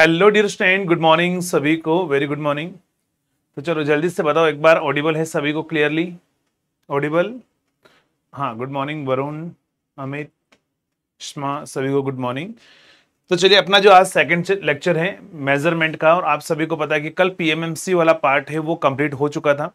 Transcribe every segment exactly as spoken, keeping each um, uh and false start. Hello dear student, good morning सभी को, very good morning. तो चलो जल्दी से बताओ एक बार, ऑडिबल है सभी को? Clearly audible? हाँ, गुड मॉर्निंग वरुण, अमित, शमा, सभी को गुड मॉर्निंग। तो चलिए अपना जो आज सेकंड लेक्चर है मेजरमेंट का, और आप सभी को पता है कि कल पीएमएमसी वाला पार्ट है वो कंप्लीट हो चुका था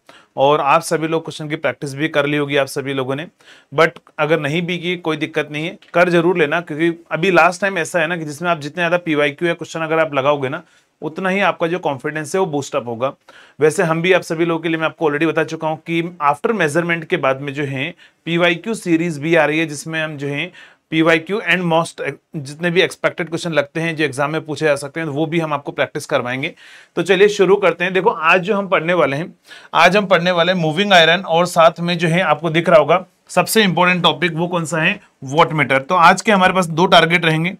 और आप सभी लोग क्वेश्चन की प्रैक्टिस भी कर ली होगी आप सभी लोगों ने। बट अगर नहीं भी की कोई दिक्कत नहीं है, कर जरूर लेना, क्योंकि अभी लास्ट टाइम ऐसा है ना कि जिसमें आप जितने ज़्यादा पीवाईक्यू या क्वेश्चन अगर आप लगाओगे ना, उतना ही आपका जो कॉन्फिडेंस है वो बूस्टअप होगा। वैसे हम भी आप सभी लोगों के लिए, मैं आपको ऑलरेडी बता चुका हूँ कि आफ्टर मेजरमेंट के बाद में जो है पीवाईक्यू सीरीज भी आ रही है, जिसमें हम जो है पीवाईक्यू एंड मोस्ट जितने भी एक्सपेक्टेड क्वेश्चन लगते हैं जो एग्जाम में पूछे जा सकते हैं, वो भी हम आपको प्रैक्टिस करवाएंगे। तो चलिए शुरू करते हैं। देखो आज जो हम पढ़ने वाले हैं, आज हम पढ़ने वाले मूविंग आयरन, और साथ में जो है आपको दिख रहा होगा सबसे इंपॉर्टेंट टॉपिक वो कौन सा है, वॉटमीटर। तो आज के हमारे पास दो टारगेट रहेंगे,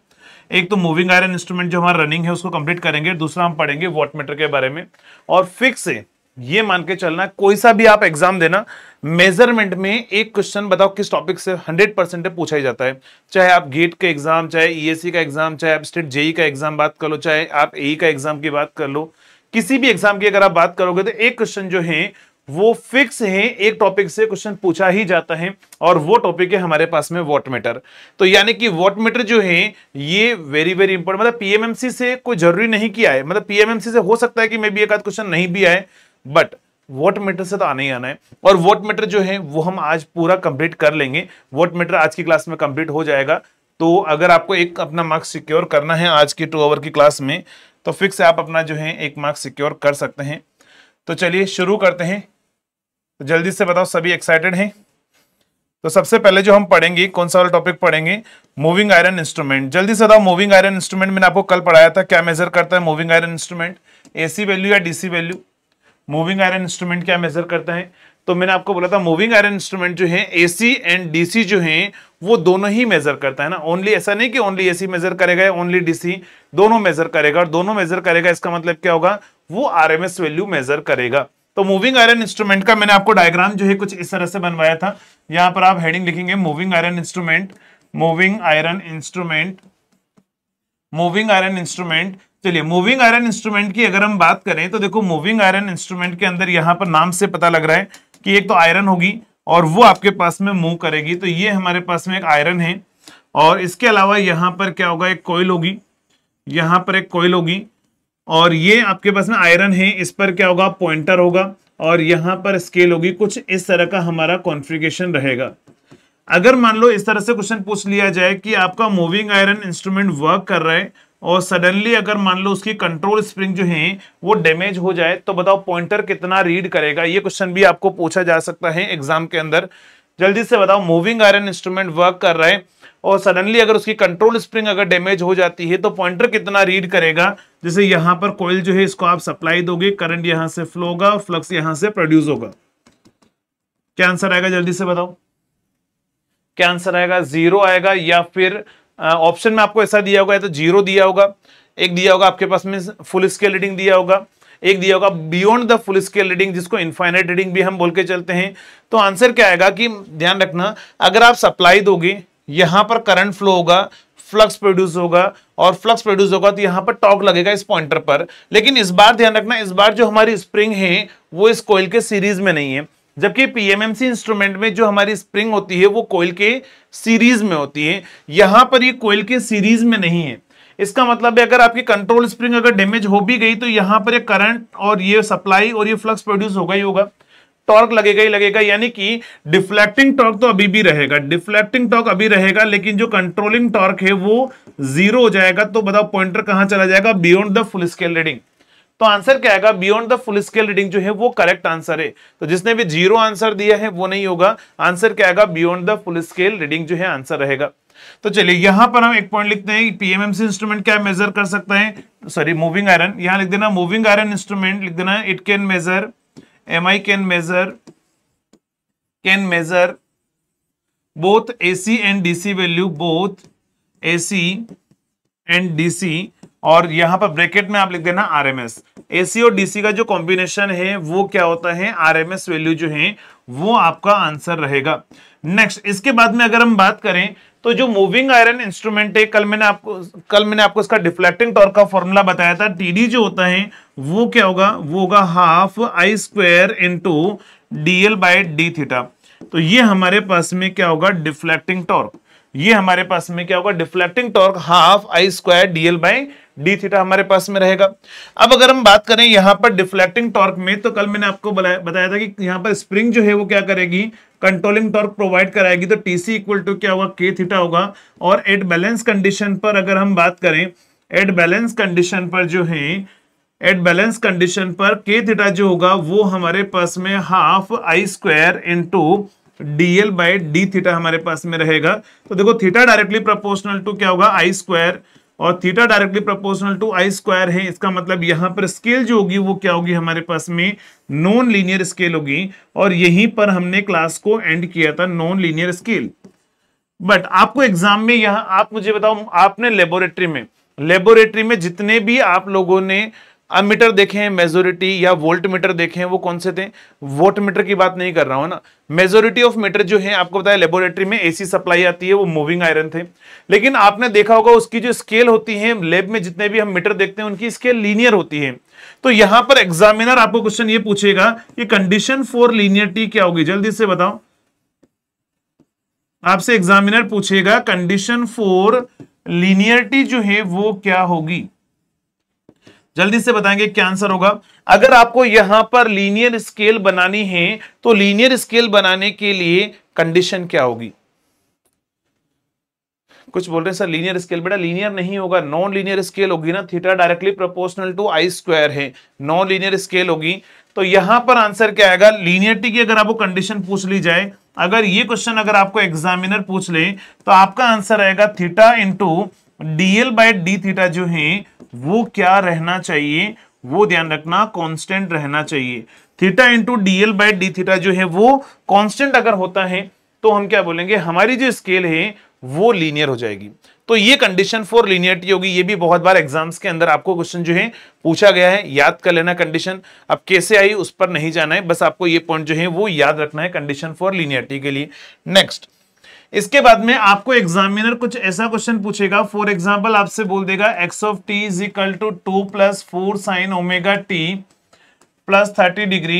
एक तो मूविंग आयरन इंस्ट्रूमेंट जो हमारा रनिंग है उसको कंप्लीट करेंगे, दूसरा हम पढ़ेंगे वॉटमीटर के बारे में। और फिक्स है ये मान के चलना, कोई सा भी आप एग्जाम देना, मेजरमेंट में एक क्वेश्चन बताओ किस टॉपिक से हंड्रेड परसेंट पूछा ही जाता है। चाहे आप गेट का एग्जाम, चाहे ईएससी का एग्जाम, चाहे आप स्टेट जेई का एग्जाम बात कर लो, चाहे आप एई का एग्जाम की बात कर लो, किसी भी एग्जाम की अगर आप बात करोगे तो एक क्वेश्चन जो है वो फिक्स है, एक टॉपिक से क्वेश्चन पूछा ही जाता है, और वो टॉपिक है हमारे पास में वॉटमीटर। तो यानी कि वॉटमीटर जो है ये वेरी वेरी इंपॉर्टेंट, मतलब पीएमएमसी से कोई जरूरी नहीं किया है, मतलब पीएमएमसी से हो सकता है कि मे बी एक आध क्वेश्चन नहीं भी आए, बट वॉटमीटर से तो आने ही आना है। और वॉटमीटर जो है वो हम आज पूरा कंप्लीट कर लेंगे, वॉटमीटर आज की क्लास में कंप्लीट हो जाएगा। तो अगर आपको एक अपना मार्क्स सिक्योर करना है आज की टू आवर की क्लास में, तो फिक्स आप अपना जो है एक मार्क्स सिक्योर कर सकते हैं। तो चलिए शुरू करते हैं। तो जल्दी से बताओ, सभी एक्साइटेड हैं? तो सबसे पहले जो हम पढ़ेंगे, कौन सा वाला टॉपिक पढ़ेंगे, मूविंग आयरन इंस्ट्रूमेंट। जल्दी से बताओ, मूविंग आयरन इंस्ट्रूमेंट मैंने आपको कल पढ़ाया था, क्या मेजर करता है moving iron instrument, AC value या DC value. Moving iron instrument क्या मेजर करता है, तो मैंने आपको बोला था मूविंग आयरन इंस्ट्रूमेंट जो है एसी एंड डीसी जो है वो दोनों ही मेजर करता है ना। ओनली, ऐसा नहीं कि ओनली एसी मेजर करेगा, ओनली डीसी, दोनों मेजर करेगा। और दोनों मेजर करेगा इसका मतलब क्या होगा, वो आरएमएस वैल्यू मेजर करेगा। तो मूविंग आयरन इंस्ट्रूमेंट का मैंने आपको डायग्राम जो है कुछ इस तरह से बनवाया था। यहाँ पर आप हेडिंग लिखेंगे moving iron instrument, moving iron instrument, moving iron instrument. चलिए मूविंग आयरन इंस्ट्रूमेंट की अगर हम बात करें तो देखो, मूविंग आयरन इंस्ट्रूमेंट के अंदर यहाँ पर नाम से पता लग रहा है कि एक तो आयरन होगी और वो आपके पास में मूव करेगी। तो ये हमारे पास में एक आयरन है, और इसके अलावा यहाँ पर क्या होगा, एक कोयल होगी, यहाँ पर एक कोयल होगी, और ये आपके पास में आयरन है, इस पर क्या होगा, पॉइंटर होगा, और यहाँ पर स्केल होगी। कुछ इस तरह का हमारा कॉन्फ़िगरेशन रहेगा। अगर मान लो इस तरह से क्वेश्चन पूछ लिया जाए कि आपका मूविंग आयरन इंस्ट्रूमेंट वर्क कर रहा है और सडनली अगर मान लो उसकी कंट्रोल स्प्रिंग जो है वो डैमेज हो जाए, तो बताओ पॉइंटर कितना रीड करेगा। ये क्वेश्चन भी आपको पूछा जा सकता है एग्जाम के अंदर। जल्दी से बताओ, मूविंग आयरन इंस्ट्रूमेंट वर्क कर रहा है और सडनली अगर उसकी कंट्रोल स्प्रिंग अगर डैमेज हो जाती है तो पॉइंटर कितना रीड करेगा। जैसे यहाँ पर कॉइल जो है इसको आप सप्लाई दोगे, करंट यहाँ से फ्लो होगा, फ्लक्स यहाँ से प्रोड्यूस होगा। क्या आंसर आएगा, जल्दी से बताओ क्या आंसर आएगा, जीरो आएगा, या फिर ऑप्शन uh, में आपको ऐसा दिया होगा, या तो जीरो दिया होगा, एक दिया होगा आपके पास में फुल स्केल रीडिंग दिया होगा, एक दिया होगा beyond the full scale reading जिसको इनफाइनाइट रीडिंग भी हम बोल के चलते हैं। तो आंसर क्या आएगा कि ध्यान रखना, अगर आप सप्लाई दोगे यहाँ पर करंट फ्लो होगा, फ्लक्स प्रोड्यूस होगा, और फ्लक्स प्रोड्यूस होगा तो यहाँ पर टॉर्क लगेगा इस पॉइंटर पर। लेकिन इस बार ध्यान रखना, इस बार जो हमारी स्प्रिंग है वो इस कॉइल के सीरीज में नहीं है, जबकि पीएमएमसी इंस्ट्रूमेंट में जो हमारी स्प्रिंग होती है वो कोयल के सीरीज में होती है, यहाँ पर ये कोयल के सीरीज में नहीं है। इसका मतलब है अगर आपकी कंट्रोल स्प्रिंग अगर डैमेज हो भी गई तो यहाँ पर ये करंट और ये सप्लाई और ये फ्लक्स प्रोड्यूस होगा ही होगा, टॉर्क लगेगा ही लगेगा। यानी कि डिफ्लेक्टिंग टॉर्क तो अभी भी रहेगा, डिफ्लेक्टिंग टॉर्क अभी रहेगा, लेकिन जो कंट्रोलिंग टॉर्क है वो जीरो हो जाएगा। तो बताओ पॉइंटर कहाँ चला जाएगा, beyond the full scale reading. तो आंसर क्या आएगा, beyond the full scale reading जो है वो करेक्ट आंसर है। तो जिसने भी जीरो आंसर दिया है वो नहीं होगा, आंसर क्या आएगा, beyond the full scale reading जो है आंसर रहेगा। तो चलिए यहाँ पर हम एक पॉइंट लिखते हैं, पीएमएमसी इंस्ट्रूमेंट क्या मेजर कर सकता है, सॉरी मूविंग आयरन, यहाँ लिख देना मूविंग आयरन इंस्ट्रूमेंट लिख देना, it can measure, M I can measure, can measure both AC and DC value, both AC and DC, और यहाँ पर ब्रैकेट में आप लिख देना आरएमएस। एसी और डीसी का जो कॉम्बिनेशन है वो क्या होता है, आरएमएस वैल्यू जो है वो आपका आंसर रहेगा। नेक्स्ट इसके बाद में अगर हम बात करें तो जो मूविंग आयरन इंस्ट्रूमेंट है, कल मैंने आपको कल मैंने आपको इसका डिफ्लेक्टिंग टॉर्क का फॉर्मूला बताया था। टीडी जो होता है वो क्या होगा, वो होगा half I square into DL by D theta. तो ये हमारे पास में क्या होगा, डिफ्लेक्टिंग टॉर्क। ये हमारे पास में क्या होगा, deflecting torque half I square DL by D theta हमारे पास में रहेगा। अब अगर हम बात करें यहाँ पर डिफ्लेक्टिंग टॉर्क में, तो कल मैंने आपको बताया था कि यहाँ पर स्प्रिंग जो है वो क्या करेगी, कंट्रोलिंग टॉर्क प्रोवाइड कराएगी। तो टीसी इक्वल टू क्या होगा, के थीटा होगा। और एट बैलेंस कंडीशन पर अगर हम बात करें, एट बैलेंस कंडीशन पर जो है, एट बैलेंस कंडीशन पर के थीटा जो होगा वो हमारे पास में half I square into DL by D theta हमारे पास में रहेगा। तो देखो थीटा डायरेक्टली प्रोपोर्शनल टू क्या होगा, आई स्क्वायर, और theta directly proportional to I square है। इसका मतलब यहाँ पर स्केल जो होगी वो क्या होगी, हमारे पास में नॉन लीनियर स्केल होगी। और यहीं पर हमने क्लास को एंड किया था, नॉन लीनियर स्केल। बट आपको एग्जाम में, यहाँ आप मुझे बताओ, आपने लेबोरेटरी में लेबोरेटरी में जितने भी आप लोगों ने अमीटर देखे हैं मेजोरिटी, या वोल्ट मीटर देखे हैं, वो कौन से थे, वोल्ट मीटर की बात नहीं कर रहा हूँ ना। मेजोरिटी ऑफ मीटर जो है आपको बताया लेबोरेटरी में एसी सप्लाई आती है, वो मूविंग आयरन थे। लेकिन आपने देखा होगा उसकी जो स्केल होती है, लैब में जितने भी हम मीटर देखते हैं उनकी स्केल लीनियर होती है। तो यहाँ पर एग्जामिनर आपको क्वेश्चन ये पूछेगा कि कंडीशन फॉर लीनियरिटी क्या होगी, जल्दी से बताओ। आपसे एग्जामिनर पूछेगा कंडीशन फॉर लीनियरिटी जो है वो क्या होगी, जल्दी से बताएंगे क्या आंसर होगा। अगर आपको यहां पर लीनियर स्केल बनानी है तो लीनियर स्केल बनाने के लिए कंडीशन क्या होगी। कुछ बोल रहे हैं सर लीनियर स्केल, बेटा लीनियर नहीं होगा, नॉन लीनियर स्केल होगी ना। Theta directly proportional to I square है, नॉन लीनियर स्केल होगी। तो यहां पर आंसर क्या आएगा, लीनियरिटी की अगर आपको कंडीशन पूछ ली जाए, अगर ये क्वेश्चन अगर आपको एग्जामिनर पूछ ले, तो आपका आंसर आएगा theta into DL by D theta जो है वो क्या रहना चाहिए, वो ध्यान रखना कांस्टेंट रहना चाहिए। Theta into DL by D theta जो है वो कांस्टेंट अगर होता है तो हम क्या बोलेंगे, हमारी जो स्केल है वो लीनियर हो जाएगी। तो ये कंडीशन फॉर लीनियरिटी होगी। ये भी बहुत बार एग्जाम्स के अंदर आपको क्वेश्चन जो है पूछा गया है, याद कर लेना कंडीशन। अब कैसे आई उस पर नहीं जाना है, बस आपको ये पॉइंट जो है वो याद रखना है कंडीशन फॉर लीनियरिटी के लिए। नेक्स्ट इसके बाद में आपको एग्जामिनर कुछ ऐसा क्वेश्चन पूछेगा, फॉर एग्जांपल आपसे बोल देगा x of T is equal to two plus four sine omega T plus thirty degree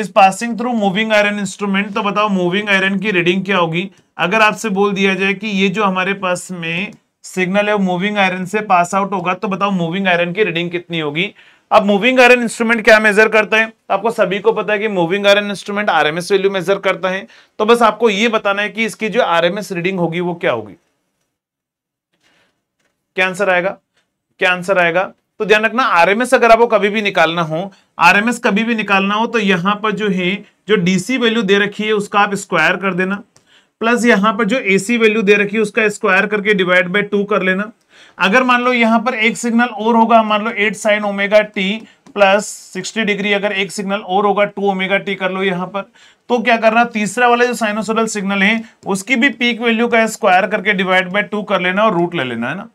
is passing through moving iron instrument. तो बताओ मूविंग आयरन की रीडिंग क्या होगी। अगर आपसे बोल दिया जाए कि ये जो हमारे पास में सिग्नल है मूविंग आयरन से पास आउट होगा, तो बताओ मूविंग आयरन की रीडिंग कितनी होगी। अब मूविंग आयरन इंस्ट्रूमेंट क्या मेजर करता है, आपको सभी को पता है कि moving iron instrument RMS value measure करता है। तो बस आपको ये बताना है कि इसकी जो आरएमएस रीडिंग होगी वो क्या होगी। क्या आंसर आएगा, क्या आंसर आएगा। तो ध्यान रखना आरएमएस अगर आपको कभी भी निकालना हो, आरएमएस कभी भी निकालना हो, तो यहां पर जो है जो डीसी वैल्यू दे रखी है उसका आप स्क्वायर कर देना, प्लस यहां पर जो एसी वैल्यू दे रखी है उसका स्क्वायर करके डिवाइड बाय टू कर लेना। अगर मान लो यहाँ पर एक सिग्नल और होगा, मान लो eight sine omega T plus sixty degree, अगर एक सिग्नल और होगा टू ओमेगा टी कर लो यहाँ पर। तो क्या करना, तीसरा वाला जो साइनोसोडल सिग्नल है उसकी भी पीक वैल्यू का स्क्वायर करके डिवाइड बाय टू कर लेना और रूट ले लेना, है ना।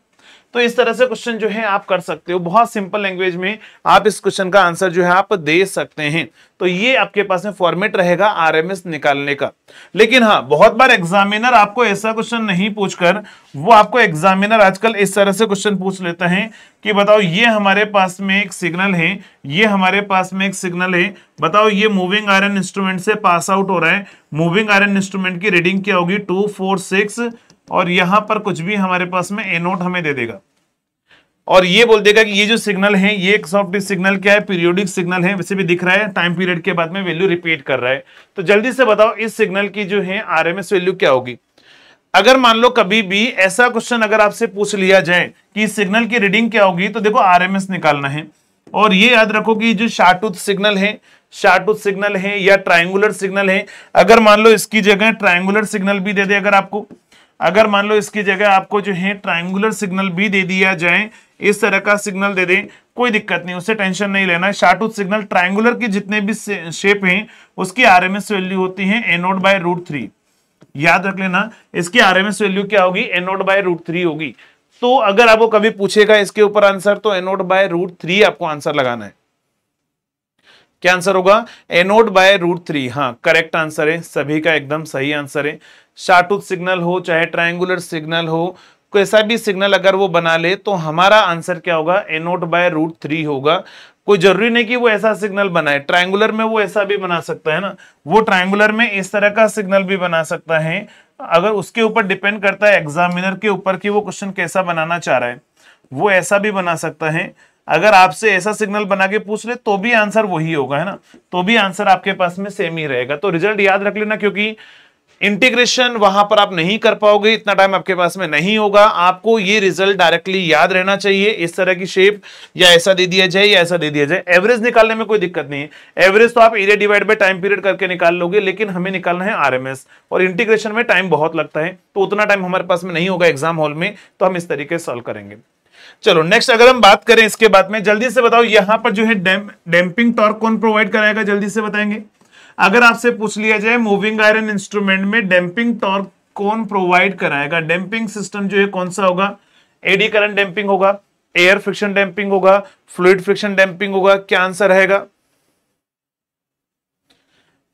तो इस तरह से क्वेश्चन जो है आप कर सकते हो, बहुत सिंपल लैंग्वेज में आप इस क्वेश्चन का आंसर जो है आप दे सकते हैं। तो ये आपके पास में फॉर्मेट रहेगा आरएमएस निकालने का। लेकिन हाँ, बहुत बार एग्जामिनर आपको ऐसा क्वेश्चन नहीं पूछकर, वो आपको एग्जामिनर आजकल इस तरह से क्वेश्चन पूछ लेता है कि बताओ ये हमारे पास में एक सिग्नल है, ये हमारे पास में एक सिग्नल है, बताओ ये मूविंग आयरन इंस्ट्रूमेंट से पास आउट हो रहा है, मूविंग आयरन इंस्ट्रूमेंट की रीडिंग क्या होगी टू फोर सिक्स, और यहां पर कुछ भी हमारे पास में ए नोट हमें दे देगा। और ये बोल देगा कि ये जो सिग्नल है ये एक्स ऑफ टी सिग्नल क्या है, पीरियोडिक सिग्नल है, वैसे भी दिख रहा है टाइम पीरियड के बाद में वैल्यू रिपीट कर रहा है। तो जल्दी से बताओ इस सिग्नल की जो है आरएमएस वैल्यू क्या होगी। अगर मान लो कभी भी ऐसा क्वेश्चन अगर आपसे पूछ लिया जाए कि इस सिग्नल की रीडिंग क्या होगी, तो देखो आरएमएस निकालना है। और ये याद रखो कि जो शार्टूथ सिग्नल है, शार्टूथ सिग्नल है या ट्राइंगुलर सिग्नल है, अगर मान लो इसकी जगह ट्राइंगुलर सिग्नल भी दे दे, अगर आपको अगर मान लो इसकी जगह आपको जो है ट्रायंगुलर सिग्नल भी दे दिया जाए, इस तरह का सिग्नल दे दे, कोई दिक्कत नहीं, उससे टेंशन नहीं लेना है। शार्टूथ सिग्नल ट्रायंगुलर के जितने भी शेप हैं उसकी आरएमएस वैल्यू होती है A naught by root three, याद रख लेना। इसकी आरएमएस वैल्यू क्या होगी, A naught by root three होगी। तो अगर आपको कभी पूछेगा इसके ऊपर आंसर, तो A naught by root three आपको आंसर लगाना है। क्या आंसर होगा? Anode by root three. हाँ करेक्ट आंसर है, सभी का एकदम सही आंसर है। शार्टूथ सिग्नल हो चाहे ट्रायंगुलर सिग्नल हो, कैसा भी सिग्नल अगर वो बना ले तो हमारा आंसर क्या होगा? एनोड बाय रूट थ्री होगा। कोई जरूरी नहीं कि वो ऐसा सिग्नल बनाए, ट्रायंगुलर में वो ऐसा भी बना सकता है ना, वो ट्रायंगुलर में इस तरह का सिग्नल भी बना सकता है। अगर उसके ऊपर डिपेंड करता है एग्जामिनर के ऊपर कि वो क्वेश्चन कैसा बनाना चाह रहा है, वो ऐसा भी बना सकता है। अगर आपसे ऐसा सिग्नल बना के पूछ ले तो भी आंसर वही होगा, है ना, तो भी आंसर आपके पास में सेम ही रहेगा। तो रिजल्ट याद रख लेना, क्योंकि इंटीग्रेशन वहां पर आप नहीं कर पाओगे, इतना टाइम आपके पास में नहीं होगा। आपको ये रिजल्ट डायरेक्टली याद रहना चाहिए। इस तरह की शेप या ऐसा दे दिया जाए या ऐसा दे दिया जाए, एवरेज निकालने में कोई दिक्कत नहीं है। एवरेज तो आप area divide by time period करके निकाल लोगे, लेकिन हमें निकालना है आरएमएस, और इंटीग्रेशन में टाइम बहुत लगता है, तो उतना टाइम हमारे पास में नहीं होगा एग्जाम हॉल में, तो हम इस तरीके से सॉल्व करेंगे। चलो नेक्स्ट अगर हम बात करें इसके बाद में, जल्दी से बताओ यहाँ पर जो है डैम्पिंग टॉर्क कौन प्रोवाइड कराएगा, जल्दी से बताएंगे। अगर आपसे पूछ लिया जाए मूविंग आयरन इंस्ट्रूमेंट में डैम्पिंग टॉर्क कौन प्रोवाइड कराएगा, डैम्पिंग सिस्टम जो है कौन सा होगा? एडी करंट डैम्पिंग होगा, एयर फ्रिक्शन डैम्पिंग होगा, फ्लूइड फ्रिक्शन डैम्पिंग होगा। क्या आंसर रहेगा?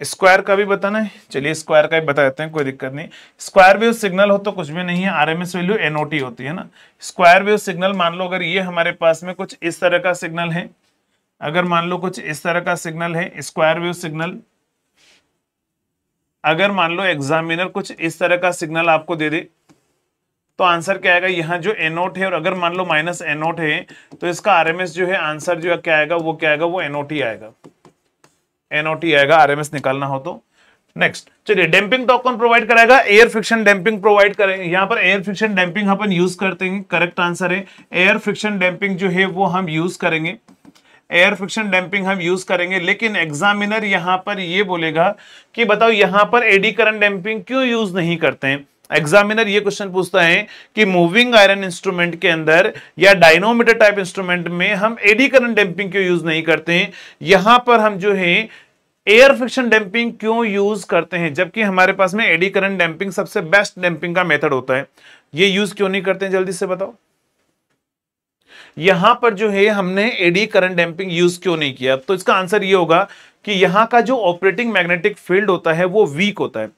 स्क्वायर का भी बताना है, चलिए स्क्वायर का भी बता देते हैं, कोई दिक्कत नहीं। स्क्वायर वेव सिग्नल हो तो कुछ भी नहीं है, आरएमएस वैल्यू एनओटी होती है ना। स्क्वायर वेव सिग्नल मान लो अगर ये हमारे पास में कुछ इस तरह का सिग्नल है, अगर मान लो कुछ इस तरह का सिग्नल है स्क्वायर वेव सिग्नल, अगर मान लो एग्जामिनर कुछ इस तरह का सिग्नल आपको दे दे तो आंसर क्या आएगा? यहाँ जो एनोट है, और अगर मान लो माइनस एनोट है तो इसका आरएमएस जो है आंसर जो है क्या आएगा, वो क्या आएगा? वो एनओटी आएगा, एनओटी आएगा आरएमएस निकालना हो तो। नेक्स्ट चलिए, डैम्पिंग टॉर्क कौन प्रोवाइड कराएगा? एयर फ्रिक्शन डैम्पिंग प्रोवाइड करेंगे। यहाँ पर एयर फ्रिक्शन डैम्पिंग अपन यूज करते हैं, करेक्ट आंसर है। एयर फ्रिक्शन डैम्पिंग जो है वो हम यूज करेंगे, एयर फ्रिक्शन डैम्पिंग हम यूज करेंगे। लेकिन एग्जामिनर यहाँ पर ये बोलेगा कि बताओ यहाँ पर एडी करंट डैम्पिंग क्यों यूज नहीं करते हैं। एग्जामिनर ये क्वेश्चन पूछता है कि मूविंग आयरन इंस्ट्रूमेंट के अंदर या डायनोमीटर टाइप इंस्ट्रूमेंट में हम एडी करंट डैम्पिंग क्यों यूज नहीं करते हैं, यहां पर हम जो है एयर फ्रिक्शन डैम्पिंग क्यों यूज करते हैं, जबकि हमारे पास में एडी करंट डैम्पिंग सबसे बेस्ट डैम्पिंग का मेथड होता है। ये यूज क्यों नहीं करते हैं, जल्दी से बताओ। यहां पर जो है हमने एडी करंट डैम्पिंग यूज क्यों नहीं किया, तो इसका आंसर ये होगा कि यहाँ का जो ऑपरेटिंग मैग्नेटिक फील्ड होता है वो वीक होता है।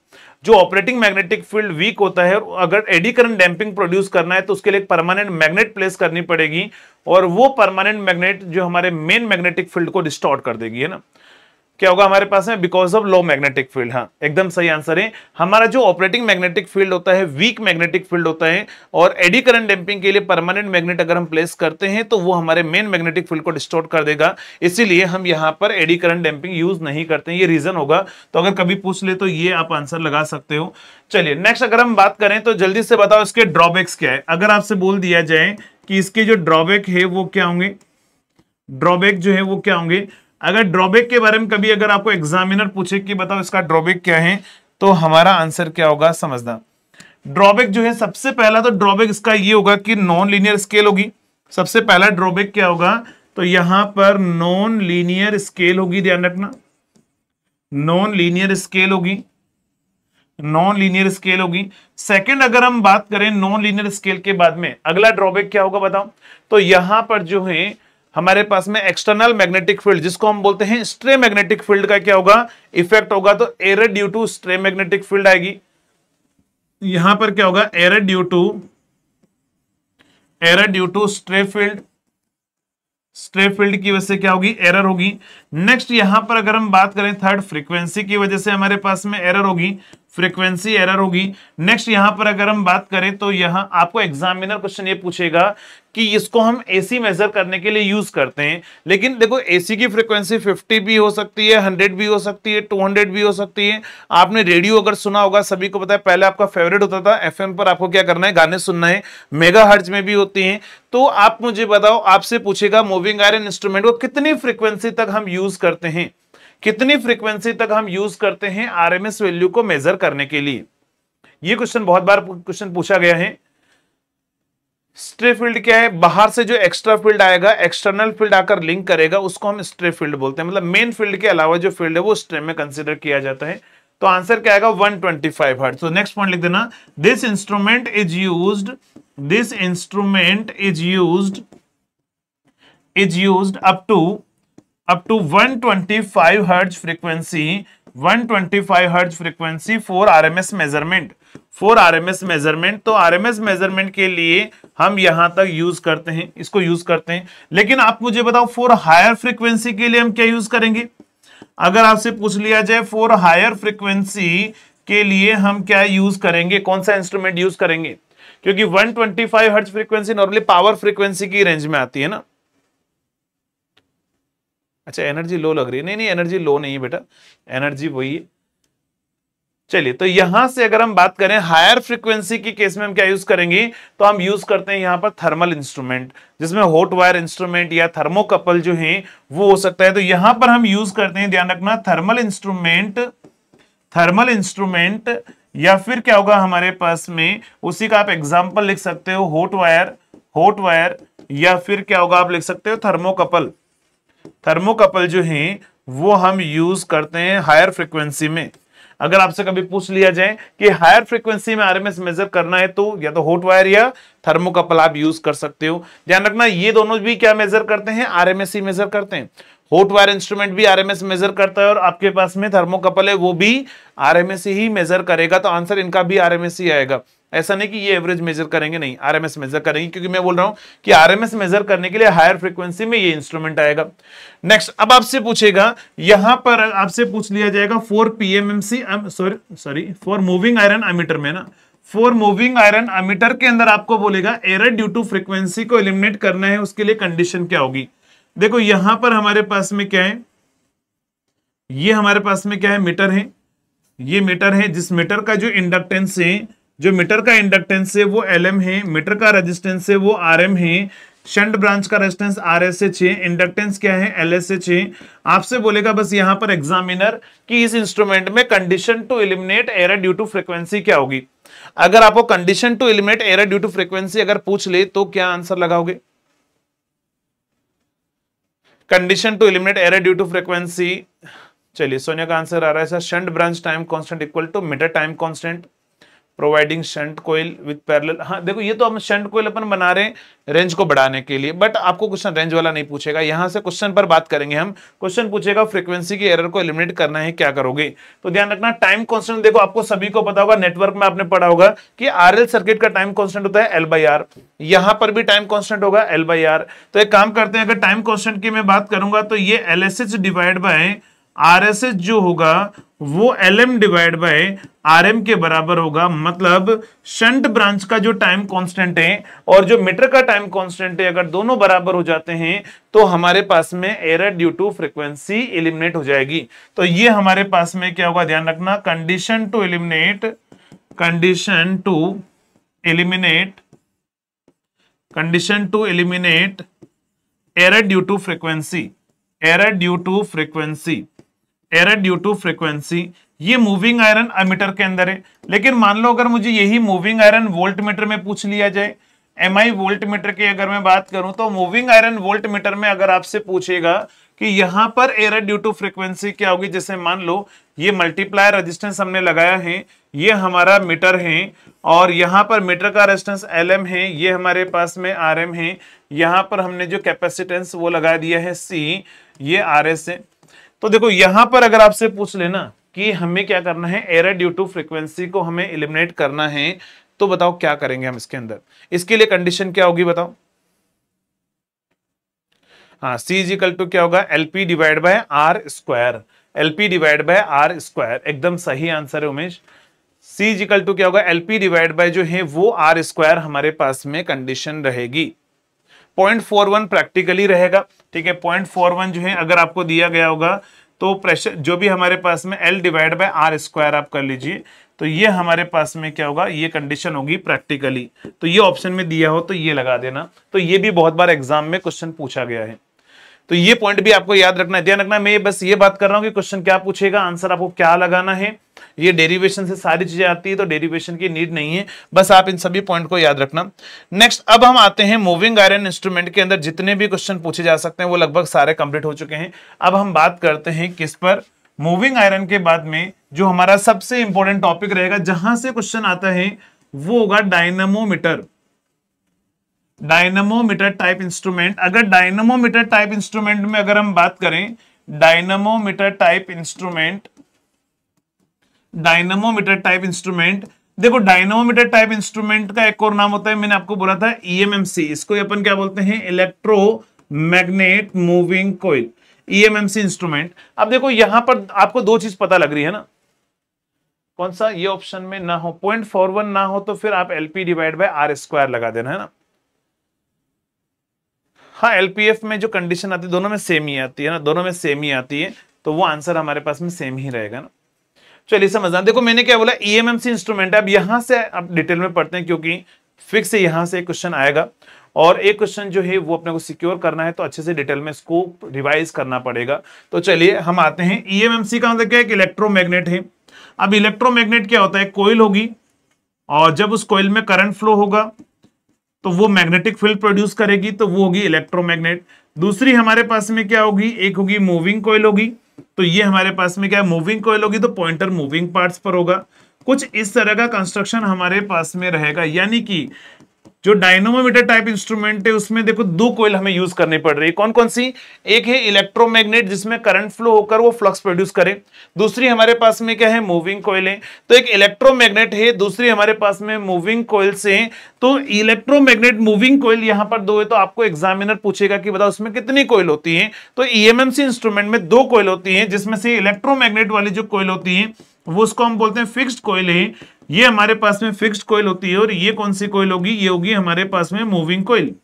जो ऑपरेटिंग मैग्नेटिक फील्ड वीक होता है, और अगर एडी करंट डैम्पिंग प्रोड्यूस करना है तो उसके लिए परमानेंट मैग्नेट प्लेस करनी पड़ेगी, और वो परमानेंट मैग्नेट जो हमारे मेन मैग्नेटिक फील्ड को डिस्टॉर्ट कर देगी, है ना। क्या होगा हमारे पास में? Because of low magnetic field. हाँ एकदम सही आंसर है, हमारा जो ऑपरेटिंग मैग्नेटिक फील्ड होता है वीक मैग्नेटिक फील्ड होता है, और एडी करंट डैम्पिंग के लिए परमानेंट मैग्नेट अगर हम प्लेस करते हैं तो वो हमारे मेन मैग्नेटिक फील्ड को डिस्टॉर्ट कर देगा, इसीलिए हम यहाँ पर एडी करंट डैम्पिंग यूज नहीं करते हैं, ये रीजन होगा। तो अगर कभी पूछ ले तो ये आप आंसर लगा सकते हो। चलिए नेक्स्ट अगर हम बात करें तो जल्दी से बताओ इसके ड्रॉबैक्स क्या है। अगर आपसे बोल दिया जाए कि इसके जो ड्रॉबैक है वो क्या होंगे, ड्रॉबैक जो है वो क्या होंगे। अगर ड्रॉबैक के बारे में कभी अगर आपको एग्जामिनर पूछे कि बताओ इसका ड्रॉबैक क्या है, तो हमारा आंसर क्या होगा समझना। ड्रॉबैक जो है सबसे पहला तो ड्रॉबैक इसका ये होगा कि नॉन लीनियर स्केल होगी। सबसे पहला ड्रॉबैक क्या होगा, तो यहां पर नॉन लीनियर स्केल होगी, ध्यान रखना नॉन लीनियर स्केल होगी, नॉन लीनियर स्केल होगी। सेकंड अगर हम बात करें नॉन लीनियर स्केल के बाद में अगला ड्रॉबैक क्या होगा बताओ, तो यहां पर जो है हमारे पास में एक्सटर्नल मैग्नेटिक फील्ड जिसको हम बोलते हैं स्ट्रे मैग्नेटिक फील्ड का क्या होगा इफेक्ट होगा, तो error due to stray magnetic field आएगी। यहां पर क्या होगा, error due to error due to stray field, stray field की वजह से क्या होगी, एरर होगी। नेक्स्ट यहां पर अगर हम बात करें थर्ड फ्रीक्वेंसी की वजह से हमारे पास में एरर होगी, फ्रीक्वेंसी एरर होगी। नेक्स्ट यहाँ पर अगर हम बात करें तो यहाँ आपको एग्जामिनर क्वेश्चन ये पूछेगा कि इसको हम एसी मेजर करने के लिए यूज करते हैं, लेकिन देखो एसी की फ्रीक्वेंसी पचास भी हो सकती है, सौ भी हो सकती है, दो सौ भी हो सकती है। आपने रेडियो अगर सुना होगा, सभी को पता है पहले आपका फेवरेट होता था एफएम पर, आपको क्या करना है गाने सुनना है, मेगाहर्ट्ज में भी होती है। तो आप मुझे बताओ, आपसे पूछेगा मूविंग आयरन इंस्ट्रूमेंट को कितनी फ्रिक्वेंसी तक हम यूज करते हैं, कितनी फ्रीक्वेंसी तक हम यूज करते हैं आरएमएस वैल्यू को मेजर करने के लिए। ये क्वेश्चन बहुत बार क्वेश्चन पूछा गया है। स्ट्रे फील्ड क्या है, बाहर से जो एक्स्ट्रा फील्ड आएगा, एक्सटर्नल फील्ड आकर लिंक करेगा, उसको हम स्ट्रे फील्ड बोलते हैं, मतलब मेन फील्ड के अलावा जो फील्ड है वो स्ट्रे में कंसिडर किया जाता है। तो आंसर क्या आएगा, वन ट्वेंटी फाइव हर्ट्ज। तो नेक्स्ट पॉइंट लिख देना, this instrument is used, this instrument is used is used up to up to one twenty-five hertz frequency, one twenty-five hertz frequency for R M S measurement, for R M S measurement। तो R M S measurement के लिए हम यहां तक use करते हैं, इसको use करते हैं। लेकिन आप मुझे बताओ for higher frequency के लिए हम क्या यूज करेंगे? अगर आपसे पूछ लिया जाए for higher frequency के लिए हम क्या यूज करेंगे, कौन सा इंस्ट्रूमेंट यूज करेंगे? क्योंकि one twenty-five hertz frequency normally power frequency की रेंज में आती है ना। अच्छा एनर्जी लो लग रही है, नहीं नहीं एनर्जी लो नहीं है बेटा, एनर्जी वही है। चलिए तो यहां से अगर हम बात करें हायर फ्रीक्वेंसी के केस में हम क्या यूज करेंगे, तो हम यूज करते हैं यहाँ पर थर्मल इंस्ट्रूमेंट, जिसमें हॉट वायर इंस्ट्रूमेंट या थर्मोकपल जो है वो हो सकता है। तो यहां पर हम यूज करते हैं, ध्यान रखना, थर्मल इंस्ट्रूमेंट, थर्मल इंस्ट्रूमेंट या फिर क्या होगा हमारे पास में, उसी का आप एग्जाम्पल लिख सकते हो हॉट वायर, हॉट वायर या फिर क्या होगा आप लिख सकते हो थर्मोकपल। थर्मोकपल जो है वो हम यूज करते हैं हायर फ्रीक्वेंसी में। अगर आपसे कभी पूछ लिया जाए कि हायर फ्रीक्वेंसी में आरएमएस मेजर करना है तो या तो हॉट वायर या थर्मोकपल आप यूज कर सकते हो। ध्यान रखना ये दोनों भी क्या मेजर करते हैं, आरएमएस ही मेजर करते हैं। हॉट वायर इंस्ट्रूमेंट भी आरएमएस मेजर करता है और आपके पास में थर्मोकपल है वो भी आरएमएस ही मेजर करेगा। तो आंसर इनका भी आरएमएस ही आएगा। ऐसा नहीं कि ये एवरेज मेजर करेंगे, नहीं आरएमएस मेजर करेंगे, क्योंकि मैं बोल रहा हूं कि आरएमएस मेजर करने के लिए हायर फ्रीक्वेंसी में ये इंस्ट्रूमेंट आएगा। नेक्स्ट अब आपसे पूछेगा, यहां पर आपसे पूछ लिया जाएगा for PMMC sorry sorry for moving iron ammeter में ना, फोर मूविंग आयरन एमीटर के अंदर आपको बोलेगा एरर ड्यू टू फ्रीक्वेंसी को एलिमिनेट करना है, उसके लिए कंडीशन क्या होगी? देखो यहां पर हमारे पास में क्या है, ये हमारे पास में क्या है, मीटर है, ये मीटर है, जिस मीटर का जो इंडक्टेंस है, जो मीटर का इंडक्टेंस है वो एल एम है, मीटर का रेजिस्टेंस है वो आर एम है, शंट ब्रांच का रेजिस्टेंस आर एस एच है, इंडक्टेंस क्या है एल एस एच है। आपसे बोलेगा बस यहाँ पर एग्जामिनर कि इस इंस्ट्रूमेंट में condition to eliminate error due to frequency क्या होगी। अगर आपको condition to eliminate error due to frequency अगर पूछ ले तो क्या आंसर लगाओगे? Condition to eliminate error due to frequency, चलिए सोनिया का आंसर आ रहा है sir shunt branch time constant equal to meter time constant providing shunt coil with parallel. हाँ देखो ये तो हम शंट कोइल अपन बना रहे हैं रेंज को बढ़ाने के लिए, बट आपको क्वेश्चन रेंज वाला नहीं पूछेगा, यहाँ से क्वेश्चन पर बात करेंगे हम। क्वेश्चन पूछेगा फ्रीक्वेंसी की एरर को एलिमिनेट करना है क्या करोगे, तो ध्यान रखना टाइम कांस्टेंट। देखो आपको सभी को पता होगा, नेटवर्क में आपने पढ़ा होगा कि आरएल सर्किट का टाइम कांस्टेंट होता है एल बाई आर, यहाँ पर भी टाइम कांस्टेंट होगा एल बाई आर। तो एक काम करते हैं, अगर टाइम कांस्टेंट की मैं बात करूंगा तो ये L S H divide by R S H जो होगा वो L M divide by R M के बराबर होगा। मतलब शंट ब्रांच का जो टाइम कांस्टेंट है और जो मीटर का टाइम कांस्टेंट है अगर दोनों बराबर हो जाते हैं तो हमारे पास में error due to frequency eliminate हो जाएगी। तो ये हमारे पास में क्या होगा, ध्यान रखना, condition to eliminate, condition to eliminate, condition to eliminate error due to frequency, error due to frequency, error due to frequency. ये मूविंग आयरन एमीटर के अंदर है। लेकिन मान लो अगर मुझे यही मूविंग आयरन वोल्ट मीटर में पूछ लिया जाए, एम आई वोल्ट मीटर की अगर मैं बात करूं तो मूविंग आयरन वोल्ट मीटर में अगर आपसे पूछेगा कि यहाँ पर एरर ड्यू टू फ्रीक्वेंसी क्या होगी, जैसे मान लो ये मल्टीप्लायर रेजिस्टेंस हमने लगाया है, ये हमारा मीटर है और यहाँ पर मीटर का रेजिस्टेंस Lm है, ये हमारे पास में Rm है, यहाँ पर हमने जो कैपेसिटेंस वो लगा दिया है C, ये Rs है। तो देखो यहाँ पर अगर आपसे पूछ लेना कि हमें क्या करना है, एरर ड्यू टू फ्रीक्वेंसी को हमें एलिमिनेट करना है, तो बताओ क्या करेंगे हम इसके अंदर, इसके लिए कंडीशन क्या होगी बताओ? हाँ C इक्वल टू क्या होगा, L P divide by R square, L P divide by R square, एकदम सही आंसर है उमेश। C इक्वल टू क्या होगा, एल पी डिवाइड बाय जो है वो आर स्क्वायर हमारे पास में कंडीशन रहेगी। पॉइंट फोर वन प्रैक्टिकली रहेगा, ठीक है। पॉइंट फोर वन जो है अगर आपको दिया गया होगा तो प्रेशर जो भी हमारे पास में L divide by R square आप कर लीजिए, तो ये हमारे पास में क्या होगा, ये कंडीशन होगी प्रैक्टिकली। तो ये ऑप्शन में दिया हो तो ये लगा देना, तो ये भी बहुत बार एग्जाम में क्वेश्चन पूछा गया है, तो ये पॉइंट भी आपको याद रखना है। ध्यान रखना मैं बस ये बात कर रहा हूँ कि क्वेश्चन क्या पूछेगा, आंसर आपको क्या लगाना है। ये डेरिवेशन से सारी चीजें आती है तो डेरिवेशन की नीड नहीं है, बस आप इन सभी पॉइंट को याद रखना। नेक्स्ट अब हम आते हैं मूविंग आयरन इंस्ट्रूमेंट के अंदर जितने भी क्वेश्चन पूछे जा सकते हैं वो लगभग सारे कंप्लीट हो चुके हैं। अब हम बात करते हैं किस पर, मूविंग आयरन के बाद में जो हमारा सबसे इंपॉर्टेंट टॉपिक रहेगा जहां से क्वेश्चन आता है वो होगा डायनामोमीटर, डायनामोमीटर टाइप इंस्ट्रूमेंट। अगर डायनामोमीटर टाइप इंस्ट्रूमेंट में अगर हम बात करें, dynamometer type instrument, dynamometer type instrument, देखो डायनामोमीटर टाइप इंस्ट्रूमेंट का एक और नाम होता है, मैंने आपको बोला था ई एम एम सी, इसको अपन क्या बोलते हैं, electro magnet moving coil, E M M C instrument. अब देखो यहां पर आपको दो चीज पता लग रही है ना, कौन सा ये ऑप्शन में ना हो, पॉइंट फोर वन ना हो तो फिर आप L P divide by R square लगा देना है ना। हाँ, एलपीएफ में जो कंडीशन आती है दोनों में सेम ही आती है ना, दोनों में सेम ही आती है, तो वो आंसर हमारे पास में सेम ही रहेगा ना। चलिए समझना, देखो मैंने क्या बोला, E M M C instrument है। अब यहाँ से आप डिटेल में पढ़ते हैं क्योंकि फिक्स से यहाँ से एक क्वेश्चन आएगा और एक क्वेश्चन जो है वो अपने को सिक्योर करना है, तो अच्छे से डिटेल में इसको रिवाइज करना पड़ेगा। तो चलिए हम आते हैं, ई एम एम सी का मतलब क्या है, इलेक्ट्रोमैग्नेट है। अब इलेक्ट्रोमैग्नेट क्या होता है, कोयल होगी और जब उस कोयल में करंट फ्लो होगा तो वो मैग्नेटिक फील्ड प्रोड्यूस करेगी, तो वो होगी इलेक्ट्रोमैग्नेट। दूसरी हमारे पास में क्या होगी, एक होगी मूविंग कोयल होगी, तो ये हमारे पास में क्या मूविंग कोयल होगी, तो पॉइंटर मूविंग पार्ट्स पर होगा। कुछ इस तरह का कंस्ट्रक्शन हमारे पास में रहेगा, यानी कि जो डायनामोमीटर टाइप इंस्ट्रूमेंट है उसमें देखो दो कोयल हमें यूज करनी पड़ रही है। कौन कौन सी, एक है इलेक्ट्रोमैग्नेट जिसमें करंट फ्लो होकर वो फ्लक्स प्रोड्यूस करे, दूसरी हमारे पास में क्या है मूविंग कोयल है। तो एक इलेक्ट्रोमैग्नेट है, दूसरी हमारे पास में मूविंग कोयल से है, तो इलेक्ट्रोमैग्नेट मूविंग कोयल यहाँ पर दो है। तो आपको एग्जामिनर पूछेगा कि बताओ उसमें कितनी कोयल होती है, तो E M M C instrument में दो कोयल होती है, जिसमें से इलेक्ट्रोमैग्नेट वाली जो कोयल होती है वो उसको हम बोलते हैं फिक्स्ड कोयल है, ये हमारे पास में फिक्स्ड कोयल होती है, और ये कौन सी कोयल होगी, ये होगी हमारे पास में मूविंग कोयल।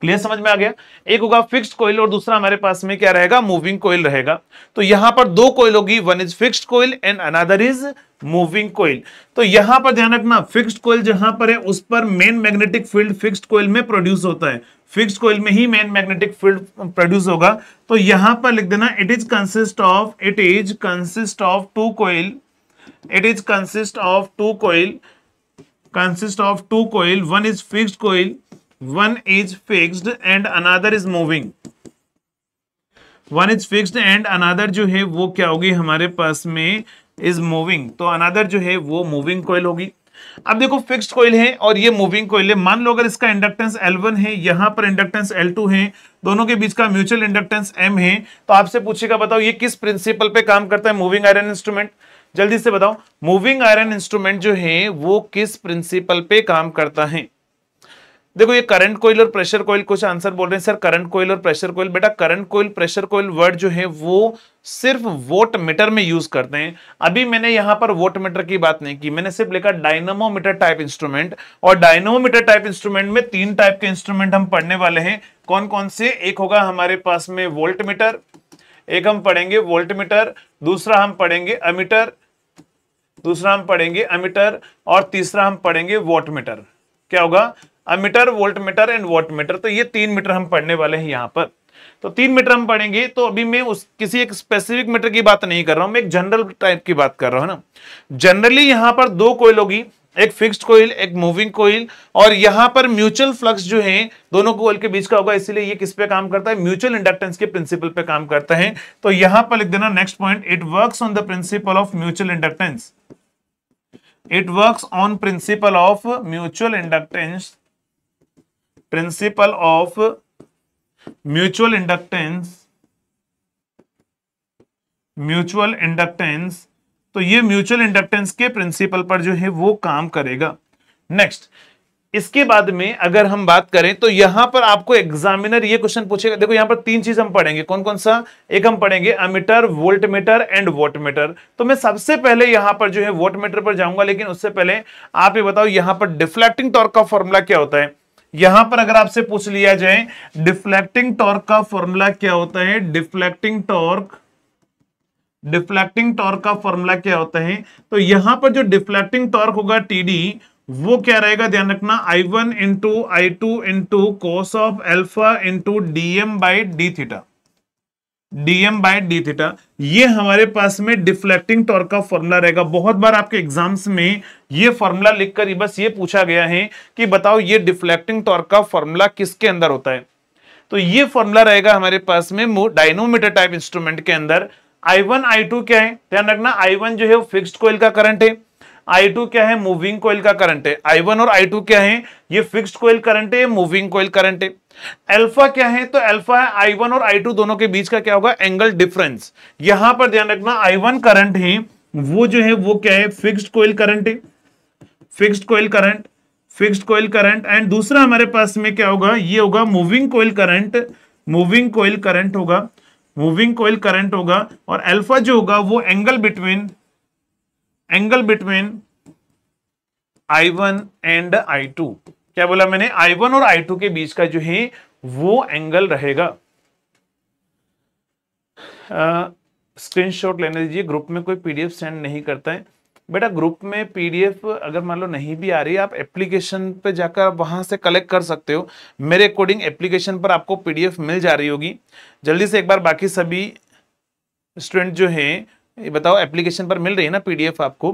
क्लियर, समझ में आ गया, एक होगा फिक्स्ड कोयल और दूसरा हमारे पास में क्या रहेगा, मूविंग कोयल रहेगा। तो यहां पर दो कोयल होगी, one is fixed coil and another is moving coil. तो यहां पर ध्यान रखना, फिक्स्ड कोयल जहां पर है उस पर main magnetic field fixed coil में प्रोड्यूस होता है, फिक्स्ड कोयल में ही मेन मैग्नेटिक फील्ड प्रोड्यूस होगा। तो यहां पर लिख देना, it is consist of, it is consist of two coil, it is consist of two coil, consist of two coil, one is fixed coil, one is fixed and another is moving, one is fixed and another जो है वो क्या होगी हमारे पास में is moving, तो another जो है वो मूविंग कोयल होगी। अब देखो फिक्स्ड कोयल है और ये मूविंग कोयल है, मान लो अगर इसका इंडक्टेंस एल वन है, यहाँ पर इंडक्टेंस एल टू है, दोनों के बीच का म्यूचुअल इंडक्टेंस एम है, तो आपसे पूछेगा बताओ ये किस प्रिंसिपल पे काम करता है मूविंग आयरन इंस्ट्रूमेंट, जल्दी से बताओ मूविंग आयरन इंस्ट्रूमेंट जो है वो किस प्रिंसिपल पे काम करता है। देखो ये करंट कोयल और प्रेशर कोयल, कुछ आंसर बोल रहे हैं सर करंट कोयल और प्रेशर कोयल, बेटा current coil pressure coil word जो है वो सिर्फ वोट मीटर में यूज करते हैं। अभी मैंने यहाँ पर वोट मीटर की बात नहीं की, मैंने सिर्फ लिखा डायनामोमीटर टाइप इंस्ट्रूमेंट, और डायनामोमीटर टाइप इंस्ट्रूमेंट में तीन टाइप के इंस्ट्रूमेंट हम पढ़ने वाले हैं, कौन कौन से, एक होगा हमारे पास में वोल्ट मीटर, एक हम पढ़ेंगे वोल्ट मीटर, दूसरा हम पढ़ेंगे अमीटर, दूसरा हम पढ़ेंगे अमीटर, और तीसरा हम पढ़ेंगे वोट मीटर। क्या होगा, ammeter, volt meter and watt meter, तो ये तीन मीटर हम पढ़ने वाले हैं यहाँ पर, तो तीन मीटर हम पढ़ेंगे। तो अभी मैं उस किसी एक स्पेसिफिक मीटर की बात नहीं कर रहा हूं, मैं एक जनरल टाइप की बात कर रहा हूं ना। जनरली यहाँ पर दो कोयल होगी, एक फिक्स्ड कोयल एक मूविंग कोयल, और यहाँ पर म्यूचुअल फ्लक्स जो है दोनों कोयल के बीच का होगा, इसीलिए ये किस पे काम करता है, म्यूचुअल इंडक्टेंस के प्रिंसिपल पे काम करता है। तो यहाँ पर लिख देना next point, it works on the principle of mutual inductance, it works on principle of mutual inductance, principle of mutual inductance, mutual inductance, तो ये म्यूचुअल इंडक्टेंस के प्रिंसिपल पर जो है वो काम करेगा। नेक्स्ट, इसके बाद में अगर हम बात करें तो यहां पर आपको एग्जामिनर ये क्वेश्चन पूछेगा, देखो यहां पर तीन चीज हम पढ़ेंगे, कौन कौन सा, एक हम पढ़ेंगे ammeter, volt meter and watt meter. तो मैं सबसे पहले यहां पर जो है वोल्ट मीटर पर जाऊंगा, लेकिन उससे पहले आप ये बताओ यहां पर डिफ्लेक्टिंग टॉर्क का फॉर्मूला क्या होता है। यहां पर अगर आपसे पूछ लिया जाए डिफ्लेक्टिंग टॉर्क का फॉर्मूला क्या होता है, डिफ्लेक्टिंग टॉर्क, डिफ्लेक्टिंग टॉर्क का फॉर्मूला क्या होता है, तो यहां पर जो डिफ्लेक्टिंग टॉर्क होगा टीडी वो क्या रहेगा, ध्यान रखना I one into I two into cos of alpha into D M by D theta, D M by D theta, ये हमारे पास में डिफ्लेक्टिंग टॉर्क का फॉर्मूला रहेगा। बहुत बार आपके एग्जाम्स में ये फॉर्मूला लिखकर ही बस ये पूछा गया है कि बताओ ये डिफ्लेक्टिंग टॉर्क का फॉर्मूला किसके अंदर होता है, तो ये फॉर्मूला रहेगा हमारे पास में डायनामोमीटर टाइप इंस्ट्रूमेंट के अंदर। आई वन आई टू क्या है, ध्यान रखना आई वन जो है वो फिक्स्ड कोयल का करंट है, आई टू क्या है, मूविंग कोयल का करंट है। आई वन और आई टू क्या है, ये फिक्स्ड कोयल करंट है, मूविंग कोयल करंट है। अल्फा क्या है, तो अल्फा है आई वन और आई टू दोनों के बीच का क्या होगा, एंगल डिफरेंस। यहां पर ध्यान रखना आई वन करंट है वो जो है वो क्या है, फिक्स्ड कोयल करंट है, fixed coil current, fixed coil current. And दूसरा हमारे पास में क्या होगा, ये होगा moving coil current, moving coil current होगा, मूविंग कोयल करंट होगा। और अल्फा जो होगा वो angle between, angle between I one and I two. क्या बोला मैंने, आई वन और आई टू के बीच का जो है वो एंगल रहेगा। स्क्रीनशॉट लेने दीजिए, ग्रुप में कोई पीडीएफ सेंड नहीं करता है बेटा। ग्रुप में पीडीएफ अगर मान लो नहीं भी आ रही, आप एप्लीकेशन पे जाकर वहां से कलेक्ट कर सकते हो। मेरे अकॉर्डिंग एप्लीकेशन पर आपको पीडीएफ मिल जा रही होगी। जल्दी से एक बार बाकी सभी स्टूडेंट जो है ये बताओ, एप्लीकेशन पर मिल रही है ना पीडीएफ आपको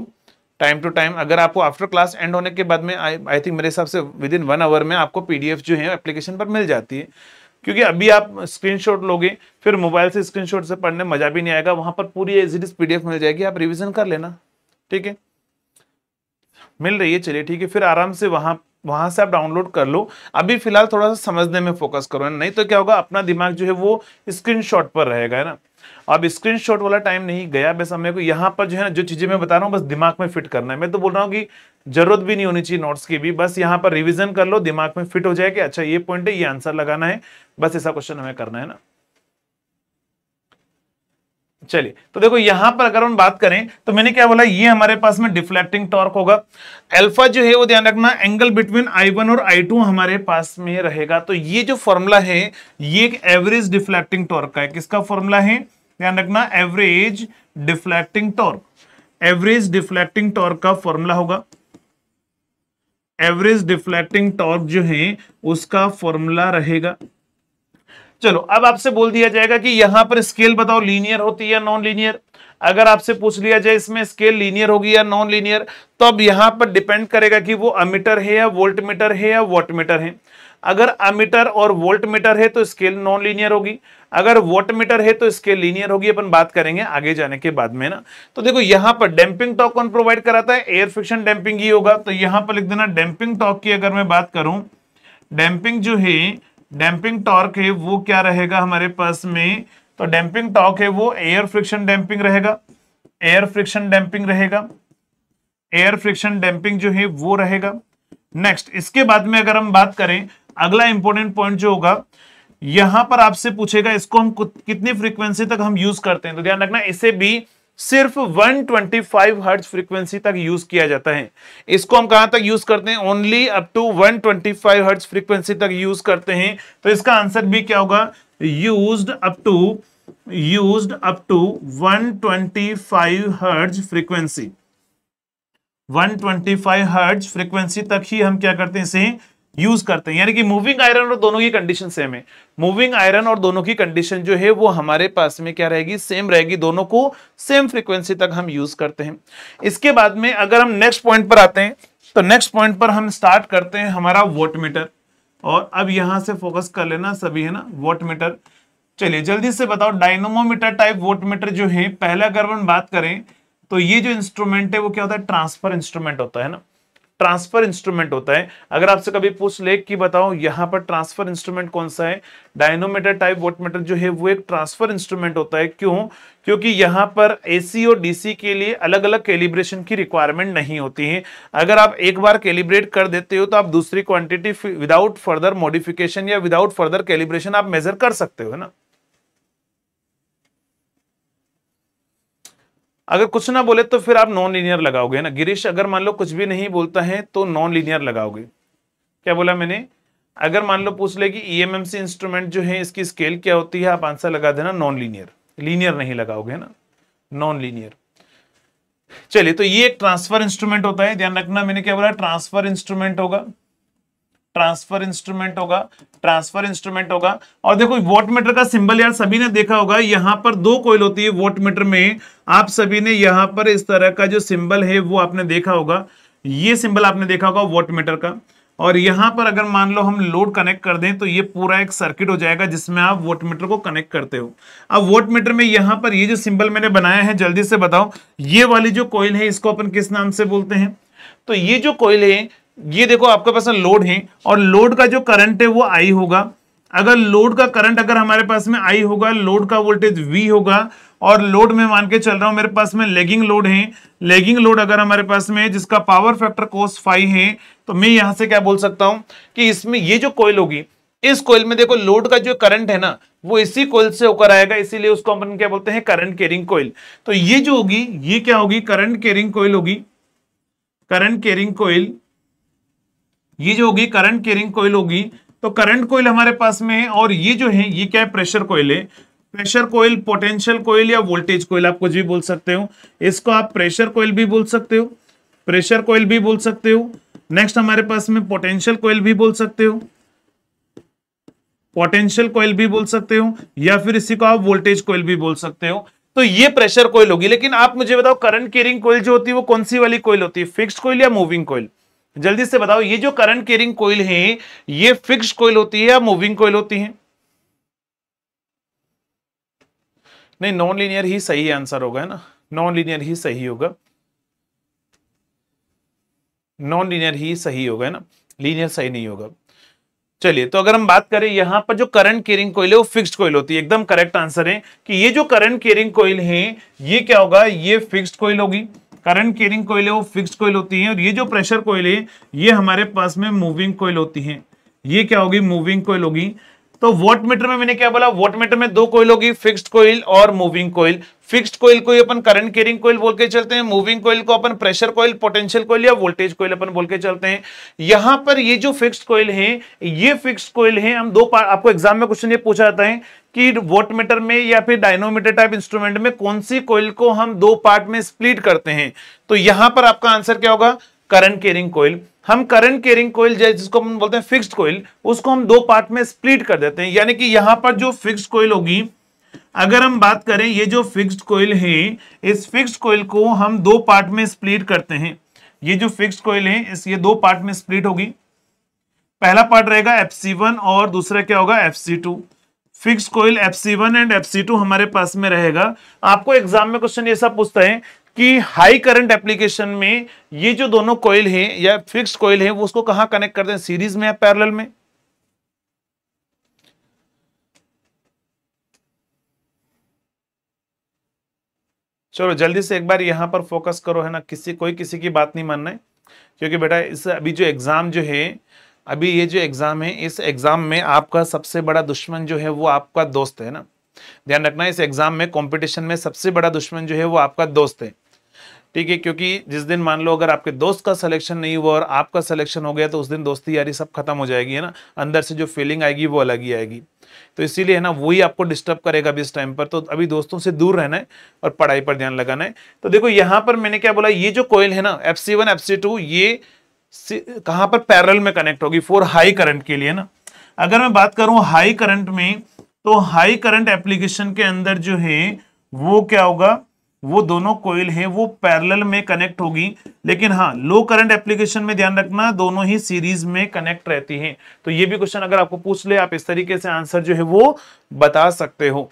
टाइम टू टाइम? अगर आपको आफ्टर क्लास एंड होने के बाद में आई थिंक मेरे हिसाब से विद इन वन आवर में आपको पीडीएफ जो है एप्लीकेशन पर मिल जाती है, क्योंकि अभी आप स्क्रीनशॉट लोगे फिर मोबाइल से स्क्रीनशॉट से पढ़ने मजा भी नहीं आएगा। वहां पर पूरी एज इट इज पीडीएफ मिल जाएगी, आप रिविजन कर लेना, ठीक है? मिल रही है, चलिए ठीक है, फिर आराम से वहां वहां से आप डाउनलोड कर लो। अभी फिलहाल थोड़ा सा समझने में फोकस करो, नहीं तो क्या होगा, अपना दिमाग जो है वो स्क्रीनशॉट पर रहेगा, है ना? अब स्क्रीनशॉट वाला टाइम नहीं गया, बस हमने को यहाँ पर जो है ना जो चीजें मैं बता रहा हूँ बस दिमाग में फिट करना है। मैं तो बोल रहा हूँ कि जरूरत भी नहीं होनी चाहिए नोट्स की भी, बस यहाँ पर रिवीजन कर लो, दिमाग में फिट हो जाए कि अच्छा ये पॉइंट है, ये आंसर लगाना है, बस ऐसा क्वेश्चन हमें करना है ना। चलिए, तो देखो यहां पर अगर हम बात करें तो मैंने क्या बोला, ये हमारे पास में डिफ्लेक्टिंग टॉर्क होगा। अल्फा जो है वो ध्यान रखना एंगल बिटवीन आई वन और आई टू हमारे पास में रहेगा। तो ये जो फॉर्मूला है ये एक एवरेज डिफ्लेक्टिंग टॉर्क का है। किसका फॉर्मूला है, ध्यान रखना, average deflecting torque, average deflecting torque का फॉर्मूला होगा। एवरेज डिफ्लेक्टिंग टॉर्क जो है उसका फॉर्मूला रहेगा। चलो, अब आपसे बोल दिया जाएगा कि यहां पर स्केल बताओ, लीनियर होती है या नॉन लीनियर। अगर आपसे पूछ लिया जाए इसमें स्केल लीनियर होगी या नॉन लीनियर, तो अब यहां पर डिपेंड करेगा कि वो अमीटर है या वोल्टमीटर है या वॉटमीटर है। अगर अमीटर और वोल्टमीटर है तो स्केल नॉन लीनियर होगी, अगर वॉटमीटर है तो स्केल लीनियर होगी। अपन बात करेंगे आगे जाने के बाद में ना। तो देखो यहाँ पर डैम्पिंग टॉर्क कौन प्रोवाइड कराता है, एयर फ्रिक्शन डैम्पिंग ही होगा। तो यहाँ पर लिख देना डैम्पिंग टॉर्क की अगर मैं बात करूं, डैम्पिंग जो है, डैम्पिंग टॉर्क है वो क्या रहेगा हमारे पास में, तो डैम्पिंग टॉर्क है वो एयर फ्रिक्शन डैम्पिंग रहेगा, एयर फ्रिक्शन डैम्पिंग रहेगा, एयर फ्रिक्शन डैम्पिंग जो है वो रहेगा। नेक्स्ट, इसके बाद में अगर हम बात करें, अगला इंपॉर्टेंट पॉइंट जो होगा, यहां पर आपसे पूछेगा इसको हम कितनी फ्रीक्वेंसी तक हम यूज करते हैं। तो ध्यान रखना इसे भी सिर्फ one twenty five hertz frequency तक यूज किया जाता है। इसको हम कहां तक यूज करते हैं, only up to one twenty five hertz frequency तक यूज करते हैं। तो इसका आंसर भी क्या होगा, used up to, used up to one twenty five hertz frequency, one twenty five hertz frequency तक ही हम क्या करते हैं, इसे यूज करते हैं। यानी कि मूविंग आयरन और दोनों की कंडीशन सेम है, मूविंग आयरन और दोनों की कंडीशन जो है वो हमारे पास में क्या रहेगी, सेम रहेगी, दोनों को सेम फ्रीक्वेंसी तक हम यूज करते हैं। इसके बाद में अगर हम नेक्स्ट पॉइंट पर आते हैं, तो नेक्स्ट पॉइंट पर हम स्टार्ट करते हैं हमारा वॉटमीटर। और अब यहां से फोकस कर लेना सभी, है ना, वॉटमीटर। चलिए जल्दी से बताओ, डायनेमोमीटर टाइप वॉटमीटर जो है, पहला अगर हम बात करें तो ये जो इंस्ट्रूमेंट है वो क्या होता है, ट्रांसफर इंस्ट्रूमेंट होता है ना, ट्रांसफर इंस्ट्रूमेंट होता है। अगर आपसे कभी पूछ ले कि बताओ यहाँ पर ट्रांसफर इंस्ट्रूमेंट कौन सा है, डायनोमीटर टाइप वॉटमीटर जो है वो एक ट्रांसफर इंस्ट्रूमेंट होता है। क्यों? क्योंकि यहाँ पर एसी और डीसी के लिए अलग अलग कैलिब्रेशन की रिक्वायरमेंट नहीं होती है। अगर आप एक बार कैलिब्रेट कर देते हो तो आप दूसरी क्वांटिटी विदाउट फर्दर मॉडिफिकेशन या विदाउट फर्दर कैलिब्रेशन आप मेजर कर सकते हो ना। अगर कुछ ना बोले तो फिर आप नॉन लीनियर लगाओगे ना। गिरीश अगर मान लो कुछ भी नहीं बोलता है तो नॉन लीनियर लगाओगे। क्या बोला मैंने? अगर मान लो पूछ ले कि ईएमएमसी इंस्ट्रूमेंट जो है इसकी स्केल क्या होती है, आप आंसर लगा देना नॉन लीनियर, लीनियर नहीं लगाओगे ना, नॉन लीनियर। चलिए, तो ये एक ट्रांसफर इंस्ट्रूमेंट होता है, ध्यान रखना। मैंने क्या बोला, ट्रांसफर इंस्ट्रूमेंट होगा, ट्रांसफर इंस्ट्रूमेंट होगा, ट्रांसफर इंस्ट्रूमेंट होगा। और देखो वॉटमीटर का सिंबल यार सभी ने देखा होगा, यहाँ पर दो कोयल होती है वॉटमीटर में। आप सभी ने यहाँ पर इस तरह का जो सिंबल है वो आपने देखा होगा, ये सिंबल आपने देखा होगा वॉटमीटर का। और यहाँ पर अगर मान लो हम लोड कनेक्ट कर दें तो ये पूरा एक सर्किट हो जाएगा जिसमें आप वोट मीटर को कनेक्ट करते हो। अब वोट मीटर में यहाँ पर ये जो सिंबल मैंने बनाया है, जल्दी से बताओ ये वाली जो कॉइल है इसको अपन किस नाम से बोलते हैं? तो ये जो कॉइल है, ये देखो आपके पास लोड है और लोड का जो करंट है वो आई होगा। अगर लोड का करंट अगर हमारे पास में आई होगा, लोड का वोल्टेज वी होगा, और लोड में मान के चल रहा हूं मेरे पास में लैगिंग लोड है। लैगिंग लोड अगर हमारे पास में जिसका पावर फैक्टर कोस फाइव है, तो मैं यहां से क्या बोल सकता हूं कि इसमें ये जो कॉइल होगी, इस कॉइल में देखो लोड का जो करंट है ना वो इसी कॉइल से होकर आएगा, इसीलिए उसको हम क्या बोलते हैं? Current carrying coil. तो ये जो होगी ये क्या होगी? करंट कैरिंग कॉइल होगी। करंट कैरिंग कॉइल ये जो होगी करंट कैरिंग कॉइल होगी। तो करंट कॉइल हमारे पास में है और ये जो है ये क्या है? प्रेशर कॉइल है। प्रेशर कॉइल, पोटेंशियल कॉइल या वोल्टेज कॉइल आप कुछ भी बोल सकते हो। इसको आप प्रेशर कॉइल भी बोल सकते हो, प्रेशर कॉइल भी बोल सकते हो। नेक्स्ट हमारे पास में पोटेंशियल कॉइल भी बोल सकते हो, पोटेंशियल कॉइल भी बोल सकते हो, या फिर इसी को आप वोल्टेज कॉइल भी बोल सकते हो। तो ये प्रेशर कॉइल होगी। लेकिन आप मुझे बताओ करंट कैरिंग कॉइल जो होती है वो कौन सी वाली कॉइल होती है? फिक्स्ड कॉइल या मूविंग कॉइल? जल्दी से बताओ ये जो करंट कैरिंग कॉइल है ये फिक्स्ड कॉइल होती है या मूविंग कॉइल होती है? नहीं, नॉन लीनियर ही सही आंसर होगा, है ना, नॉन लीनियर ही सही होगा, नॉन लीनियर ही सही होगा, है ना, लीनियर सही नहीं होगा। चलिए, तो अगर हम बात करें यहाँ पर जो करंट कैरिंग कॉइल है वो फिक्स्ड कॉइल होती है। एकदम करेक्ट आंसर है कि ये जो करंट कैरिंग कॉइल है ये क्या होगा? ये फिक्स्ड कॉइल होगी। करंट कैरिंग कॉइल है वो फिक्स्ड कॉइल होती है। और ये जो प्रेशर कॉइल है ये हमारे पास में मूविंग कॉइल होती है। ये क्या होगी? मूविंग कॉइल होगी। तो वॉट मीटर में मैंने क्या बोला? वॉट मीटर में दो कॉइल होगी, फिक्स्ड कॉइल और मूविंग कॉइल। फिक्स्ड कॉइल को अपन करंट कैरिंग कॉइल बोल के चलते हैं, मूविंग कॉइल को अपन प्रेशर कॉइल, पोटेंशियल कॉइल या वोल्टेज कॉइल अपन बोल के चलते हैं। यहां पर ये जो फिक्स्ड कॉइल है ये फिक्स्ड कॉइल है। हम दो पार्ट, आपको एग्जाम में क्वेश्चन ये पूछा जाता है कि वॉट मीटर में या फिर डायनोमीटर टाइप इंस्ट्रूमेंट में कौन सी कॉइल को हम दो पार्ट में स्प्लिट करते हैं। तो यहां पर आपका आंसर क्या होगा? Current carrying coil. हम करंट कैरिंग कॉइल जिसको हम बोलते हैं फिक्स्ड कॉइल, उसको हम दो पार्ट में स्प्लिट कर देते हैं। यानी कि यहां पर जो फिक्स्ड कॉइल होगी, अगर हम बात करें ये जो फिक्स्ड कॉइल है, इस फिक्स्ड कॉइल को हम दो पार्ट में स्प्लिट करते हैं। ये जो फिक्स्ड कॉइल है इस ये दो पार्ट में स्प्लिट होगी। पहला पार्ट रहेगा एफ सी वन और दूसरा क्या होगा? F C two. Fix coil F C one and F C two हमारे पास में रहेगा। आपको एग्जाम में क्वेश्चन ये सब पूछता है कि हाई करंट एप्लीकेशन में ये जो दोनों कॉइल हैं या फिक्स्ड कॉइल है वो उसको कहां कनेक्ट करते हैं? सीरीज में या पैरेलल में? चलो जल्दी से एक बार यहां पर फोकस करो, है ना, किसी कोई किसी की बात नहीं मानना है, क्योंकि बेटा इस अभी जो एग्जाम जो है अभी ये जो एग्जाम है इस एग्जाम में आपका सबसे बड़ा दुश्मन जो है वो आपका दोस्त है ना। ध्यान रखना, इस एग्जाम में कंपटीशन में सबसे बड़ा दुश्मन जो है वो आपका दोस्त है, ठीक है। क्योंकि जिस दिन मान लो अगर आपके दोस्त का सिलेक्शन नहीं हुआ और आपका सिलेक्शन हो गया तो उस दिन दोस्ती यारी सब खत्म हो जाएगी, है ना। अंदर से जो फीलिंग आएगी वो अलग ही आएगी, तो इसीलिए है ना वही आपको डिस्टर्ब करेगा अभी इस टाइम पर। तो अभी दोस्तों से दूर रहना है और पढ़ाई पर ध्यान लगाना है। तो देखो यहाँ पर मैंने क्या बोला, ये जो कॉइल है ना F C one F C two ये कहाँ पर पैरेलल में कनेक्ट होगी? फॉर हाई करंट के लिए ना। अगर मैं बात करूं हाई करंट में, तो हाई करंट एप्लीकेशन के अंदर जो है वो क्या होगा? वो दोनों कॉइल है वो पैरेलल में कनेक्ट होगी। लेकिन हाँ, लो करंट एप्लीकेशन में ध्यान रखना दोनों ही सीरीज में कनेक्ट रहती हैं। तो ये भी क्वेश्चन अगर आपको पूछ ले, आप इस तरीके से आंसर जो है वो बता सकते हो।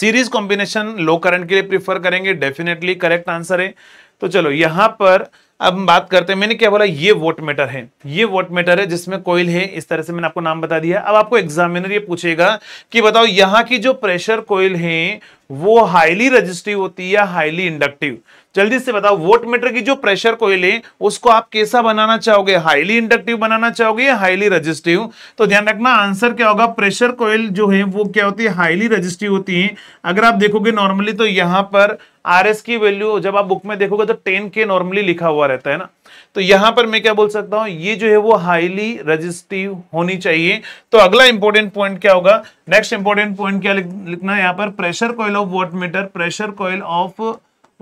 सीरीज कॉम्बिनेशन लो करंट के लिए प्रीफर करेंगे, डेफिनेटली करेक्ट आंसर है। तो चलो यहाँ पर अब हम बात करते हैं, मैंने क्या बोला, ये वॉट मीटर है, ये वॉट मीटर है जिसमें कॉइल है, इस तरह से मैंने आपको नाम बता दिया। अब आपको एग्जामिनर ये पूछेगा कि बताओ यहाँ की जो प्रेशर कॉइल है वो हाईली रेजिस्टिव होती है या हाईली इंडक्टिव? जल्दी से बताओ वॉट मीटर की जो प्रेशर कॉइल है उसको आप कैसा बनाना चाहोगे? हाईली इंडक्टिव बनाना चाहोगे या हाईली रेजिस्टिव? तो ध्यान रखना आंसर क्या होगा, प्रेशर कॉइल जो है वो क्या होती है? हाईली रेजिस्टिव होती है। अगर आप देखोगे नॉर्मली तो यहाँ पर आर एस की वैल्यू जब आप बुक में देखोगे तो टेन के नॉर्मली लिखा हुआ रहता है ना। तो यहां पर मैं क्या बोल सकता हूं, ये जो है वो हाईली रेजिस्टिव होनी चाहिए। तो अगला इंपॉर्टेंट पॉइंट क्या होगा? नेक्स्ट इंपॉर्टेंट पॉइंट क्या लिखना है यहाँ पर? Pressure coil of watt meter, pressure coil of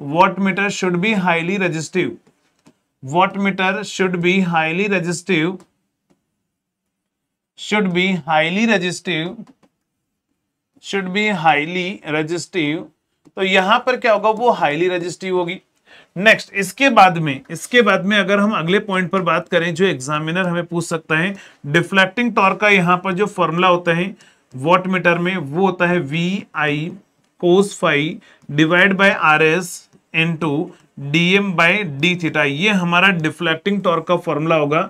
watt meter should be highly resistive, watt meter should be highly resistive, should be highly resistive, should be highly resistive. तो यहां पर क्या होगा? वो हाईली रेजिस्टिव होगी। नेक्स्ट इसके बाद में इसके बाद में अगर हम अगले पॉइंट पर बात करें जो एग्जामिनर हमें पूछ सकता है, डिफ्लेक्टिंग टॉर्क का यहाँ पर जो फॉर्मूला होता है वॉट मीटर में वो होता है V I cos phi divide by R S into D M by D theta. ये हमारा डिफ्लेक्टिंग टॉर्क का फॉर्मूला होगा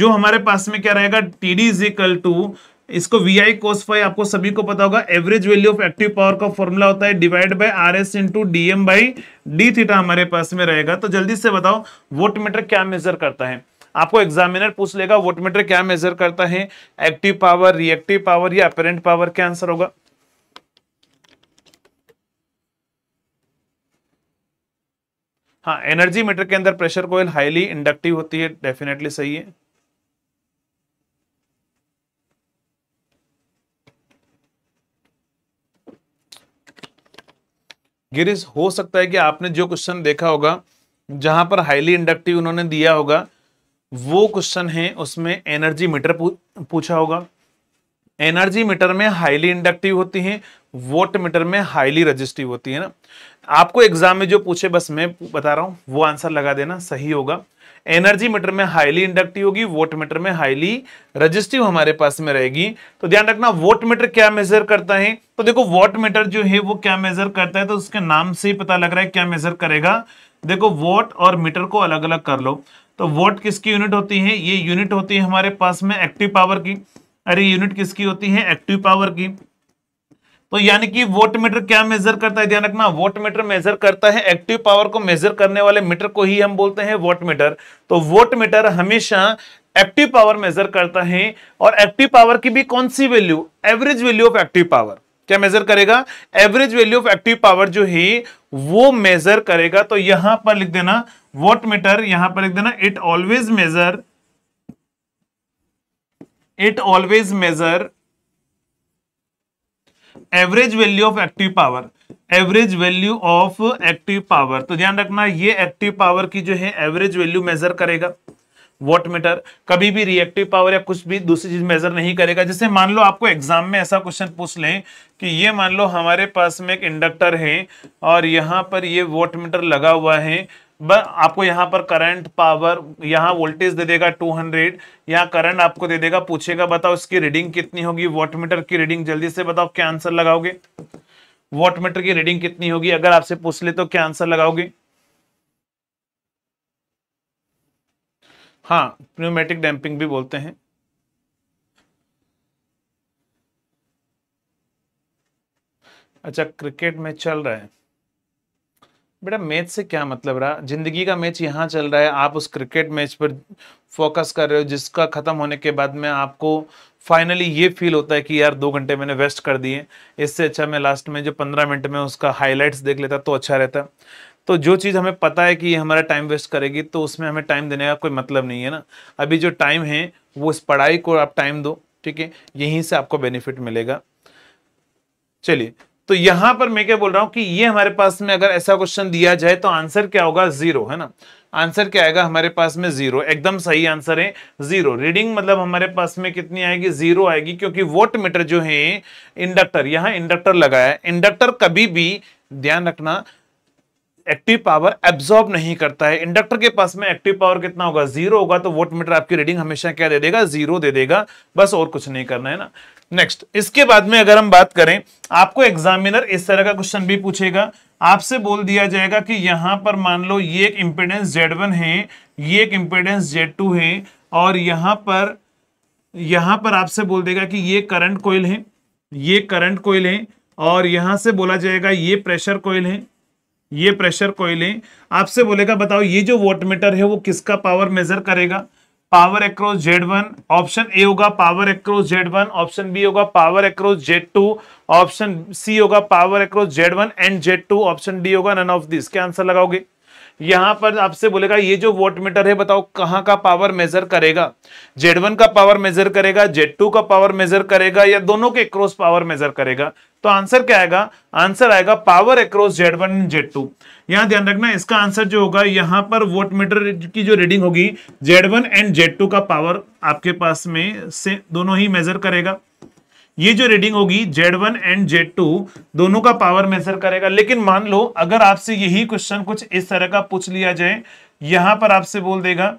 जो हमारे पास में क्या रहेगा, T D is equal to, इसको वी आई कोस फाई आपको सभी को पता होगा, average value of active power का फॉर्मूला होता है divide by R S into D M by D theta हमारे पास में रहेगा। तो जल्दी से बताओ वोल्टमीटर क्या मेजर करता है, आपको एग्जामिनर पूछ लेगा वोल्टमीटर क्या मेजर करता है, एक्टिव पावर, रिएक्टिव पावर या अपेरेंट पावर, क्या आंसर होगा? हाँ, एनर्जी मीटर के अंदर प्रेशर कॉइल हाईली इंडक्टिव होती है, डेफिनेटली सही है। गिरीश हो सकता है कि आपने जो क्वेश्चन देखा होगा जहां पर हाईली इंडक्टिव उन्होंने दिया होगा वो क्वेश्चन है, उसमें एनर्जी मीटर पूछा होगा। एनर्जी मीटर में हाईली इंडक्टिव होती है, वोट मीटर में हाईली रजिस्टिव होती है ना। आपको एग्जाम में जो पूछे बस मैं बता रहा हूं, वो आंसर लगा देना, सही होगा। एनर्जी मीटर में हाईली इंडक्टिव होगी, वोट मीटर में हाईली रजिस्टिव हमारे पास में रहेगी। तो ध्यान रखना वोट मीटर क्या मेजर करता है। तो देखो वोट मीटर जो है वो क्या मेजर करता है, तो उसके नाम से ही पता लग रहा है क्या मेजर करेगा। देखो वोट और मीटर को अलग अलग कर लो। तो वोट किसकी यूनिट होती है, ये यूनिट होती है हमारे पास में एक्टिव पावर की। अरे यूनिट किसकी होती है, एक्टिव पावर की। तो यानी कि वोट मीटर क्या मेजर करता है, ध्यान रखना वोट मीटर मेजर करता है, एक्टिव पावर को मेजर करने वाले मीटर को ही हम बोलते हैं वोट मीटर। तो वोट मीटर हमेशा एक्टिव पावर मेजर करता है, और एक्टिव पावर की भी कौन सी value, average value of active power. क्या मेजर करेगा, average value of active power जो है वो मेजर करेगा। तो यहां पर लिख देना वोट मीटर, यहां पर लिख देना it always measure it always measure average value of active power average value of active power. तो ध्यान रखना ये एक्टिव पावर की जो है एवरेज वैल्यू मेजर करेगा वॉट मीटर, कभी भी रिएक्टिव पावर या कुछ भी दूसरी चीज मेजर नहीं करेगा। जैसे मान लो आपको एग्जाम में ऐसा क्वेश्चन पूछ लें कि ये मान लो हमारे पास में एक इंडक्टर है और यहाँ पर ये वॉट मीटर लगा हुआ है, बस आपको यहाँ पर करंट पावर, यहाँ वोल्टेज दे देगा दो सौ, यहाँ करंट आपको दे देगा, पूछेगा बताओ इसकी रीडिंग कितनी होगी, वॉटमीटर की रीडिंग। जल्दी से बताओ क्या आंसर लगाओगे, वॉटमीटर की रीडिंग कितनी होगी अगर आपसे पूछ ले तो क्या आंसर लगाओगे? हाँ, प्न्यूमेटिक डैम्पिंग भी बोलते हैं। अच्छा, क्रिकेट में चल रहा है बेटा, मैच से क्या मतलब रहा, जिंदगी का मैच यहाँ चल रहा है, आप उस क्रिकेट मैच पर फोकस कर रहे हो जिसका खत्म होने के बाद में आपको फाइनली ये फील होता है कि यार दो घंटे मैंने वेस्ट कर दिए, इससे अच्छा मैं लास्ट में जो पंद्रह मिनट में उसका हाईलाइट्स देख लेता तो अच्छा रहता। तो जो चीज़ हमें पता है कि ये हमारा टाइम वेस्ट करेगी तो उसमें हमें टाइम देने का कोई मतलब नहीं है ना। अभी जो टाइम है वो इस पढ़ाई को आप टाइम दो, ठीक है, यहीं से आपको बेनिफिट मिलेगा। चलिए, तो यहां पर मैं क्या बोल रहा हूं कि ये हमारे पास में अगर ऐसा क्वेश्चन दिया जाए तो आंसर क्या होगा, जीरो, है ना। आंसर क्या आएगा हमारे पास में, जीरो, एकदम सही आंसर है जीरो। रीडिंग मतलब हमारे पास में कितनी आएगी, जीरो आएगी, क्योंकि वोट मीटर जो है इंडक्टर, यहाँ इंडक्टर लगाया है, इंडक्टर कभी भी ध्यान रखना एक्टिव पावर एब्जॉर्ब नहीं करता है। इंडक्टर के पास में एक्टिव पावर कितना होगा, जीरो होगा, तो वोट मीटर आपकी रीडिंग हमेशा क्या दे देगा, जीरो दे देगा, बस और कुछ नहीं करना है ना। नेक्स्ट इसके बाद में अगर हम बात करें, आपको एग्जामिनर इस तरह का क्वेश्चन भी पूछेगा, आपसे बोल दिया जाएगा कि यहाँ पर मान लो ये एक इम्पीडेंस जेड वन है, ये एक इम्पीडेंस जेड टू है, और यहाँ पर यहाँ पर आपसे बोल देगा कि ये करंट कोयल है, ये करंट कोयल है, और यहाँ से बोला जाएगा ये प्रेशर कोयल है, ये प्रेशर कोयल है। आपसे बोलेगा बताओ ये जो वॉटमीटर है वो किसका पावर मेजर करेगा, power across Z one, option A होगा power across Z one, option B होगा power across Z two, option C होगा power across Z one and Z two, option D होगा नन ऑफ दिस। क्या answer लगाओगे? यहाँ पर आपसे बोलेगा ये जो वॉटमीटर है बताओ कहाँ का पावर मेजर करेगा, जेड वन का पावर मेजर करेगा, जेड टू का पावर मेजर करेगा, या दोनों के अक्रॉस पावर मेजर करेगा। तो आंसर क्या आएगा, आंसर आएगा power across Z one and Z two. यहाँ ध्यान रखना इसका आंसर जो होगा, यहाँ पर वॉटमीटर की जो रीडिंग होगी Z one and Z two का पावर आपके पास में से दोनों ही मेजर करेगा। ये जो रीडिंग होगी Z one and Z two दोनों का पावर मेजर करेगा। लेकिन मान लो अगर आपसे यही क्वेश्चन कुछ इस तरह का पूछ लिया जाए, यहां पर आपसे बोल देगा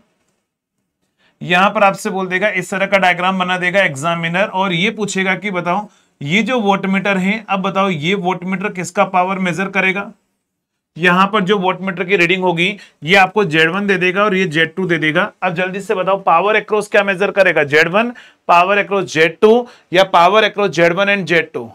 यहां पर आपसे बोल देगा इस तरह का डायग्राम बना देगा एग्जामिनर, और ये पूछेगा कि बताओ ये जो वॉटमीटर है, अब बताओ ये वॉटमीटर किसका पावर मेजर करेगा। यहां पर जो वॉटमीटर की रीडिंग होगी ये आपको जेड वन दे देगा और ये जेड टू दे देगा। अब जल्दी से बताओ पावर एक्रॉस क्या मेजर करेगा, Z one power across Z two या power across Z one and Z two.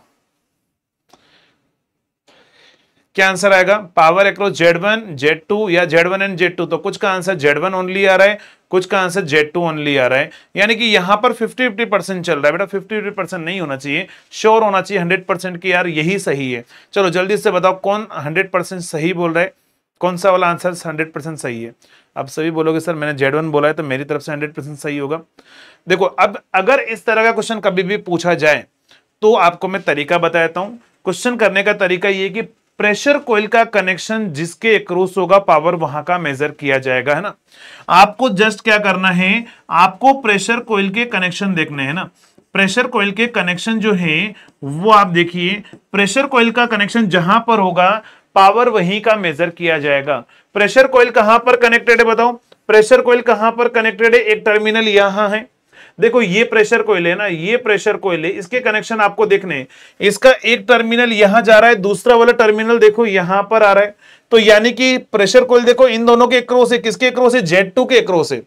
क्या आंसर आएगा, power across Z one Z two या Z one and Z two. तो कुछ का आंसर जेड वन ओनली आ रहा है, कुछ का आंसर जेड टू ओनली आ रहा है, यानी कि यहाँ पर फिफ्टी फिफ्टी परसेंट चल रहा है। बेटा फिफ्टी फिफ्टी परसेंट नहीं होना चाहिए, श्योर होना चाहिए हंड्रेड परसेंट कि यार यही सही है। चलो जल्दी से बताओ कौन हंड्रेड परसेंट सही बोल रहा है, कौन सा वाला आंसर हंड्रेड परसेंट सही है। आप सभी बोलोगे सर मैंने जेड वन बोला है तो मेरी तरफ से हंड्रेड परसेंट सही होगा। देखो अब अगर इस तरह का क्वेश्चन कभी भी पूछा जाए तो आपको मैं तरीका बता देता हूँ। क्वेश्चन करने का तरीका ये कि प्रेशर कोयल का कनेक्शन जिसके एक्रॉस होगा पावर वहां का मेजर किया जाएगा, है ना। आपको जस्ट क्या करना है, आपको प्रेशर कोयल के कनेक्शन देखने हैं ना। प्रेशर कोयल के कनेक्शन जो है वो आप देखिए, प्रेशर कोयल का कनेक्शन जहां पर होगा पावर वहीं का मेजर किया जाएगा। प्रेशर कोयल कहां पर कनेक्टेड है बताओ, प्रेशर कोयल कहां पर कनेक्टेड है, एक टर्मिनल यहां है। देखो ये प्रेशर कोयल है ना, ये प्रेशर कोयल है, इसके कनेक्शन आपको देखने हैं। इसका एक टर्मिनल यहां जा रहा है, दूसरा वाला टर्मिनल देखो यहां पर आ रहा है। तो यानी कि प्रेशर कोयल देखो इन दोनों के क्रॉस है, किसके क्रॉस है, जेड टू के क्रॉस है।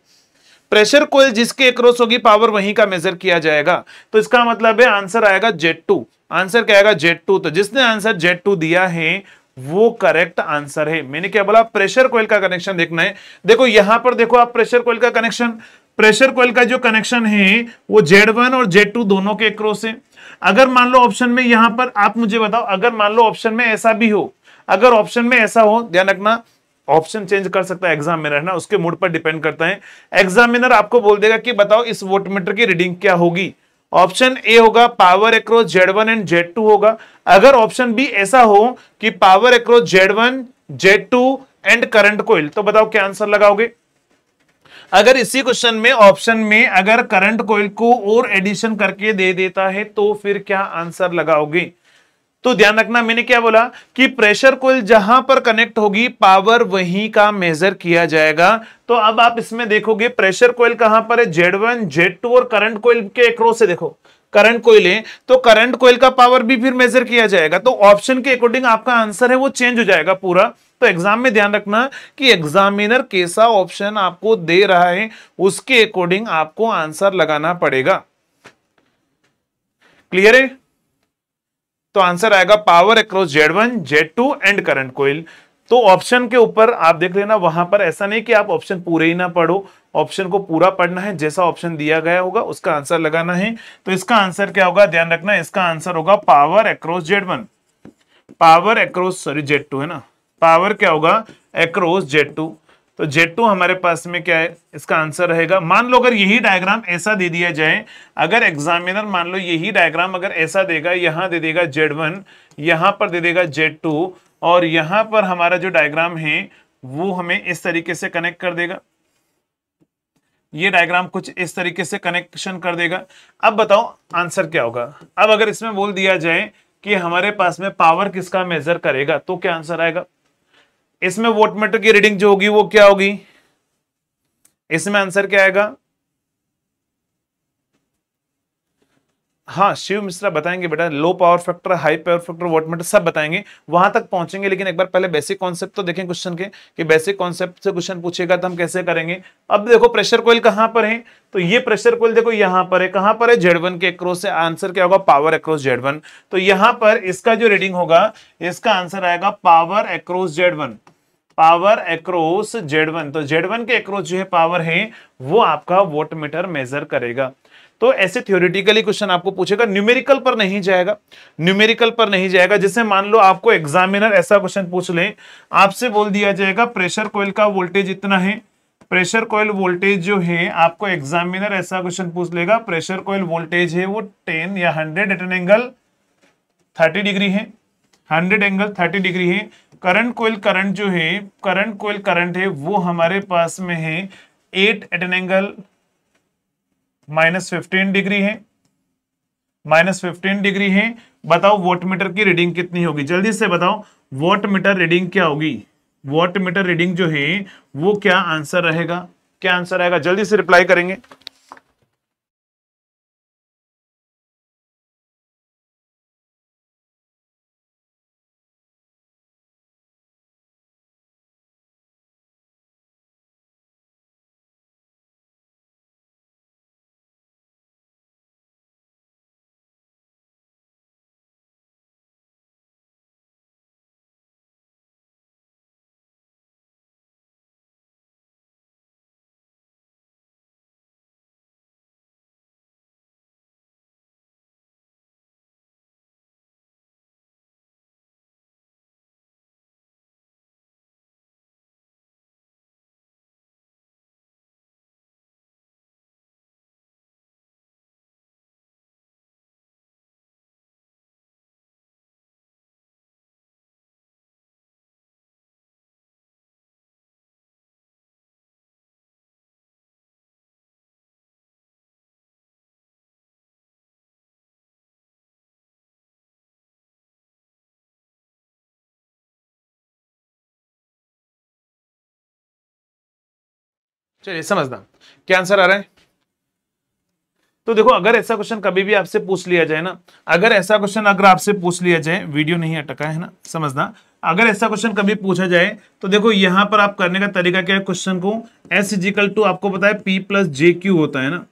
प्रेशर कोयल जिसके क्रॉस होगी पावर वहीं का मेजर किया जाएगा। तो इसका मतलब है आंसर आएगा जेड टू। आंसर क्या आएगा, जेड टू। तो जिसने आंसर जेड टू दिया है वो करेक्ट आंसर है। मैंने क्या बोला, प्रेशर कोयल का कनेक्शन देखना है। देखो यहां पर देखो आप प्रेशर कोयल का कनेक्शन, प्रेशर कोयल का जो कनेक्शन है वो जेड वन और जेड टू दोनों के क्रॉस है। अगर मान लो ऑप्शन में यहां पर आप मुझे बताओ, अगर मान लो ऑप्शन में ऐसा भी हो, अगर ऑप्शन में ऐसा हो, ध्यान रखना ऑप्शन चेंज कर सकता है एग्जामिनर, है ना, उसके मूड पर डिपेंड करता है। एग्जामिनर आपको बोल देगा कि बताओ इस वॉटमीटर की रीडिंग क्या होगी। ऑप्शन ए होगा power across Z one and Z two होगा। अगर ऑप्शन बी ऐसा हो कि power across Z one, Z two and current coil, तो बताओ क्या आंसर लगाओगे। अगर इसी क्वेश्चन में ऑप्शन में अगर करंट कोइल को और एडिशन करके दे देता है तो फिर क्या आंसर लगाओगे। तो ध्यान रखना मैंने क्या बोला कि प्रेशर कोइल जहां पर कनेक्ट होगी पावर वहीं का मेजर किया जाएगा। तो अब आप इसमें देखोगे प्रेशर कोइल कहां पर है, जेड वन, जेड टू और करंट कोइल के एक्रॉस से देखो करंट कोइल है, तो करंट कोइल का पावर भी फिर मेजर किया जाएगा। तो ऑप्शन के अकॉर्डिंग आपका आंसर है वो चेंज हो जाएगा पूरा। तो एग्जाम में ध्यान रखना कि एग्जामिनर कैसा ऑप्शन आपको दे रहा है उसके अकॉर्डिंग आपको आंसर लगाना पड़ेगा। क्लियर है। तो आंसर आएगा power across Z one, Z two and current coil. तो ऑप्शन के ऊपर आप देख लेना, वहां पर ऐसा नहीं कि आप ऑप्शन पूरे ही ना पढ़ो, ऑप्शन को पूरा पढ़ना है। जैसा ऑप्शन दिया गया होगा उसका आंसर लगाना है। तो इसका आंसर क्या होगा, ध्यान रखना इसका आंसर होगा power across Z one, power across sorry Z two, है ना, पावर क्या होगा एक्रॉस जेड टू। तो जेड टू हमारे पास में क्या है, इसका आंसर रहेगा। मान लो अगर यही डायग्राम ऐसा दे दिया जाए, अगर एग्जामिनर मान लो यही डायग्राम अगर ऐसा देगा, यहाँ दे देगा जेड वन, यहाँ पर दे देगा जेड टू और यहाँ पर हमारा जो डायग्राम है वो हमें इस तरीके से कनेक्ट कर देगा। ये डायग्राम कुछ इस तरीके से कनेक्शन कर देगा। अब बताओ आंसर क्या होगा। अब अगर इसमें बोल दिया जाए कि हमारे पास में पावर किसका मेजर करेगा, तो क्या आंसर आएगा। इसमें वॉटमीटर की रीडिंग जो होगी वो क्या होगी, इसमें आंसर क्या आएगा। हाँ शिव मिश्रा बताएंगे बेटा, low power factor, high power factor, wattmeter सब बताएंगे, वहां तक पहुंचेंगे। लेकिन एक बार पहले बेसिक कॉन्सेप्ट तो देखें क्वेश्चन के, कि बेसिक कॉन्सेप्ट से क्वेश्चन पूछेगा तो हम कैसे करेंगे। अब देखो प्रेशर कोइल कहां पर है, तो ये प्रेशर कोइल देखो यहां पर है, कहां पर है, जेड वन के एक्रॉस से। आंसर क्या होगा, पावर एक्रॉस जेड वन। तो यहां पर इसका जो रीडिंग होगा इसका आंसर आएगा power across Z one, power across Z one. तो जेड वन के एक्रॉस जो है पावर है वो आपका वॉटमीटर मेजर करेगा। तो ऐसे थ्योरेटिकली क्वेश्चन आपको पूछेगा, न्यूमेरिकल पर नहीं जाएगा, न्यूमेरिकल पर नहीं जाएगा। जैसे मान लो आपको एग्जामिनर ऐसा क्वेश्चन पूछ ले, आपसे बोल दिया जाएगा प्रेशर कोइल का वोल्टेज इतना है, प्रेशर कोइल वोल्टेज जो है, आपको एग्जामिनर ऐसा क्वेश्चन पूछ लेगा, प्रेशर कोइल वोल्टेज है वो टेन या hundred at an angle thirty degree है, हंड्रेड एंगल थर्टी डिग्री है। करंट कोइल करंट जो है, करंट कोइल करंट है वो हमारे पास में है eight at an angle minus fifteen degree है। माइनस फिफ्टीन डिग्री है। बताओ वाटमीटर की रीडिंग कितनी होगी, जल्दी से बताओ वाटमीटर रीडिंग क्या होगी, वाटमीटर रीडिंग जो है वो क्या आंसर रहेगा, क्या आंसर रहेगा, जल्दी से रिप्लाई करेंगे। चलिए समझना क्या आंसर आ रहा है। तो देखो अगर ऐसा क्वेश्चन कभी भी आपसे पूछ लिया जाए ना, अगर ऐसा क्वेश्चन अगर आपसे पूछ लिया जाए, वीडियो नहीं अटका है ना, समझना अगर ऐसा क्वेश्चन कभी पूछा जाए तो देखो यहाँ पर आप करने का तरीका क्या है, क्वेश्चन को एस इजिकल टू आपको पता है पी प्लस जे क्यू होता है ना,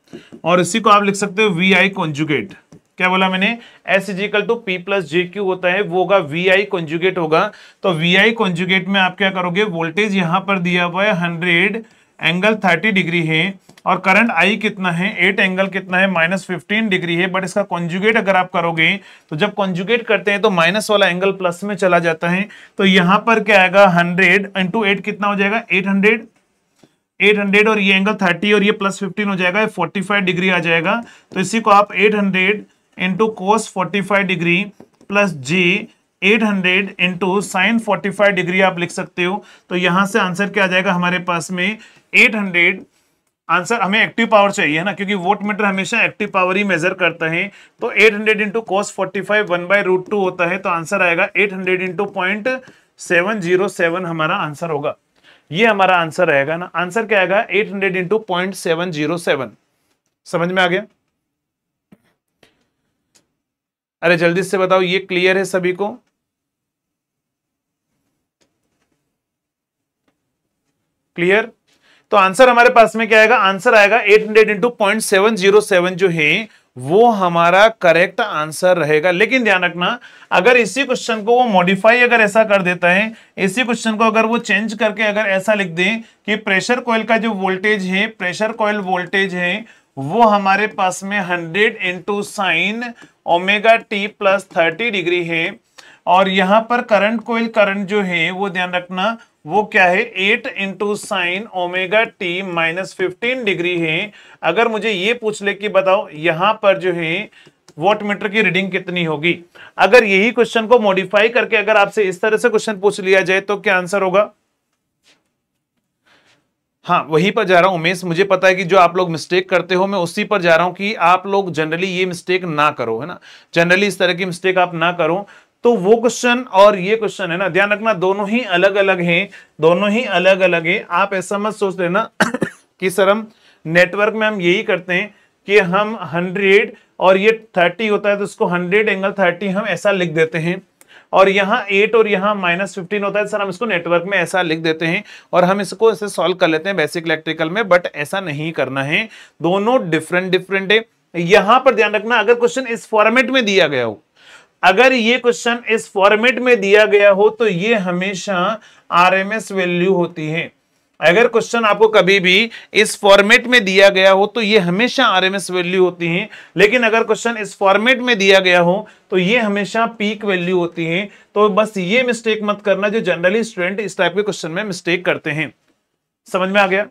और इसी को आप लिख सकते हो वी आई कॉन्जुगेट, क्या बोला मैंने, S is equal to P plus J Q होता है, वो होगा वी आई कॉन्जुगेट होगा। तो वी आई कॉन्जुगेट में आप क्या करोगे, वोल्टेज यहाँ पर दिया हुआ है हंड्रेड, एंगल तीस डिग्री है और करंट आई कितना है आठ, एंगल कितना है माइनस फिफ्टीन डिग्री है, बट इसका कॉन्जुगेट अगर आप करोगे तो जब कॉन्जुगेट करते हैं तो माइनस वाला एंगल प्लस में चला जाता है। तो यहाँ पर क्या आएगा हंड्रेड इंटू एट कितना हो जाएगा आठ सौ, आठ सौ और ये एंगल तीस और ये प्लस फिफ्टीन हो जाएगा, पैंतालीस डिग्री आ जाएगा। तो इसी को आप eight hundred into cos forty five degree plus J आठ सौ इंटू साइन पैंतालीस डिग्री आप लिख सकते हो। तो यहाँ से आंसर क्या आ जाएगा हमारे पास में आठ सौ। आंसर हमें एक्टिव पावर चाहिए है ना, क्योंकि वाटमीटर हमेशा एक्टिव पावर ही मेजर करता है। तो आठ सौ इंटू कॉस पैंतालीस वन बाई रूट टू होता है, तो आंसर आएगा आठ सौ into point seven zero seven हमारा आंसर होगा, ये हमारा आंसर रहेगा ना। आंसर क्या आएगा आठ सौ into point seven zero seven, समझ में आ गया। अरे जल्दी से बताओ ये क्लियर है सभी को, क्लियर। तो आंसर हमारे पास में क्या आएगा, आंसर आएगा आठ सौ into point seven zero seven जो है वो हमारा करेक्ट आंसर रहेगा। लेकिन ध्यान रखना अगर इसी क्वेश्चन को वो मॉडिफाई अगर ऐसा कर देता है, इसी क्वेश्चन को अगर वो चेंज करके अगर ऐसा लिख दें कि प्रेशर कॉइल का जो वोल्टेज है, प्रेशर कॉइल वोल्टेज है वो हमारे पास में hundred into sine omega T plus thirty degree है, और यहाँ पर करंट कोइल करंट जो है वो ध्यान रखना वो क्या है eight into sine omega T minus fifteen degree है। अगर मुझे ये पूछ ले कि बताओ यहाँ पर जो है वाटमीटर की रीडिंग कितनी होगी, अगर यही क्वेश्चन को मॉडिफाई करके अगर आपसे इस तरह से क्वेश्चन पूछ लिया जाए तो क्या आंसर होगा। हाँ वहीं पर जा रहा हूँ उमेश, मुझे पता है कि जो आप लोग मिस्टेक करते हो मैं उसी पर जा रहा हूँ कि आप लोग जनरली ये मिस्टेक ना करो है ना, जनरली इस तरह की मिस्टेक आप ना करो। तो वो क्वेश्चन और ये क्वेश्चन है ना, ध्यान रखना दोनों ही अलग अलग हैं, दोनों ही अलग अलग हैं। आप ऐसा मत सोच लेना कि सर हम नेटवर्क में हम यही करते हैं कि हम हंड्रेड और ये तीस होता है तो इसको हंड्रेड एंगल तीस हम ऐसा लिख देते हैं, और यहाँ आठ और यहाँ माइनस फिफ्टीन होता है सर हम इसको नेटवर्क में ऐसा लिख देते हैं और हम इसको ऐसे सॉल्व कर लेते हैं बेसिक इलेक्ट्रिकल में, बट ऐसा नहीं करना है, दोनों डिफरेंट डिफरेंट है। यहाँ पर ध्यान रखना अगर क्वेश्चन इस फॉर्मेट में दिया गया हो, अगर ये क्वेश्चन इस फॉर्मेट में दिया गया हो तो ये हमेशा आरएमएस वैल्यू होती है। अगर क्वेश्चन आपको कभी भी इस फॉर्मेट में दिया गया हो तो ये हमेशा आरएमएस वैल्यू होती है, लेकिन अगर क्वेश्चन इस फॉर्मेट में दिया गया हो तो ये हमेशा पीक वैल्यू होती है। तो बस ये मिस्टेक मत करना जो जनरली स्टूडेंट इस टाइप के क्वेश्चन में मिस्टेक करते हैं। समझ में आ गया,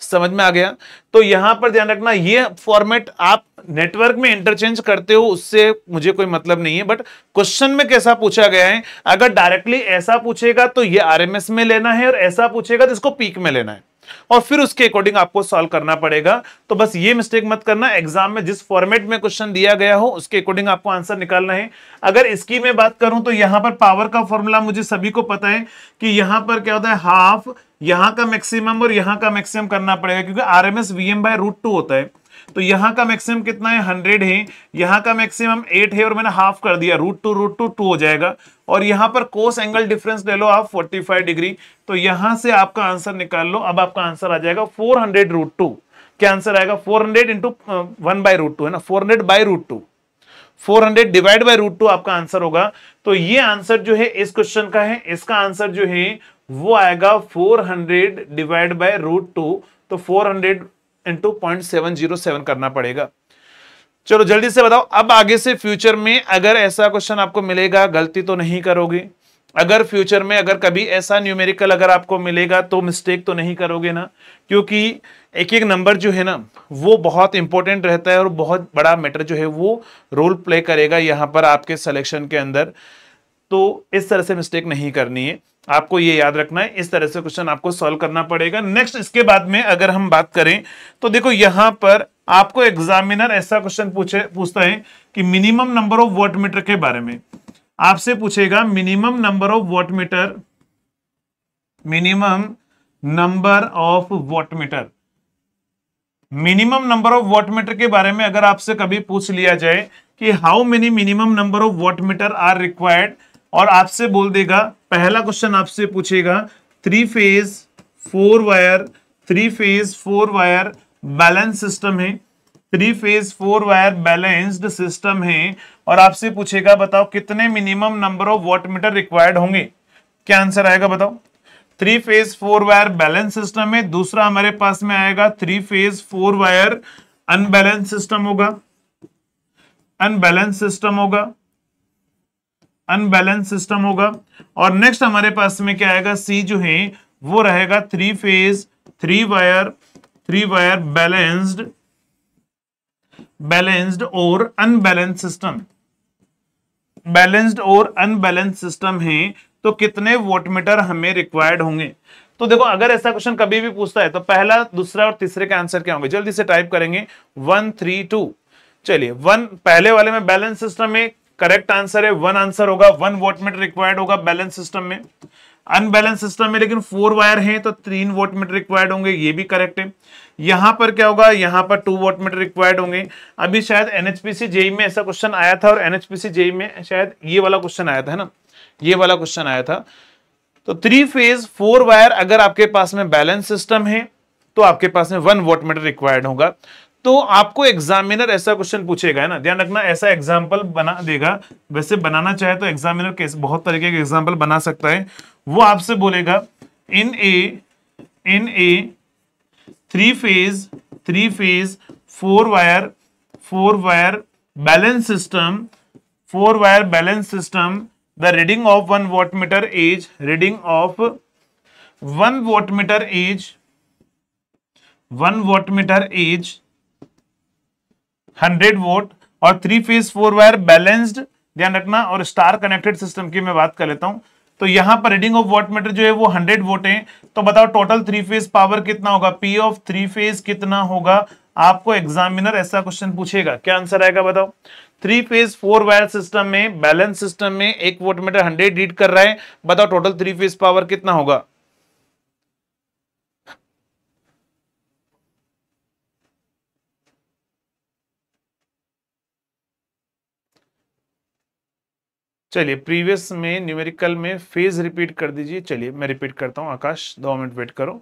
समझ में आ गया। तो यहां पर ध्यान रखना ये फॉर्मेट आप नेटवर्क में इंटरचेंज करते हो उससे मुझे कोई मतलब नहीं है, बट क्वेश्चन में कैसा पूछा गया है, अगर डायरेक्टली ऐसा पूछेगा तो ये आरएमएस में लेना है और ऐसा पूछेगा तो इसको पीक में लेना है। और फिर उसके अकॉर्डिंग आपको सॉल्व करना पड़ेगा। तो बस ये मिस्टेक मत करना, एग्जाम में जिस फॉर्मेट में क्वेश्चन दिया गया हो उसके अकॉर्डिंग आपको आंसर निकालना है। अगर इसकी मैं बात करूं तो यहाँ पर पावर का फॉर्मूला मुझे सभी को पता है कि यहाँ पर क्या होता है, हाफ यहाँ का मैक्सिमम और यहाँ का मैक्सिमम करना पड़ेगा, क्योंकि R M S V M by root two होता है। तो यहाँ का मैक्सिमम कितना है, हंड्रेड है, यहाँ का मैक्सिमम एट है और मैंने हाफ कर दिया, root two root two two हो जाएगा। और यहाँ पर कोस एंगल डिफरेंस ले लो आप पैंतालीस डिग्री, तो यहाँ से आपका आंसर निकाल लो। अब आपका आंसर आ जाएगा चार सौ रूट टू। क्या आंसर आएगा, चार सौ into one by root two है ना, चार सौ बाई रूट टू, चार सौ डिवाइड बाई रूट टू आपका आंसर होगा। तो ये आंसर जो है इस क्वेश्चन का है, इसका आंसर जो है वो आएगा चार सौ डिवाइड बाय रूट टू, तो चार सौ into point seven zero seven करना पड़ेगा। चलो जल्दी से बताओ, अब आगे से फ्यूचर में अगर ऐसा क्वेश्चन आपको मिलेगा गलती तो नहीं करोगे? अगर फ्यूचर में अगर कभी ऐसा न्यूमेरिकल अगर आपको मिलेगा तो मिस्टेक तो नहीं करोगे ना, क्योंकि एक एक नंबर जो है ना वो बहुत इंपॉर्टेंट रहता है और बहुत बड़ा मैटर जो है वो रोल प्ले करेगा यहाँ पर आपके सिलेक्शन के अंदर। तो इस तरह से मिस्टेक नहीं करनी है, आपको ये याद रखना है। इस तरह से क्वेश्चन आपको सॉल्व करना पड़ेगा। नेक्स्ट, इसके बाद में अगर हम बात करें तो देखो यहाँ पर आपको एग्जामिनर ऐसा क्वेश्चन पूछे पूछता है कि minimum number of watt meter के बारे में आपसे पूछेगा, minimum number of watt meter, minimum number of watt meter, minimum number of watt meter के बारे में अगर आपसे कभी पूछ लिया जाए कि how many minimum number of watt meter are required, और आपसे बोल देगा, पहला क्वेश्चन आपसे पूछेगा three phase four wire, three phase four wire balance system है, three phase four wire balanced system है, और आपसे पूछेगा बताओ कितने minimum number of watt meter required होंगे? क्या आंसर आएगा बताओ? Three phase four wire balance system है। दूसरा हमारे पास में आएगा three phase four wire unbalance system होगा, अनबैलेंस सिस्टम होगा, अनबैलेंस सिस्टम होगा। और नेक्स्ट हमारे पास में क्या आएगा, सी जो है वो रहेगा three phase three wire, three wire balanced, balanced और अनबैलेंस सिस्टम, बैलेंस्ड और अनबैलेंस सिस्टम है, तो कितने वाटमीटर हमें रिक्वायर्ड होंगे? तो देखो अगर ऐसा क्वेश्चन कभी भी पूछता है तो पहला, दूसरा और तीसरे के आंसर क्या होंगे, जल्दी से टाइप करेंगे, वन थ्री टू। चलिए वन, पहले वाले में बैलेंस सिस्टम में करेक्ट आंसर है, वन आंसर होगा, वन वाटमीटर रिक्वायर्ड होगा बैलेंस सिस्टम में। अनबैलेंस सिस्टम में लेकिन फोर वायर है तो तीन वाटमीटर रिक्वायर्ड होंगे, ये भी करेक्ट है। यहाँ पर क्या होगा, यहाँ पर टू वाटमीटर रिक्वायर्ड होंगे। अभी शायद एनएचपीसी जेई में ऐसा क्वेश्चन आया था, और एनएचपीसी जेई में शायद ये वाला क्वेश्चन आया था ना, ये वाला क्वेश्चन आया था। तो थ्री फेज फोर वायर अगर आपके पास में बैलेंस सिस्टम है तो आपके पास में वन वाटमीटर रिक्वायर्ड होगा। तो आपको एग्जामिनर ऐसा क्वेश्चन पूछेगा है ना, ध्यान रखना, ऐसा एग्जाम्पल बना देगा। वैसे बनाना चाहे तो एग्जामिनर केस बहुत तरीके के एग्जाम्पल बना सकता है। वो आपसे बोलेगा in a, in a three phase three phase four wire four wire balance system, four wire balance system, the reading of one wattmeter is, reading of one wattmeter is, one wattmeter is hundred watt. और three phase four wire balanced, ध्यान रखना, और star connected system की मैं बात कर लेता हूं, तो यहां पर रीडिंग ऑफ वाटमीटर जो है वो हंड्रेड वोट है। तो बताओ टोटल थ्री फेज पावर कितना होगा, पी ऑफ थ्री फेज कितना होगा? आपको एग्जामिनर ऐसा क्वेश्चन पूछेगा, क्या आंसर आएगा बताओ? Three phase four wire system में बैलेंस सिस्टम में एक वाटमीटर हंड्रेड रीड कर रहा है, बताओ टोटल थ्री फेज पावर कितना होगा? चलिए प्रीवियस में न्यूमेरिकल में फेज रिपीट कर दीजिए। चलिए मैं रिपीट करता हूं, आकाश दो मिनट वेट करो।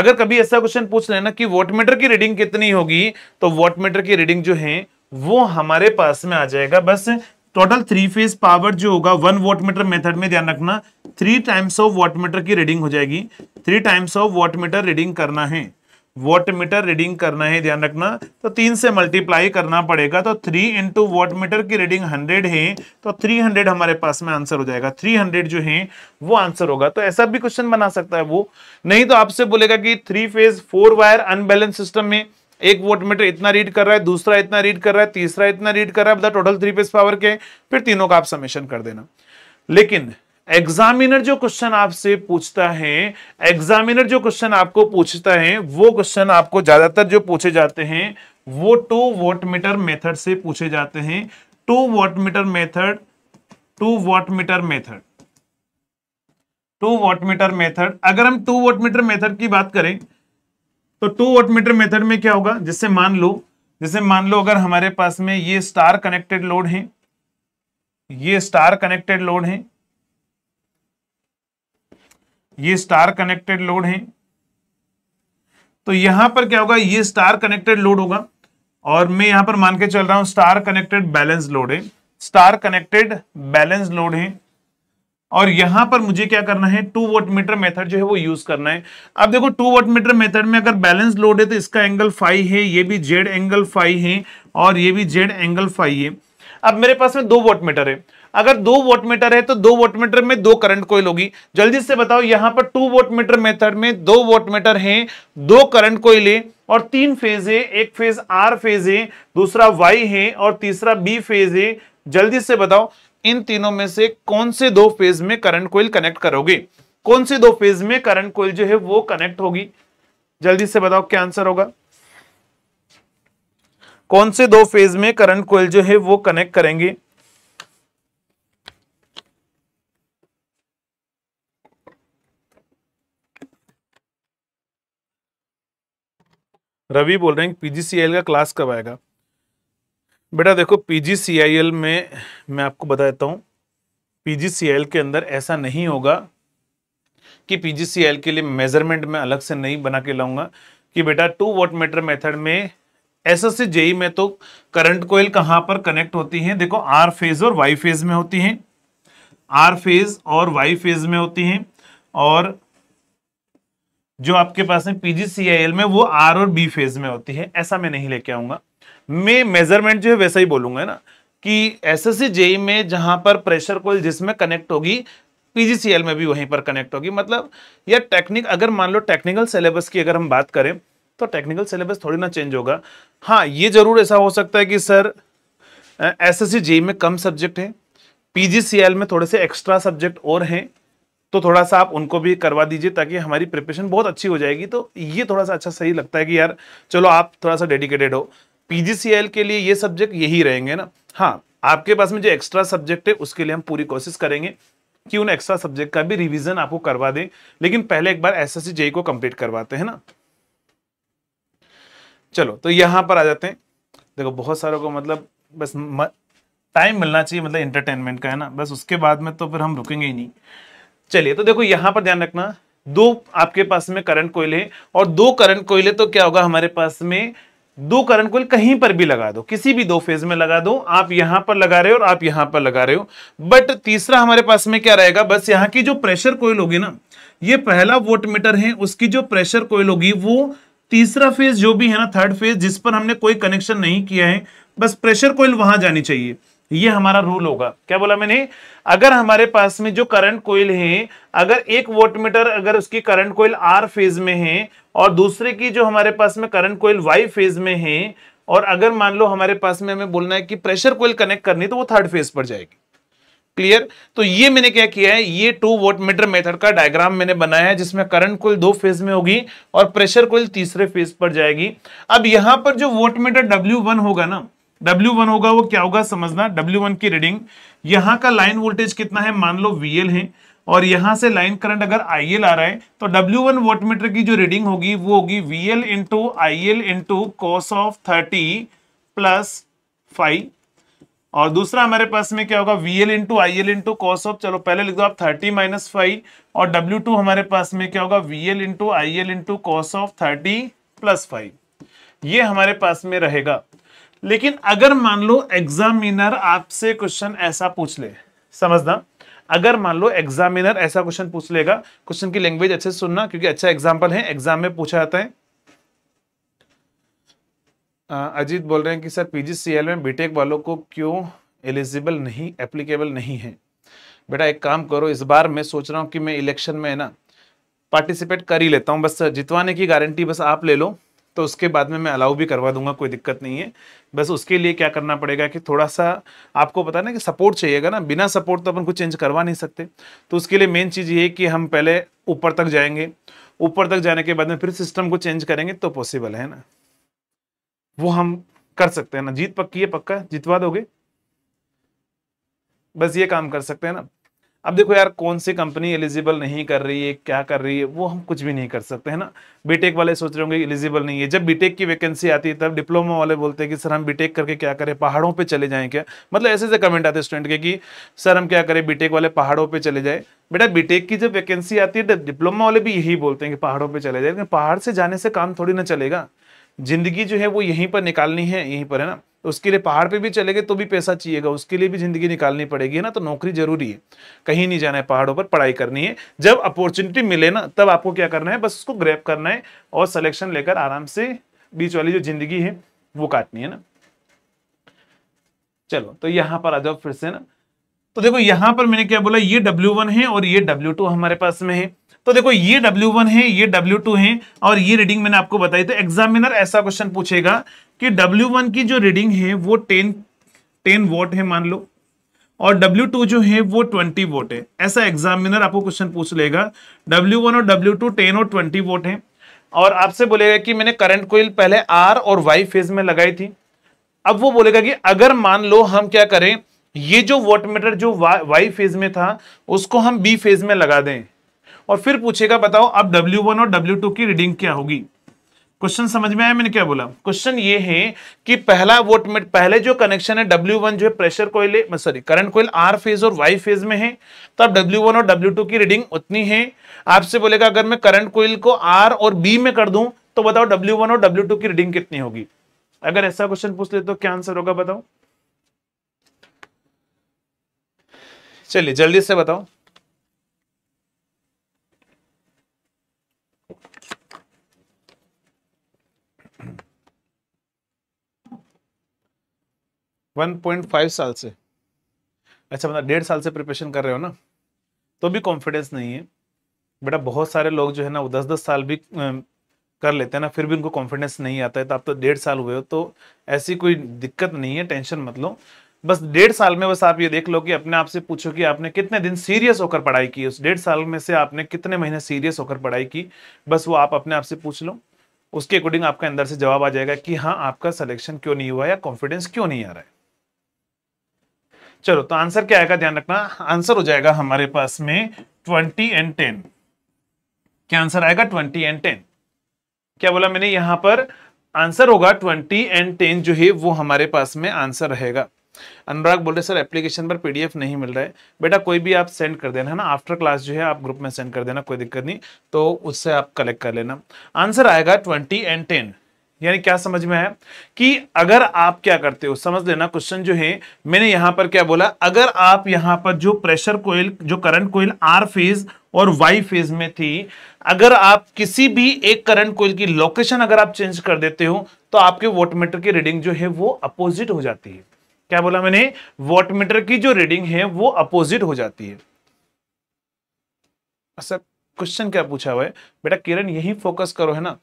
अगर कभी ऐसा क्वेश्चन पूछ रहे ना कि वाटमीटर की रीडिंग कितनी होगी, तो वाटमीटर की रीडिंग जो है वो हमारे पास में आ जाएगा। बस टोटल थ्री फेज पावर जो होगा वन वाटमीटर मेथड में, ध्यान रखना, थ्री टाइम्स ऑफ वाटमीटर की रीडिंग हो जाएगी। Three times of wattmeter reading करना है, वाटमीटर रीडिंग करना है, ध्यान रखना, तो तीन से मल्टीप्लाई करना पड़ेगा। तो थ्री इंटू वाटमीटर की रीडिंग हंड्रेड है तो थ्री हंड्रेड हमारे पास में आंसर हो जाएगा। थ्री हंड्रेड जो है वो आंसर होगा। तो ऐसा भी क्वेश्चन बना सकता है वो। नहीं तो आपसे बोलेगा कि three phase four wire unbalance system में एक वाटमीटर इतना रीड कर रहा है, दूसरा इतना रीड कर रहा है, तीसरा इतना रीड कर रहा है, मतलब टोटल थ्री फेज पावर के, फिर तीनों का आप समेशन कर देना। लेकिन एग्जामिनर जो क्वेश्चन आपसे पूछता है एग्जामिनर जो क्वेश्चन आपको पूछता है वो क्वेश्चन आपको ज्यादातर जो पूछे जाते हैं वो टू वाटमीटर मेथड से पूछे जाते हैं। Two wattmeter method two wattmeter method two wattmeter method अगर हम टू वाटमीटर मेथड की बात करें तो टू वाटमीटर मेथड में क्या होगा, जिससे मान लो जैसे मान लो अगर हमारे पास में ये स्टार कनेक्टेड लोड है, ये स्टार कनेक्टेड लोड है, ये स्टार कनेक्टेड लोड है, तो यहां पर क्या होगा, ये स्टार कनेक्टेड लोड होगा और मैं यहां पर मान के चल रहा हूं स्टार कनेक्टेड बैलेंस लोड है, स्टार कनेक्टेड बैलेंस लोड है और यहां पर मुझे क्या करना है, टू वाटमीटर मेथड जो है वो यूज करना है। अब देखो टू वाटमीटर मेथड में अगर बैलेंस लोड है तो इसका एंगल फाई है, ये भी जेड एंगल फाई है और ये भी जेड एंगल फाई है। अब मेरे पास में दो वाटमीटर है, अगर दो वाटमीटर है तो दो वाटमीटर में दो करंट कोइल होगी। जल्दी से बताओ यहां पर टू वाटमीटर मेथड में दो वाटमीटर हैं, दो करंट कोइल है और तीन फेज है, एक फेज आर फेज है, दूसरा वाई है और तीसरा बी फेज है। जल्दी से बताओ इन तीनों में से कौन से दो फेज में करंट कोइल कनेक्ट करोगे, कौन से दो फेज में करंट कोइल जो है वो कनेक्ट होगी। जल्दी से बताओ क्या आंसर होगा, कौन से दो फेज में करंट कोइल जो है वो कनेक्ट करेंगे। रवि बोल रहे हैं पीजीसीआईएल का क्लास कब आएगा। बेटा देखो पीजीसीआईएल में मैं आपको बता देता हूं, पीजीसीआईएल के अंदर ऐसा नहीं होगा कि पीजीसीआईएल के लिए मेजरमेंट में अलग से नहीं बना के लाऊंगा कि बेटा टू वाटमीटर मेथड में एसएससी जेई में तो करंट कोइल कहां पर कनेक्ट होती है। देखो आर फेज और वाई फेज में होती है, आर फेज और वाई फेज में होती है और जो आपके पास है पीजीसीआईएल में वो आर और बी फेज में होती है। ऐसा मैं नहीं लेके आऊंगा, मैं मेजरमेंट जो है वैसा ही बोलूंगा ना कि एसएससी जेई में जहां पर प्रेशर कोइल जिसमें कनेक्ट होगी पीजीसीआईएल में भी वहीं पर कनेक्ट होगी। मतलब यह टेक्निक अगर मान लो टेक्निकल सिलेबस की अगर हम बात करें तो टेक्निकल सिलेबस थोड़ी ना चेंज होगा। हाँ ये जरूर ऐसा हो सकता है कि सर एसएससी जेई में कम सब्जेक्ट है, पीजीसीएल में थोड़े से एक्स्ट्रा सब्जेक्ट और हैं तो थोड़ा सा आप उनको भी करवा दीजिए ताकि हमारी प्रिपरेशन बहुत अच्छी हो जाएगी। तो ये थोड़ा सा अच्छा सही लगता है कि यार चलो आप थोड़ा सा डेडिकेटेड हो, पीजीसीएल के लिए ये सब्जेक्ट यही रहेंगे ना। हाँ आपके पास में जो एक्स्ट्रा सब्जेक्ट है उसके लिए हम पूरी कोशिश करेंगे कि उन एक्स्ट्रा सब्जेक्ट का भी रिविजन आपको करवा दें, लेकिन पहले एक बार एसएससी जेई को कंप्लीट करवाते हैं ना। चलो तो यहाँ पर आ जाते हैं। देखो बहुत सारों को मतलब बस टाइम मिलना चाहिए, मतलब एंटरटेनमेंट का है ना, बस उसके बाद में तो फिर हम रुकेंगे ही नहीं। चलिए तो देखो यहाँ पर ध्यान रखना, दो आपके पास में करंट कोइल है और दो करंट कोइल है तो क्या होगा, हमारे पास में दो करंट कोइल कहीं पर भी लगा दो, किसी भी दो फेज में लगा दो, आप यहाँ पर लगा रहे हो और आप यहाँ पर लगा रहे हो, बट तीसरा हमारे पास में क्या रहेगा, बस यहाँ की जो प्रेशर कोइल होगी ना, ये पहला वाटमीटर है, उसकी जो प्रेशर कोइल होगी वो तीसरा फेज जो भी है ना, थर्ड फेज जिस पर हमने कोई कनेक्शन नहीं किया है, बस प्रेशर कोइल वहां जानी चाहिए। ये हमारा रूल होगा। क्या बोला मैंने, अगर हमारे पास में जो करंट कोइल है, अगर एक वाटमीटर अगर उसकी करंट कोइल आर फेज में है और दूसरे की जो हमारे पास में करंट कोइल वाई फेज में है और अगर मान लो हमारे पास में हमें बोलना है कि प्रेशर कोइल कनेक्ट करनी तो वो थर्ड फेज पर जाएगी। क्लियर। तो ये मैंने क्या किया है, ये टू वाटमीटर मेथड का डायग्राम मैंने बनाया है जिसमें करंट कोइल दो फेज में होगी और प्रेशर कोइल तीसरे फेज पर जाएगी। अब यहां पर जो वाटमीटर डब्ल्यू वन होगा ना, डब्ल्यू वन होगा वो क्या होगा समझना, डब्ल्यू वन की रीडिंग, यहाँ का लाइन वोल्टेज कितना है, मान लो वीएल है और यहाँ से लाइन करंट अगर आईएल आ रहा है तो डब्ल्यू वन वाटमीटर की जो रीडिंग होगी वो होगी VL into IL into cos of thirty plus five और दूसरा हमारे पास में क्या होगा, VL into I L into cos of, चलो पहले लिख दो आप थर्टी माइनस फाइव और डब्ल्यू टू हमारे पास में क्या होगा, VL into I L into cos of thirty plus five, ये हमारे पास में रहेगा। लेकिन अगर मान लो एग्जामिनर आपसे क्वेश्चन ऐसा पूछ ले, समझना, अगर मान लो एग्जामिनर ऐसा क्वेश्चन पूछ लेगा, क्वेश्चन की लैंग्वेज अच्छे से सुनना क्योंकि अच्छा एग्जाम्पल है, एग्जाम में पूछा जाता है। अजीत बोल रहे हैं कि सर पीजीसीएल में बीटेक वालों को क्यों एलिजिबल नहीं, एप्लीकेबल नहीं है। बेटा एक काम करो, इस बार मैं सोच रहा हूँ कि मैं इलेक्शन में है ना पार्टिसिपेट कर ही लेता हूँ, बस जितवाने की गारंटी बस आप ले लो, तो उसके बाद में मैं अलाउ भी करवा दूंगा, कोई दिक्कत नहीं है। बस उसके लिए क्या करना पड़ेगा कि थोड़ा सा आपको पता ना कि सपोर्ट चाहिएगा ना, बिना सपोर्ट तो अपन कुछ चेंज करवा नहीं सकते। तो उसके लिए मेन चीज़ ये है कि हम पहले ऊपर तक जाएंगे, ऊपर तक जाने के बाद में फिर सिस्टम को चेंज करेंगे तो पॉसिबल है ना, वो हम कर सकते हैं ना। जीत पक्की है, पक्का जितवा दोगे, बस ये काम कर सकते हैं ना। अब देखो यार कौन सी कंपनी एलिजिबल नहीं कर रही है, क्या कर रही है, वो हम कुछ भी नहीं कर सकते हैं ना। बीटेक वाले सोच रहे होंगे एलिजिबल नहीं है, जब बीटेक की वैकेंसी आती है तब डिप्लोमा वाले बोलते हैं कि सर हम बीटेक करके क्या करें, पहाड़ों पे चले जाएं क्या, मतलब ऐसे ऐसे कमेंट आते हैं स्टूडेंट के कि सर हम क्या करें बीटेक वाले पहाड़ों पर चले जाए। बेटा बीटेक की जब वैकेंसी आती है तब डिप्लोमा वाले भी यही बोलते हैं कि पहाड़ों पर चले जाए, लेकिन पहाड़ से जाने से काम थोड़ी ना चलेगा, जिंदगी जो है वो यहीं पर निकालनी है, यहीं पर है ना। उसके लिए पहाड़ पे भी चले गए तो भी पैसा चाहिएगा, उसके लिए भी जिंदगी निकालनी पड़ेगी ना, तो नौकरी जरूरी है। कहीं नहीं जाना है, पहाड़ों पर पढ़ाई करनी है। जब अपॉर्चुनिटी मिले ना तब आपको क्या करना है, बस उसको ग्रैब करना है और सिलेक्शन लेकर आराम से बीच वाली जो जिंदगी है वो काटनी है ना। चलो तो यहाँ पर आ जाओ फिर से ना। तो देखो यहाँ पर मैंने क्या बोला, ये डब्ल्यू वन है और ये डब्ल्यू टू हमारे पास में है। तो देखो ये डब्ल्यू वन है, ये डब्ल्यू टू है और ये रीडिंग मैंने आपको बताई। तो एग्जामिनर ऐसा क्वेश्चन पूछेगा कि डब्ल्यू वन की जो रीडिंग है वो टेन टेन वोट है मान लो, और डब्ल्यू टू जो है वो ट्वेंटी वोट है। ऐसा एग्जामिनर आपको क्वेश्चन पूछ लेगा। डब्ल्यू वन और डब्ल्यू टू टेन और ट्वेंटी वोट है, और आपसे बोलेगा कि मैंने करंट कोइल पहले आर और वाई फेज में लगाई थी। अब वो बोलेगा कि अगर मान लो हम क्या करें, ये जो वॉटमीटर जो वाई फेज में था उसको हम बी फेज में लगा दें, और फिर पूछेगा बताओ अब डब्ल्यू वन और डब्ल्यू टू की रीडिंग क्या होगी। क्वेश्चन समझ में आया मैंने क्या बोला। क्वेश्चन ये है कि पहला वोल्टमीटर, पहले जो कनेक्शन है डब्ल्यू वन जो है pressure coil, sorry current coil R phase और वाई फेज में है, तो अब डब्ल्यू वन और डब्ल्यू टू की रीडिंग उतनी है। आपसे बोलेगा अगर मैं करंट कोइल को आर और बी में कर दूं तो बताओ डब्ल्यू वन और डब्ल्यू टू की रीडिंग कितनी होगी। अगर ऐसा क्वेश्चन पूछ ले तो क्या आंसर होगा बताओ, चलिए जल्दी से बताओ। वन पॉइंट फाइव साल से, अच्छा मतलब डेढ़ साल से प्रिपरेशन कर रहे हो ना, तो भी कॉन्फिडेंस नहीं है बेटा। बहुत सारे लोग जो है ना वो दस दस साल भी कर लेते हैं ना, फिर भी उनको कॉन्फिडेंस नहीं आता है। तो आप तो डेढ़ साल हुए हो, तो ऐसी कोई दिक्कत नहीं है, टेंशन मत लो। बस डेढ़ साल में बस आप ये देख लो कि अपने आप से पूछो कि आपने कितने दिन सीरियस होकर पढ़ाई की, उस डेढ़ साल में से आपने कितने महीने सीरियस होकर पढ़ाई की, बस वो आप अपने आप से पूछ लो। उसके अकॉर्डिंग आपका अंदर से जवाब आ जाएगा कि हाँ आपका सिलेक्शन क्यों नहीं हुआ या कॉन्फिडेंस क्यों नहीं आ रहा है। चलो तो आंसर क्या आएगा ध्यान रखना, आंसर हो जाएगा हमारे पास में ट्वेंटी एंड टेन। क्या आंसर आएगा, ट्वेंटी एंड टेन। क्या बोला मैंने, यहां पर आंसर होगा ट्वेंटी एंड टेन जो है वो हमारे पास में आंसर रहेगा। अनुराग बोल रहे सर एप्लीकेशन पर पीडीएफ नहीं मिल रहा है। बेटा कोई भी आप सेंड कर देना है ना, आफ्टर क्लास जो है आप ग्रुप में सेंड कर देना, कोई दिक्कत नहीं, तो उससे आप कलेक्ट कर लेना। आंसर आएगा ट्वेंटी एंड टेन। यानी क्या समझ में आया कि अगर आप क्या करते हो, समझ लेना क्वेश्चन जो है मैंने यहाँ पर क्या बोला, अगर आप यहाँ पर जो प्रेशर कोइल, जो करंट कोइल आर फेज और वाई फेज में थी, अगर आप किसी भी एक करंट कोइल की लोकेशन अगर आप चेंज कर देते हो तो आपके वॉटमीटर की रीडिंग जो है वो अपोजिट हो जाती है। क्या बोला मैंने, वॉटमीटर की जो रीडिंग है वो अपोजिट हो जाती है। अच्छा क्वेश्चन क्या पूछा हुआ है बेटा, किरण यही फोकस करो है ना,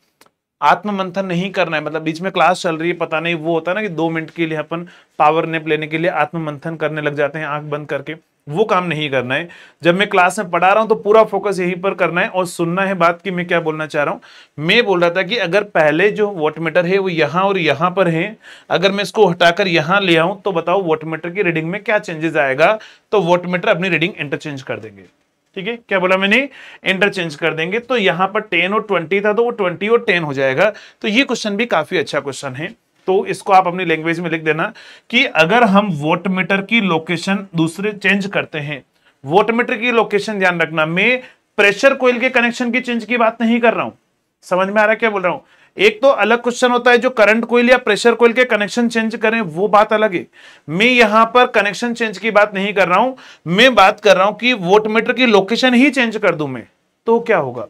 आत्ममंथन नहीं करना है। मतलब बीच में क्लास चल रही है, पता नहीं वो होता है ना कि दो मिनट के लिए अपन पावर नेप लेने के लिए आत्ममंथन करने लग जाते हैं आंख बंद करके, वो काम नहीं करना है। जब मैं क्लास में पढ़ा रहा हूं तो पूरा फोकस यहीं पर करना है और सुनना है बात कि मैं क्या बोलना चाह रहा हूं। मैं बोल रहा था कि अगर पहले जो वॉटमीटर है वो यहां और यहां पर है, अगर मैं इसको हटाकर यहां ले आऊं तो बताओ वॉटमीटर की रीडिंग में क्या चेंजेस आएगा। तो वॉटमीटर अपनी रीडिंग इंटरचेंज कर देंगे, ठीक है, क्या बोला मैंने, इंटरचेंज कर देंगे। तो यहां पर टेन और ट्वेंटी था तो वो ट्वेंटी और टेन हो जाएगा। तो ये क्वेश्चन भी काफी अच्छा क्वेश्चन है, तो इसको आप अपनी लैंग्वेज में लिख देना कि अगर हम वॉटमीटर की लोकेशन दूसरे चेंज करते हैं, वॉटमीटर की लोकेशन ध्यान रखना, मैं प्रेशर कोइल के कनेक्शन की चेंज की बात नहीं कर रहा हूं। समझ में आ रहा है क्या बोल रहा हूं। एक तो अलग क्वेश्चन होता है जो करंट कोइल या प्रेशर कोइल के कनेक्शन चेंज करें, वो बात अलग है। मैं यहां पर कनेक्शन चेंज की बात नहीं कर रहा हूं, मैं बात कर रहा हूं कि वॉटमीटर की लोकेशन ही चेंज कर दूं मैं, तो क्या होगा।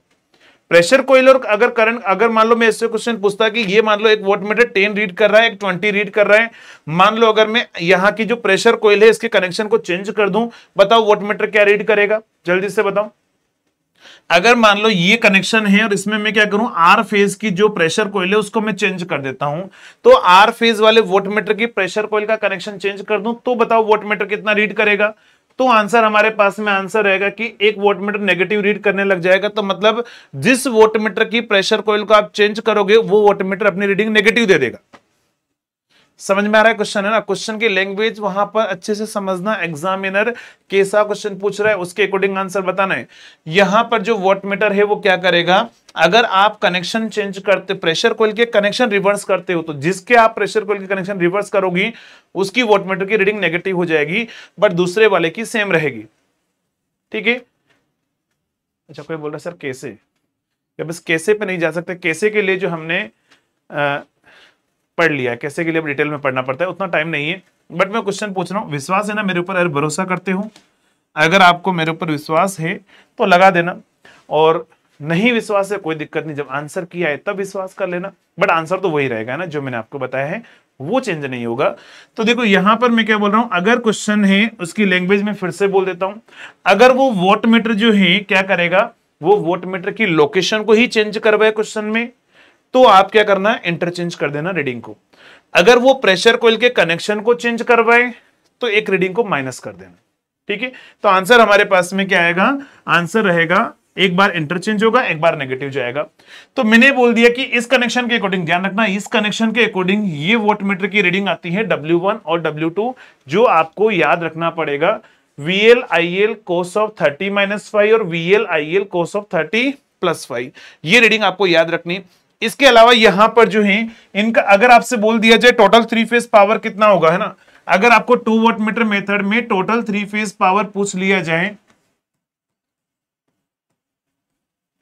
प्रेशर कोइल और अगर करंट, अगर मान लो मैं इससे क्वेश्चन पूछता कि ये मान लो एक वॉटमीटर टेन रीड कर रहा है, एक ट्वेंटी रीड कर रहा है, मान लो अगर मैं यहाँ की जो प्रेशर कोइल है इसके कनेक्शन को चेंज कर दूं, बताओ वॉटमीटर क्या रीड करेगा, जल्दी से बताओ। अगर मान लो ये कनेक्शन है और इसमें मैं क्या करूं, आर फेज की जो प्रेशर कॉइल है उसको मैं चेंज कर देता हूं, तो आर फेज वाले वॉटमीटर की प्रेशर कॉइल का कनेक्शन चेंज कर दूं, तो बताओ वॉटमीटर कितना रीड करेगा? तो आंसर हमारे पास में आंसर रहेगा कि एक वॉटमीटर नेगेटिव रीड करने लग जाएगा। तो मतलब जिस वॉटमीटर की प्रेशर कॉइल को आप चेंज करोगे वो वॉटमीटर अपनी रीडिंग नेगेटिव दे देगा। समझ में आ रहा है क्वेश्चन, है ना? क्वेश्चन की लैंग्वेज वहां पर अच्छे से समझना। एग्जामिनर कैसा क्वेश्चन पूछ रहा है उसके अकॉर्डिंग आंसर बताना है। यहां पर जो वॉटमीटर है वो क्या करेगा, अगर आप कनेक्शन चेंज करते, प्रेशर कॉइल के कनेक्शन रिवर्स करते हो, तो जिसके आप प्रेशर कॉइल के कनेक्शन रिवर्स करोगी उसकी वॉटमीटर की रीडिंग नेगेटिव हो जाएगी, बट दूसरे वाले की सेम रहेगी। ठीक है। अच्छा, कोई बोल रहा है सर कैसे, जब इस कैसे पे नहीं जा सकते, कैसे के लिए जो हमने आ, पढ़ लिया, कैसे के लिए डिटेल में पढ़ना पड़ता है, उतना टाइम नहीं है, बट मैं क्वेश्चन पूछ रहा हूँ। विश्वास है ना मेरे ऊपर, अगर भरोसा करते हो, अगर आपको मेरे ऊपर विश्वास है तो लगा देना, और नहीं विश्वास है कोई दिक्कत नहीं, जब आंसर किया है तब विश्वास कर लेना, बट आंसर तो वही रहेगा ना, जो मैंने आपको बताया है वो चेंज नहीं होगा। तो देखो यहाँ पर मैं क्या बोल रहा हूँ, अगर क्वेश्चन है उसकी लैंग्वेज में फिर से बोल देता हूँ, अगर वो वॉटमीटर जो है क्या करेगा, वो वॉटमीटर की लोकेशन को ही चेंज करवाए क्वेश्चन में, तो आप क्या करना है, इंटरचेंज कर देना रीडिंग को। अगर वो प्रेशर कॉइल के कनेक्शन को चेंज करवाए तो एक रीडिंग को माइनस कर देना। ठीक है। तो आंसर हमारे पास में क्या आएगा, आंसर रहेगा एक बार इंटरचेंज होगा, एक बार नेगेटिव जाएगा। तो मैंने बोल दिया कि इस कनेक्शन के अकॉर्डिंग, ध्यान रखना इस कनेक्शन के अकॉर्डिंग ये वॉटमीटर की रीडिंग आती है डब्ल्यू वन और डब्ल्यू टू, जो आपको याद रखना पड़ेगा, VL IL cos of thirty minus five और VL IL cos of thirty plus five, ये रीडिंग आपको याद रखनी। इसके अलावा यहां पर जो है इनका अगर आपसे बोल दिया जाए टोटल थ्री फेज पावर कितना होगा, है ना, अगर आपको टू वॉट मीटर मेथड में टोटल थ्री फेज पावर पूछ लिया जाए,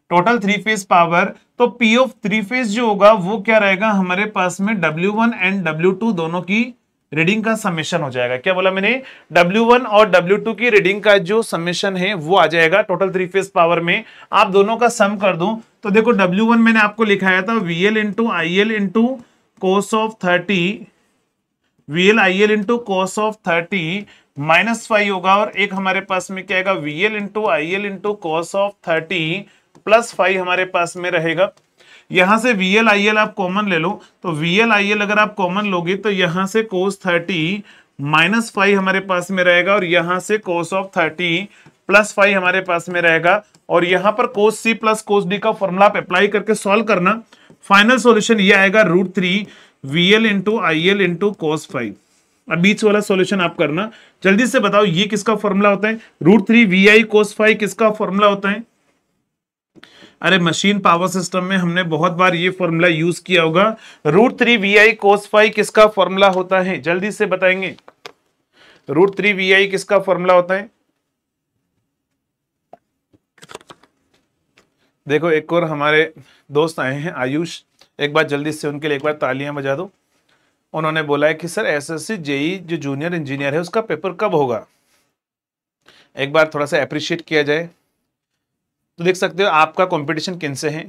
टोटल थ्री फेज पावर, तो पी ऑफ थ्री फेज जो होगा वो क्या रहेगा हमारे पास में, W one and W two दोनों की रीडिंग का समेशन हो जाएगा। क्या बोला मैंने, डब्ल्यू वन और डब्ल्यू टू की रीडिंग का जो समेशन है वो आ जाएगा। टोटल थ्री फेज पावर में आप दोनों का सम कर दो, तो देखो डब्ल्यू वन मैंने आपको लिखाया था VL into I L into cos of thirty, VL I L into cos of thirty minus five होगा, और एक हमारे पास में क्या आएगा, VL into I L into cos of thirty plus five हमारे पास में रहेगा। यहां से वीएल आईएल आप कॉमन ले लो, तो वीएल आईएल अगर आप कॉमन लोगे तो यहां से कोस थर्टी माइनस फाइव हमारे पास में रहेगा, और यहां से cos of thirty plus five हमारे पास में रहेगा, और यहां पर cos C plus cos D का फॉर्मूला आप अप्लाई करके सॉल्व करना। फाइनल सॉल्यूशन ये आएगा root three VL into IL into cos five. अब बीच वाला सॉल्यूशन आप करना, जल्दी से बताओ ये किसका फॉर्मूला होता है, root three V I cos five किसका फॉर्मूला होता है? अरे मशीन पावर सिस्टम में हमने बहुत बार ये फॉर्मूला यूज किया होगा, root three V I cos five किसका फॉर्मूला होता है, जल्दी से बताएंगे, रूट थ्री वी आई किसका फॉर्मूला होता है? देखो एक और हमारे दोस्त आए हैं आयुष, एक बार जल्दी से उनके लिए एक बार तालियां बजा दो। उन्होंने बोला है कि सर एसएससी जेई जो जूनियर इंजीनियर है उसका पेपर कब होगा, एक बार थोड़ा सा अप्रिशिएट किया जाए। तो देख सकते हो आपका कंपटीशन किनसे है,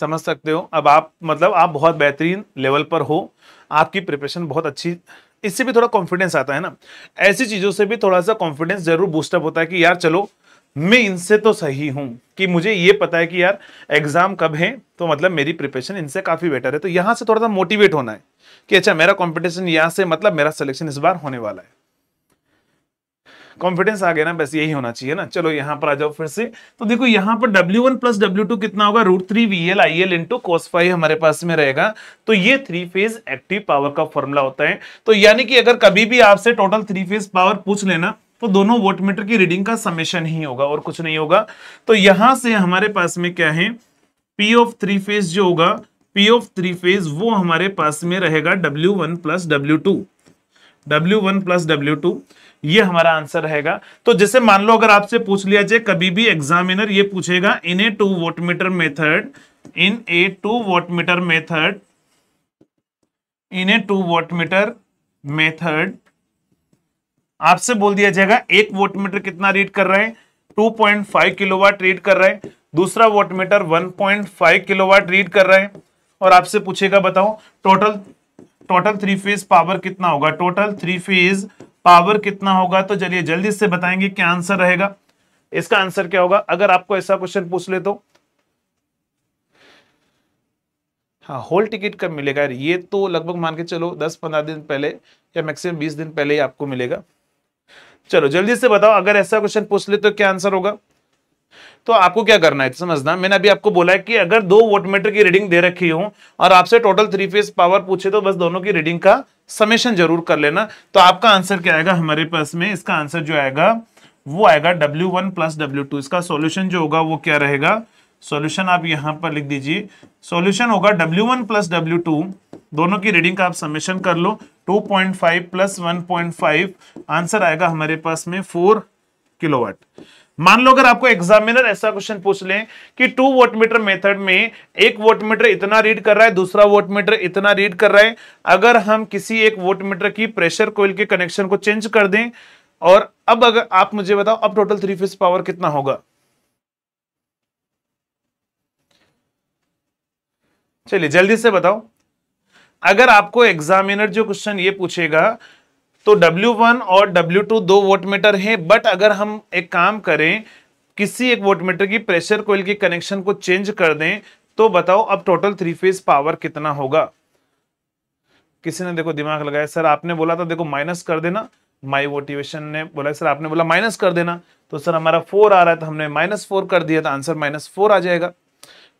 समझ सकते हो। अब आप मतलब आप बहुत बेहतरीन लेवल पर हो, आपकी प्रिपरेशन बहुत अच्छी, इससे भी थोड़ा कॉन्फिडेंस आता है ना, ऐसी चीज़ों से भी थोड़ा सा कॉन्फिडेंस जरूर बूस्टअप होता है कि यार चलो मैं इनसे तो सही हूँ, कि मुझे ये पता है कि यार एग्ज़ाम कब है, तो मतलब मेरी प्रिपरेशन इनसे काफ़ी बेटर है। तो यहाँ से थोड़ा सा मोटिवेट होना है कि अच्छा मेरा कॉम्पिटिशन यहाँ से, मतलब मेरा सिलेक्शन इस बार होने वाला है। कॉन्फिडेंस आ गया ना, बस यही होना चाहिए ना। चलो यहाँ पर आ जाओ फिर से, तो देखो यहाँ पर W one plus W two कितना होगा, root three V L I L into cos five हमारे पास में रहेगा। तो ये थ्री फेज एक्टिव पावर का फॉर्मूला होता है। तो यानी कि अगर कभी भी आपसे टोटल थ्री फेज पावर पूछ लेना तो दोनों वॉटमीटर की रीडिंग का समेशन ही होगा और कुछ नहीं होगा। तो यहाँ से हमारे पास में क्या है, पी ऑफ थ्री फेज जो होगा, पी ऑफ थ्री फेज वो हमारे पास में रहेगा W one plus W two, W one plus W two, ये हमारा आंसर रहेगा। तो जैसे मान लो अगर आपसे पूछ लिया जाए, कभी भी एग्जामिनर ये पूछेगा in a two wattmeter method, in a two wattmeter method, in a two wattmeter method, आपसे बोल दिया जाएगा एक वॉटमीटर कितना रीड कर रहा है, two point five kilowatt read कर रहा है, दूसरा wattmeter one point five kilowatt read कर रहा है, और आपसे पूछेगा बताओ total total three phase power कितना होगा, टोटल थ्री फेज पावर कितना होगा। तो चलिए जल्दी से बताएंगे क्या आंसर रहेगा। इसका आंसर क्या होगा अगर आपको ऐसा क्वेश्चन पूछ ले तो। हाँ, होल टिकट कब मिलेगा यार, ये तो लगभग मान के चलो दस पंद्रह दिन पहले या मैक्सिमम बीस दिन पहले ही आपको मिलेगा। चलो जल्दी से बताओ अगर ऐसा क्वेश्चन पूछ ले तो क्या आंसर होगा। तो आपको क्या करना है समझना, मैंने अभी आपको बोला है कि अगर दो वाटमीटर की रीडिंग दे रखी हो और आपसे टोटल थ्री फेज पावर पूछे तो बस दोनों की रीडिंग का समेशन जरूर कर लेना। तो आपका आंसर क्या आएगा हमारे पास में, इसका आंसर जो आएगा वो आएगा W one plus W two. इसका सॉल्यूशन जो होगा वो क्या रहेगा, सॉल्यूशन आप यहां पर लिख दीजिए, सॉल्यूशन होगा W one plus W two, दोनों की रीडिंग का आप समेशन कर लो, two point five plus one point five, answer आएगा हमारे पास में फोर किलोवाट। मान लो अगर आपको एग्जामिनर ऐसा क्वेश्चन पूछ लें कि टू वाटमीटर मेथड में एक वाटमीटर इतना रीड कर रहा है, दूसरा वाटमीटर इतना रीड कर रहा है, अगर हम किसी एक वाटमीटर की प्रेशर कोइल के कनेक्शन को चेंज कर दें और अब अगर आप मुझे बताओ अब टोटल थ्री फेज पावर कितना होगा। चलिए जल्दी से बताओ, अगर आपको एग्जामिनर जो क्वेश्चन ये पूछेगा तो W वन और W टू दो वाटमीटर हैं, बट अगर हम एक काम करें किसी एक वाटमीटर की प्रेशर कोइल के कनेक्शन को चेंज कर दें तो बताओ अब टोटल थ्री फेज पावर कितना होगा। किसी ने देखो दिमाग लगाया, सर आपने बोला था देखो माइनस कर देना, माई मोटिवेशन ने बोला सर आपने बोला माइनस कर देना, तो सर हमारा फोर आ रहा है तो हमने माइनस फोर कर दिया तो आंसर माइनस फोर आ जाएगा।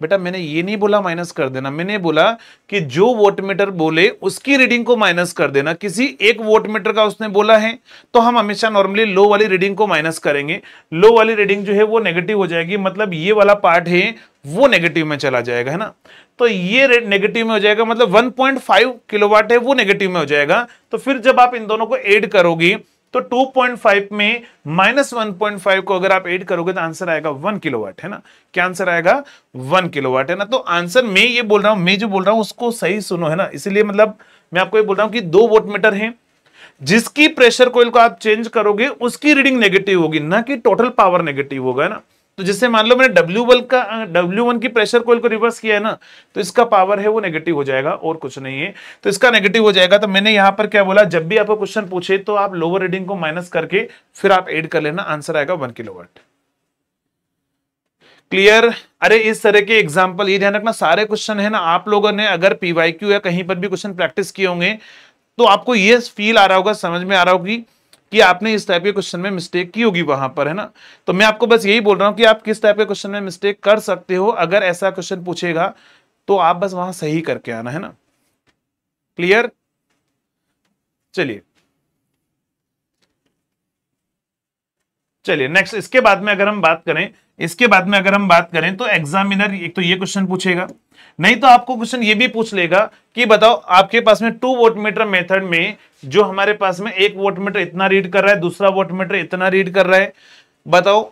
बेटा मैंने ये नहीं बोला माइनस कर देना, मैंने बोला कि जो वाटमीटर बोले उसकी रीडिंग को माइनस कर देना, किसी एक वाटमीटर का उसने बोला है तो हम हमेशा नॉर्मली लो वाली रीडिंग को माइनस करेंगे, लो वाली रीडिंग जो है वो नेगेटिव हो जाएगी, मतलब ये वाला पार्ट है वो नेगेटिव में चला जाएगा है ना, तो ये नेगेटिव में हो जाएगा, मतलब वन पॉइंट फाइव किलोवाट है वो नेगेटिव में हो जाएगा। तो फिर जब आप इन दोनों को ऐड करोगे तो टू पॉइंट फाइव में माइनस वन पॉइंट फाइव को अगर आप ऐड करोगे तो आंसर आएगा वन किलोवाट है ना, क्या आंसर आएगा वन किलोवाट है ना। तो आंसर मैं ये बोल रहा हूं, मैं जो बोल रहा हूं उसको सही सुनो है ना, इसलिए मतलब मैं आपको ये बोल रहा हूं कि दो वाटमीटर हैं जिसकी प्रेशर कोइल को आप चेंज करोगे उसकी रीडिंग नेगेटिव होगी, ना कि टोटल पावर नेगेटिव होगा ना। तो जैसे मान लो मैंने W वन का W वन की प्रेशर कोइल को रिवर्स किया है ना, तो इसका पावर है वो नेगेटिव हो जाएगा और कुछ नहीं है, तो इसका नेगेटिव हो जाएगा। तो मैंने यहाँ पर क्या बोला, जब भी आपको क्वेश्चन पूछे तो आप लोअर रीडिंग को माइनस करके फिर आप ऐड कर लेना, आंसर आएगा वन किलोवाट। क्लियर। अरे इस तरह के एग्जाम्पल ये ध्यान रखना, सारे क्वेश्चन है ना, आप लोगों ने अगर पीवाईक्यू या कहीं पर भी क्वेश्चन प्रैक्टिस किए होंगे तो आपको ये फील आ रहा होगा, समझ में आ रहा होगी कि आपने इस टाइप के क्वेश्चन में मिस्टेक की होगी वहां पर है ना। तो मैं आपको बस यही बोल रहा हूं कि आप किस टाइप के क्वेश्चन में मिस्टेक कर सकते हो, अगर ऐसा क्वेश्चन पूछेगा तो आप बस वहां सही करके आना है ना। क्लियर। चलिए चलिए नेक्स्ट, इसके बाद में अगर हम बात करें इसके बाद में अगर हम बात करें तो एग्जामिनर एक तो ये क्वेश्चन पूछेगा, नहीं तो आपको क्वेश्चन ये भी पूछ लेगा कि बताओ आपके पास में टू वाटमीटर मेथड में जो हमारे पास में एक वाटमीटर इतना रीड कर रहा है, दूसरा वाटमीटर इतना रीड कर रहा है, बताओ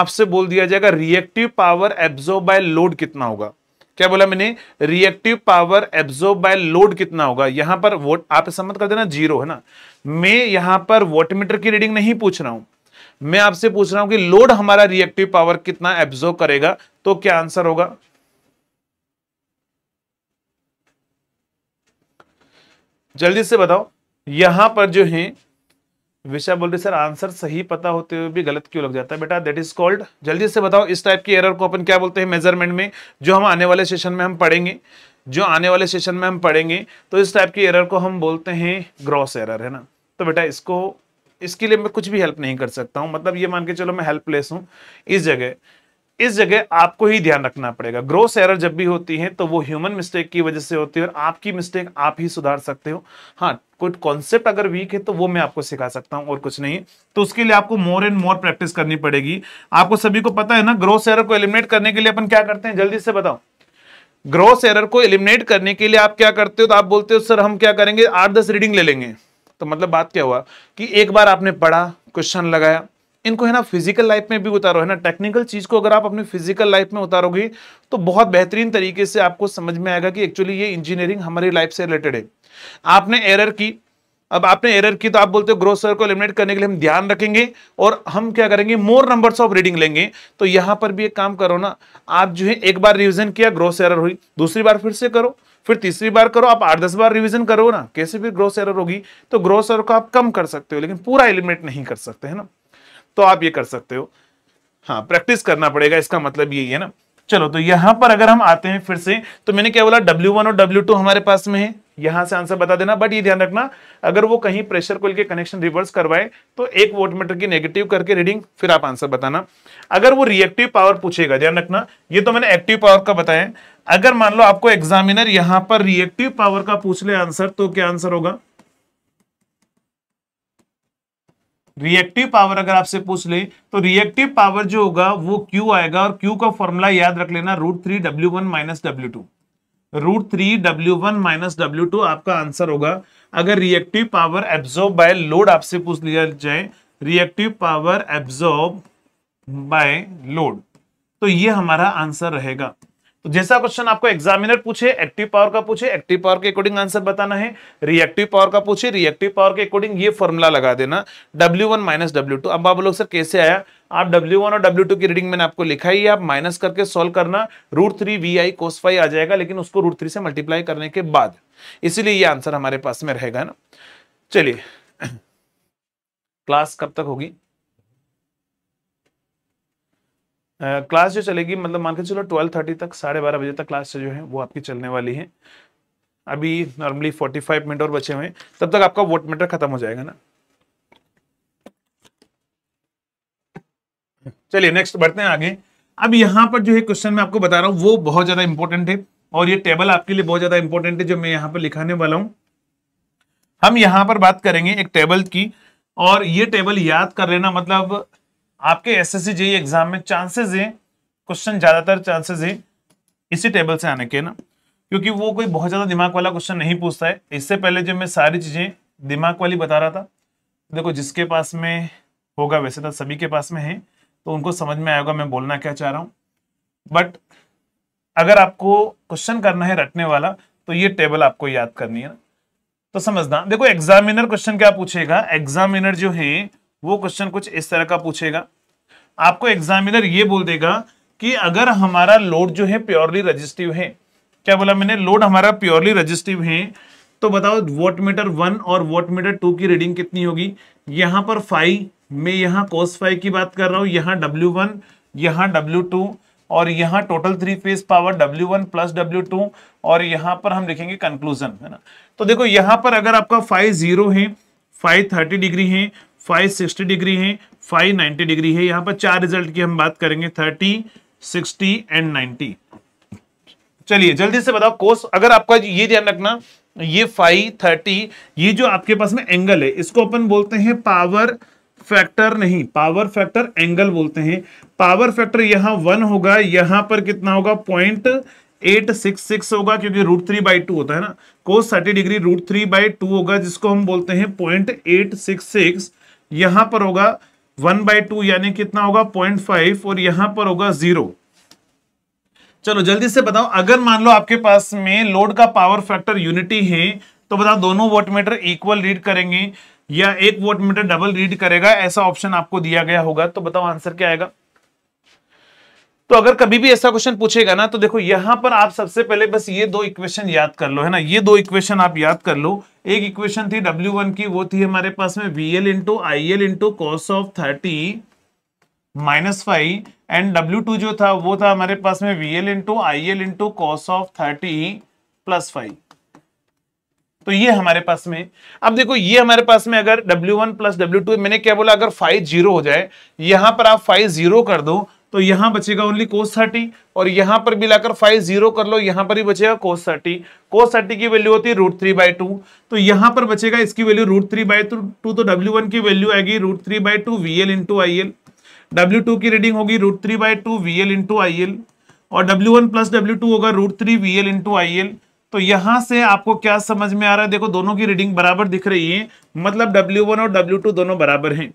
आपसे बोल दिया जाएगा reactive power absorb by load कितना होगा। क्या बोला मैंने, reactive power absorb by load कितना होगा। यहां पर वोट आप ऐसा मत कर देना जीरो है ना, मैं यहां पर वाटमीटर की रीडिंग नहीं पूछ रहा हूं, मैं आपसे पूछ रहा हूं कि लोड हमारा रिएक्टिव पावर कितना एब्जॉर्ब करेगा, तो क्या आंसर होगा। जल्दी से बताओ, यहां पर जो है विषय बोल रहे सर आंसर सही पता होते हुए भी गलत क्यों लग जाता है। बेटा दैट इज कॉल्ड, जल्दी से बताओ इस टाइप की एरर को अपन क्या बोलते हैं मेजरमेंट में, जो हम आने वाले सेशन में हम पढ़ेंगे जो आने वाले सेशन में हम पढ़ेंगे तो इस टाइप की एरर को हम बोलते हैं ग्रॉस एरर है ना। तो बेटा इसको इसके लिए मैं कुछ भी हेल्प नहीं कर सकता हूं, मतलब ये मान के चलो मैं हेल्पलेस हूं इस जगह इस जगह आपको ही ध्यान रखना पड़ेगा। ग्रॉस एरर जब भी होती है तो वो ह्यूमन मिस्टेक की वजह से होती है और आपकी मिस्टेक आप ही सुधार सकते हो। हाँ, कोई कॉन्सेप्ट अगर वीक है तो वो मैं आपको सिखा सकता हूं और कुछ नहीं, तो उसके लिए आपको मोर एंड मोर प्रैक्टिस करनी पड़ेगी। आपको सभी को पता है ना, ग्रॉस एरर को एलिमिनेट करने के लिए अपन क्या करते हैं, जल्दी से बताओ। ग्रॉस एरर को एलिमिनेट करने के लिए आप क्या करते हो, तो आप बोलते हो सर हम क्या करेंगे आठ दस रीडिंग ले लेंगे। तो मतलब बात क्या हुआ कि एक बार आपने पढ़ा, क्वेश्चन लगाया, इनको है ना फिजिकल लाइफ में भी उतारो है ना, टेक्निकल चीज को अगर आप अपने फिजिकल लाइफ में उतारोगे तो बहुत बेहतरीन तरीके से आपको समझ में आएगा कि एक्चुअली ये इंजीनियरिंग हमारी लाइफ से रिलेटेड है। आपने एरर की, अब आपने एरर की तो आप बोलते हो ग्रॉस एरर को एलिमिनेट करने के लिए हम ध्यान रखेंगे और हम क्या करेंगे मोर नंबर्स ऑफ रीडिंग लेंगे। तो यहाँ पर भी एक काम करो ना, आप जो है एक बार रिविजन किया ग्रॉस एरर हुई, दूसरी बार फिर से करो, फिर तीसरी बार करो, आप आठ दस बार रिवीजन करो ना, कैसे फिर ग्रॉस एरर होगी। तो ग्रॉस एरर को आप कम कर सकते हो लेकिन पूरा एलिमिनेट नहीं कर सकते है ना, तो आप ये कर सकते हो। हाँ प्रैक्टिस करना पड़ेगा, इसका मतलब यही है ना। चलो तो यहाँ पर अगर हम आते हैं फिर से, तो मैंने क्या बोला डब्ल्यू वन और डब्ल्यू टू हमारे पास में है, यहाँ से आंसर बता देना। बट ये ध्यान रखना अगर वो कहीं प्रेशर कोइल के कनेक्शन रिवर्स करवाए तो एक वाटमीटर की नेगेटिव करके रीडिंग फिर आप आंसर बताना। अगर वो रिएक्टिव पावर पूछेगा ध्यान रखना, ये तो मैंने एक्टिव पावर का बताया। अगर मान लो आपको एग्जामिनर यहाँ पर रिएक्टिव पावर का पूछ ले आंसर, तो क्या आंसर होगा? रिएक्टिव पावर अगर आपसे पूछ ले तो रिएक्टिव पावर जो होगा वो क्यू आएगा, और क्यू का फॉर्मूला याद रख लेना root three W one minus W two, root three W one minus W two आपका आंसर होगा। अगर reactive power absorb by load आपसे पूछ लिया जाए, reactive power absorb by load, तो ये हमारा आंसर रहेगा। तो जैसा क्वेश्चन आपको एग्जामिनर पूछे एक्टिव पावर का पूछे, एक्टिव पावर के अकॉर्डिंग आंसर बताना है। रिएक्टिव पावर का पूछे, रिएक्टिव पावर के अकॉर्डिंग ये फॉर्मूला लगा देना W one minus W two. अब आप लोग सर कैसे आया, आप डब्ल्यू वन और डब्ल्यू टू की रीडिंग मैंने आपको लिखा ही है, आप माइनस करके सोल्व करना, root three V I cos phi आ जाएगा, लेकिन उसको रूट थ्री से मल्टीप्लाई करने के बाद, इसीलिए ये आंसर हमारे पास में रहेगा ना। चलिए क्लास कब तक होगी? क्लास uh, जो चलेगी मतलब मान के चलो ट्वेल्व थर्टी तक, साढ़े बारह बजे तक क्लास जो है वो आपकी चलने वाली है। अभी नॉर्मली फोर्टी फाइव मिनट और बचे हुए हैं, तब तक आपका वाटमीटर खत्म हो जाएगा ना। चलिए नेक्स्ट बढ़ते हैं आगे। अब यहाँ पर जो है क्वेश्चन मैं आपको बता रहा हूँ वो बहुत ज्यादा इंपॉर्टेंट है, और ये टेबल आपके लिए बहुत ज्यादा इंपॉर्टेंट है जो मैं यहाँ पर लिखाने वाला हूँ। हम यहाँ पर बात करेंगे एक टेबल की, और ये टेबल याद कर लेना, मतलब आपके एसएससी जेई एग्जाम में चांसेस है, क्वेश्चन ज्यादातर चांसेस है इसी टेबल से आने के ना, क्योंकि वो कोई बहुत ज्यादा दिमाग वाला क्वेश्चन नहीं पूछता है। इससे पहले जो मैं सारी चीजें दिमाग वाली बता रहा था, देखो जिसके पास में होगा, वैसे तो सभी के पास में है तो उनको समझ में आएगा मैं बोलना क्या चाह रहा हूँ, बट अगर आपको क्वेश्चन करना है रटने वाला तो ये टेबल आपको याद करनी है ना, तो समझना। देखो एग्जामिनर क्वेश्चन क्या पूछेगा, एग्जामिनर जो है वो क्वेश्चन कुछ इस तरह का पूछेगा आपको। एग्जामिनर ये बोल देगा कि अगर हमारा लोड जो है प्योरली रजिस्टिव है, क्या बोला मैंने, लोड हमारा प्योरली रजिस्टिव है, तो बताओ वाटमीटर वन और वाटमीटर टू की रीडिंग कितनी होगी। यहाँ पर फाई, मैं यहाँ कोस फाई की बात कर रहा हूँ, यहाँ डब्ल्यू वन, यहाँ डब्ल्यू टू, और यहाँ total three phase power W one plus W two, और यहाँ पर हम लिखेंगे कंक्लूजन है ना। तो देखो यहाँ पर अगर आपका फाई जीरो है, फाई थर्टी डिग्री है, फाई सिक्सटी डिग्री है, फाई नाइन्टी डिग्री है, यहाँ पर चार रिजल्ट की हम बात करेंगे, थर्टी, सिक्सटी एंड नाइन्टी। चलिए जल्दी से बताओ कोस, अगर आपका ये ध्यान रखना ये फाई थर्टी, ये जो आपके पास में एंगल है इसको अपन बोलते हैं पावर फैक्टर, नहीं पावर फैक्टर एंगल बोलते हैं। पावर फैक्टर यहाँ वन होगा, यहाँ पर कितना होगा पॉइंट एट सिक्स सिक्स होगा, क्योंकि रूट थ्री बाई टू होता है ना, cos thirty degree root three by two होगा, जिसको हम बोलते हैं पॉइंट एट सिक्स सिक्स, यहाँ पर होगा वन बाई टू यानी कितना होगा पॉइंट फाइव, और यहाँ पर होगा जीरो। चलो जल्दी से बताओ, अगर मान लो आपके पास में लोड का पावर फैक्टर यूनिटी है तो बताओ दोनों वाटमीटर इक्वल रीड करेंगे या एक वाटमीटर डबल रीड करेगा, ऐसा ऑप्शन आपको दिया गया होगा, तो बताओ आंसर क्या आएगा। तो अगर कभी भी ऐसा क्वेश्चन पूछेगा ना, तो देखो यहाँ पर आप सबसे पहले बस ये दो इक्वेशन याद कर लो है ना, ये दो इक्वेशन आप याद कर लो। एक इक्वेशन थी डब्ल्यू वन की, वो थी हमारे पास में V L into I L into cos of thirty minus five, and W two जो था वो था हमारे पास में V L into I L into cos of thirty plus five. तो ये हमारे पास में, अब देखो ये हमारे पास में अगर W one plus W two, मैंने क्या बोला अगर फाइव जीरो हो जाए, यहाँ पर आप फाइव जीरो कर दो तो यहाँ बचेगा ओनली कोस थर्टी, और यहाँ पर भी लाकर फाइव जीरो कर लो, यहाँ पर ही बचेगा कोस थर्टी। कोस थर्टी की वैल्यू होती है रूट थ्री बाई टू, तो यहाँ पर बचेगा इसकी value root three by two, तो डब्ल्यू वन की वैल्यू आएगी root three by two V L into I L, W two की रीडिंग होगी root three by two V L into I L, और W one plus W two होगा root three V L into I L. तो यहाँ से आपको क्या समझ में आ रहा है, देखो दोनों की रीडिंग बराबर दिख रही है, मतलब डब्ल्यू वन और डब्ल्यू टू दोनों बराबर हैं।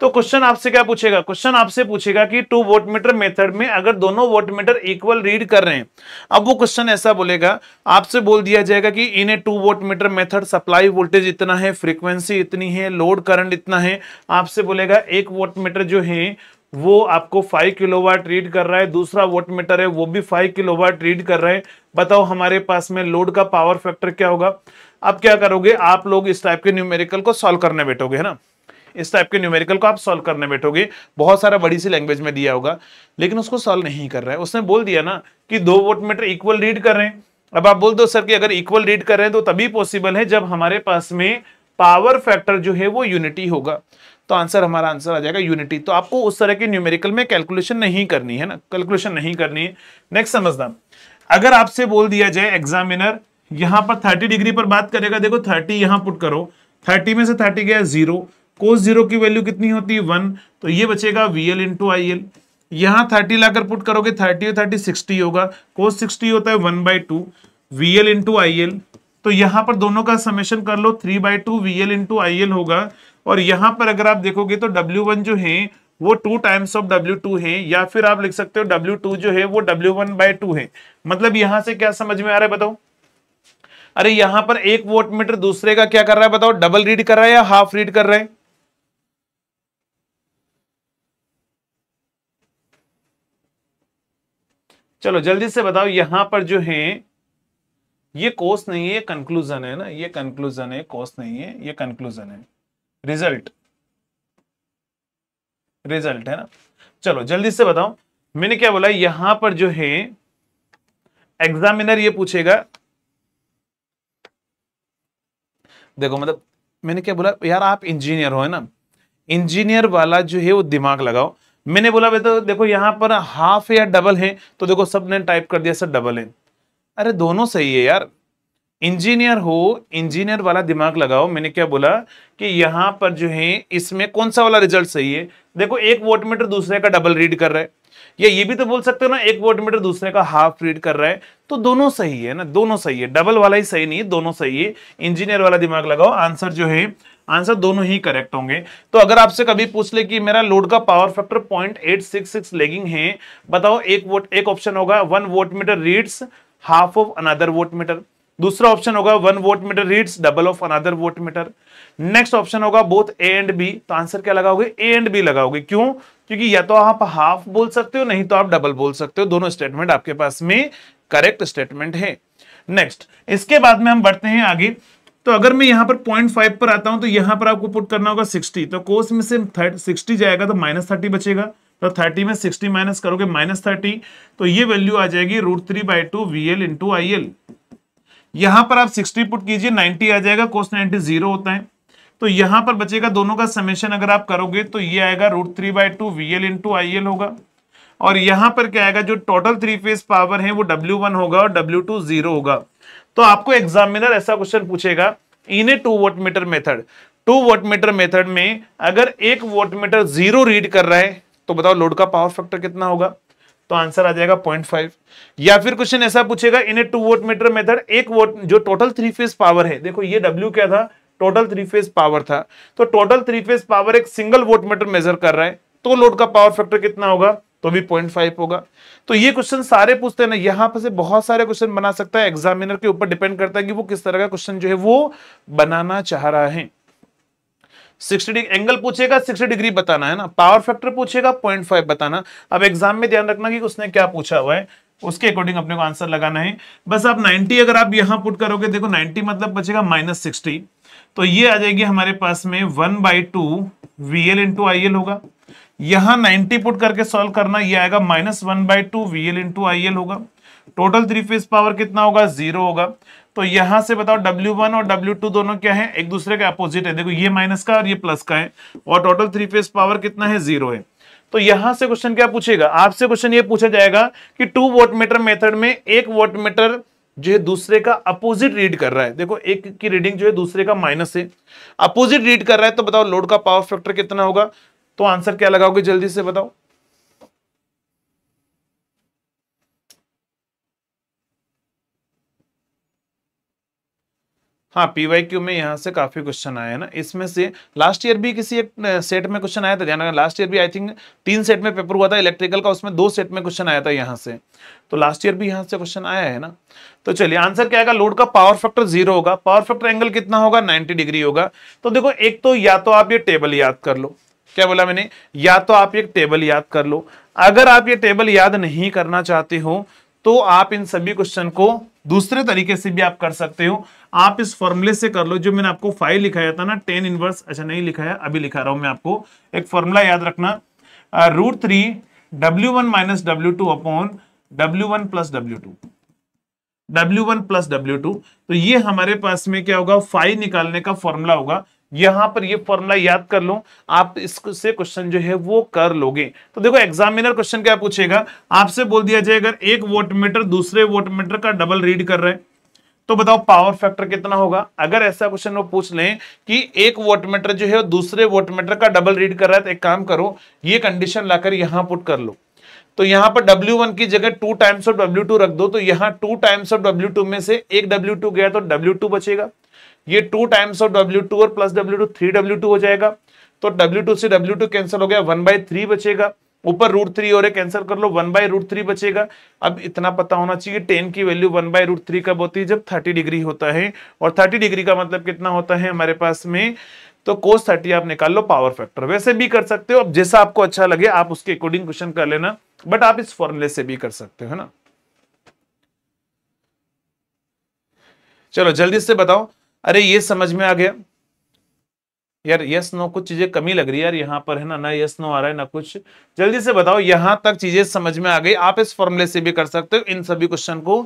तो क्वेश्चन आपसे क्या पूछेगा, क्वेश्चन आपसे पूछेगा कि टू वाटमीटर मेथड में अगर दोनों वाटमीटर इक्वल रीड कर रहे हैं। अब वो क्वेश्चन ऐसा बोलेगा, आपसे बोल दिया जाएगा कि in a two wattmeter method supply voltage इतना है, फ्रीक्वेंसी इतनी है, लोड करंट इतना है। आपसे बोलेगा एक वाटमीटर जो है वो आपको फाइव किलोवाट रीड कर रहा है, दूसरा वाटमीटर है वो भी फाइव किलोवाट रीड कर रहा है, बताओ हमारे पास में लोड का पावर फैक्टर क्या होगा। अब क्या करोगे आप लोग, इस टाइप के न्यूमेरिकल को सॉल्व करने बैठोगे है ना, इस टाइप के न्यूमेरिकल को आप सॉल्व करने बैठोगे, बहुत सारा बड़ी सी लैंग्वेज में दिया होगा, लेकिन उसको सॉल्व नहीं कर रहा है। उसने बोल दिया ना कि दो वोटमीटर इक्वल रीड कर रहे हैं। अब आप बोल दो सर कि अगर इक्वल रीड कर रहे हैं तो तभी पॉसिबल है जब हमारे पास में पावर फैक्टर जो है वो यूनिटी होगा, तो आंसर हमारा आंसर आ जाएगा यूनिटी। तो आपको उस तरह के न्यूमेरिकल में कैलकुलेशन नहीं करनी है ना, कैलकुलेशन नहीं करनी है। नेक्स्ट समझना, अगर आपसे बोल दिया जाए एग्जामिनर यहाँ पर थर्टी डिग्री पर बात करेगा, देखो थर्टी यहाँ पुट करो, थर्टी में से थर्टी गया जीरो, कोस जीरो की वैल्यू कितनी होती है वन, तो ये बचेगा V L into I L. यहाँ थर्टी लाकर पुट करोगे थर्टी और थर्टी सिक्सटी होगा, कोस सिक्सटी होता है one by two V L into I L, तो यहाँ पर दोनों का समेशन कर लो three by two V L into I L होगा। और यहाँ पर अगर आप देखोगे तो डब्ल्यू वन जो है वो two times of W two है, या फिर आप लिख सकते हो डब्ल्यू टू जो है वो डब्ल्यू वन बाई टू है। मतलब यहाँ से क्या समझ में आ रहा है बताओ, अरे यहाँ पर एक वोल्टमीटर दूसरे का क्या कर रहा है बताओ, डबल रीड कर रहा है या हाफ रीड कर रहा है? चलो जल्दी से बताओ, यहां पर जो है ये कोस नहीं है, ये कंक्लूजन है ना, ये कंक्लूजन है, कोस नहीं है, ये कंक्लूजन है, रिजल्ट रिजल्ट है ना। चलो जल्दी से बताओ, मैंने क्या बोला, यहां पर जो है एग्जामिनर ये पूछेगा, देखो मतलब मैंने क्या बोला, यार आप इंजीनियर हो है ना, इंजीनियर वाला जो है वो दिमाग लगाओ। मैंने बोला बेटा देखो यहाँ पर हाफ है या डबल है, तो देखो सबने टाइप कर दिया सर डबल है, अरे दोनों सही है यार, इंजीनियर हो, इंजीनियर वाला दिमाग लगाओ। मैंने क्या बोला कि यहाँ पर जो है इसमें कौन सा वाला रिजल्ट सही है, देखो एक वोल्टमीटर दूसरे का डबल रीड कर रहा है, या ये भी तो बोल सकते हो ना एक वोल्टमीटर दूसरे का हाफ रीड कर रहा है, तो दोनों सही है ना, दोनों सही है, डबल वाला ही सही नहीं है, दोनों सही है। इंजीनियर वाला दिमाग लगाओ, आंसर जो है आंसर दोनों ही करेक्ट होंगे। तो अगर आपसे कभी पूछ ले कि मेरा लोड का power factor point eight six six lagging है, बताओ एक वोट एक ऑप्शन होगा one voltmeter reads half of another voltmeter, दूसरा ऑप्शन होगा one voltmeter reads double of another voltmeter, next option होगा बोथ ए एंड बी, तो आंसर क्या लगाओगे, ए एंड बी लगाओगे। क्यों? क्योंकि या तो आप हाफ बोल सकते हो, नहीं तो आप डबल बोल सकते हो, दोनों स्टेटमेंट आपके पास में करेक्ट स्टेटमेंट है। नेक्स्ट, इसके बाद में हम बढ़ते हैं आगे। तो अगर मैं यहाँ पर पॉइंट फाइव पर आता हूं तो यहाँ पर आपको पुट करना होगा सिक्सटी, तो कोस में से सिक्सटी जाएगा तो माइनस थर्टी बचेगा, तो थर्टी में सिक्सटी माइनस करोगे माइनस थर्टी, तो ये वैल्यू आ जाएगी root three by two V L into I L. यहाँ पर आप सिक्सटी पुट कीजिए, नाइन्टी आ जाएगा, कोस नाइन्टी जीरो होता है, तो यहाँ पर बचेगा दोनों का समेशन अगर आप करोगे तो ये आएगा root three by two V L into I L होगा। और यहाँ पर क्या आएगा, जो टोटल थ्री फेज पावर है वो डब्ल्यू वन होगा और डब्ल्यू टू जीरो होगा। तो आपको एग्जामिनर ऐसा क्वेश्चन पूछेगा, in a two watt meter method, two watt meter method में अगर एक वोट मीटर जीरो रीड कर रहा है तो बताओ लोड का पावर फैक्टर कितना होगा, तो आंसर आ जाएगा पॉइंट फाइव। या फिर क्वेश्चन ऐसा पूछेगा, in a two watt meter method एक वोट जो टोटल थ्री फेज पावर है, देखो ये डब्ल्यू क्या था, टोटल थ्री फेज पावर था, तो टोटल थ्री फेज पावर एक सिंगल वोट मीटर मेजर कर रहा है, तो लोड का पावर फैक्टर कितना होगा, तो भी पॉइंट फाइव होगा। तो ये क्वेश्चन सारे पूछते हैं ना, यहाँ पर से बहुत सारे क्वेश्चन बना सकता है, एग्जामिनर के ऊपर डिपेंड करता है कि वो किस तरह का क्वेश्चन जो है वो बनाना चाह रहा है। सिक्सटी डिग्री एंगल पूछेगा, सिक्सटी डिग्री बताना है ना, पावर फैक्टर पूछेगा पॉइंट फाइव बताना। अब एग्जाम में ध्यान रखना कि उसने क्या पूछा हुआ है, उसके अकॉर्डिंग अपने को आंसर लगाना है। बस आप नाइन्टी अगर आप यहाँ पुट करोगे, देखो नाइन्टी मतलब बचेगा माइनस सिक्सटी, तो ये आ जाएगी हमारे पास में one by two V L into I L होगा। यहाँ नाइन्टी पुट करके सॉल्व करना, ये आएगा minus one by two V L into I L होगा। टोटल थ्री फेज पावर कितना होगा, जीरो होगा, तो यहाँ से बताओ डब्ल्यू वन और डब्ल्यू टू दोनों क्या है, एक दूसरे के अपोजिट है, देखो ये माइनस का और ये प्लस का है, और टोटल थ्री फेज पावर कितना है, जीरो है। तो यहाँ से क्वेश्चन क्या पूछेगा, आपसे क्वेश्चन ये पूछा जाएगा कि टू वोल्टमीटर मेथड में एक वोल्टमीटर जो है दूसरे का अपोजिट रीड कर रहा है, देखो एक की रीडिंग जो है दूसरे का माइनस है, अपोजिट रीड कर रहा है, तो बताओ लोड का पावर फैक्टर कितना होगा, तो आंसर क्या लगाओगे जल्दी से बताओ। हाँ, पीवाईक्यू में यहाँ से काफी क्वेश्चन आए हैं ना, इसमें से लास्ट ईयर भी किसी एक सेट में क्वेश्चन आया था, ध्यान रखना लास्ट ईयर भी आई थिंक तीन सेट में पेपर हुआ था इलेक्ट्रिकल का, उसमें दो सेट में क्वेश्चन आया था यहाँ से, तो लास्ट ईयर भी यहाँ से क्वेश्चन आया है ना। तो चलिए आंसर क्या आएगा, लोड का पावर फैक्टर जीरो होगा, पावर फैक्टर एंगल कितना होगा, नाइन्टी डिग्री होगा। तो देखो एक तो या तो आप ये टेबल याद कर लो, क्या बोला मैंने, या तो आप ये टेबल याद कर लो, अगर आप ये टेबल याद नहीं करना चाहते हो तो आप इन सभी क्वेश्चन को दूसरे तरीके से भी आप कर सकते हो। आप इस फॉर्मूले से कर लो, जो मैंने आपको फाइव लिखाया था ना, टेन इनवर्स, अच्छा नहीं लिखाया, अभी लिखा रहा हूं मैं आपको। एक फॉर्मूला याद रखना, root three W one minus W two upon W one plus W two, W one plus W two. तो ये हमारे पास में क्या होगा, फाइव निकालने का फॉर्मूला होगा। यहां पर ये फॉर्मूला याद कर लो, आप इससे क्वेश्चन जो है वो कर लोगे। तो देखो एग्जामिनर क्वेश्चन क्या पूछेगा, आपसे बोल दिया जाए अगर एक वाटमीटर दूसरे वाटमीटर का डबल रीड कर रहे हैं तो बताओ पावर फैक्टर कितना होगा। अगर ऐसा क्वेश्चन वो पूछ लें कि एक वाटमीटर जो है दूसरे वाटमीटर का डबल रीड कर रहा है, तो एक काम करो, ये कंडीशन लाकर यहाँ पुट कर लो। तो यहाँ पर W वन की जगह two times of W two रख दो, तो यहाँ two times of W two में से एक W टू गया तो W टू बचेगा। ये two times of W two और plus W two three W two हो जाएगा, तो W टू से W टू कैंसिल हो गया, वन बाई थ्री बचेगा। ऊपर रूट थ्री और कैंसिल कर लो, वन बाई रूट थ्री बचेगा। अब इतना पता होना चाहिए टेन की वैल्यू वन बाई रूट थ्री कब होती है, जब थर्टी डिग्री होता है, और थर्टी डिग्री का मतलब कितना होता है हमारे पास में, तो कोस थर्टी आप निकाल लो पावर फैक्टर। वैसे भी कर सकते हो, अब जैसा आपको अच्छा लगे आप उसके अकॉर्डिंग क्वेश्चन कर लेना, बट आप इस फॉर्मूले से भी कर सकते हो, है ना। चलो जल्दी से बताओ, अरे ये समझ में आ गया यार, यस नो, कुछ चीजें कमी लग रही है यार यहाँ पर, है ना, ना यस नो आ रहा है ना कुछ। जल्दी से बताओ, यहां तक चीजें समझ में आ गई। आप इस फॉर्मूले से भी कर सकते हो, इन सभी क्वेश्चन को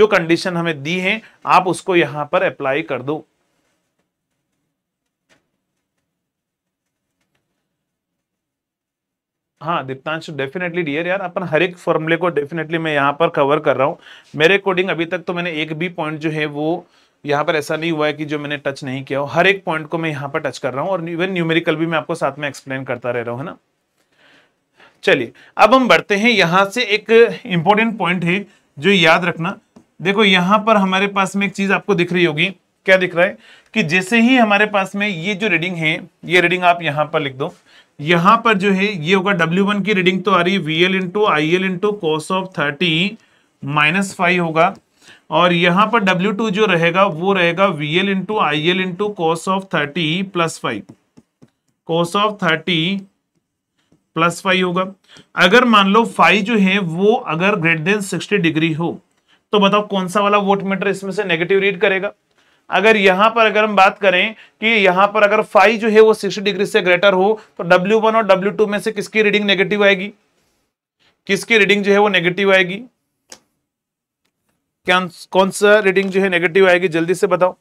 जो कंडीशन हमें दी है आप उसको यहां पर अप्लाई कर दो। हाँ दीप्तांशु, डेफिनेटली डियर, यार अपन हर एक फॉर्मूले को डेफिनेटली मैं यहाँ पर कवर कर रहा हूँ। मेरे अकॉर्डिंग अभी तक तो मैंने एक भी पॉइंट जो है वो यहाँ पर ऐसा नहीं हुआ है कि जो मैंने टच नहीं किया हो, हर एक पॉइंट को मैं यहाँ पर टच कर रहा हूँ, और इवन न्यूमेरिकल भी मैं आपको साथ में एक्सप्लेन करता रह रहा हूँ, है ना। चलिए अब हम बढ़ते हैं, यहाँ से एक इम्पोर्टेंट पॉइंट है जो याद रखना। देखो यहाँ पर हमारे पास में एक चीज़ आपको दिख रही होगी, क्या दिख रहा है कि जैसे ही हमारे पास में ये जो रीडिंग है, ये रीडिंग आप यहाँ पर लिख दो, यहाँ पर जो है ये होगा W वन की रीडिंग तो आ रही है V L into I L into cos of thirty minus five होगा, और यहाँ पर W टू जो रहेगा वो रहेगा V L into I L into cos of thirty plus five, cos of thirty plus five होगा। अगर मान लो फाइव जो है वो अगर ग्रेटर देन सिक्सटी डिग्री हो तो बताओ कौन सा वाला वोट मीटर इसमें से नेगेटिव रीड करेगा। अगर यहाँ पर अगर हम बात करें कि यहाँ पर अगर फाइव जो है वो सिक्सटी डिग्री से ग्रेटर हो तो W वन और W टू में से किसकी रीडिंग नेगेटिव आएगी, किसकी रीडिंग जो है वो नेगेटिव आएगी, क्या कौन सा रीडिंग जो है नेगेटिव आएगी, जल्दी से बताओ।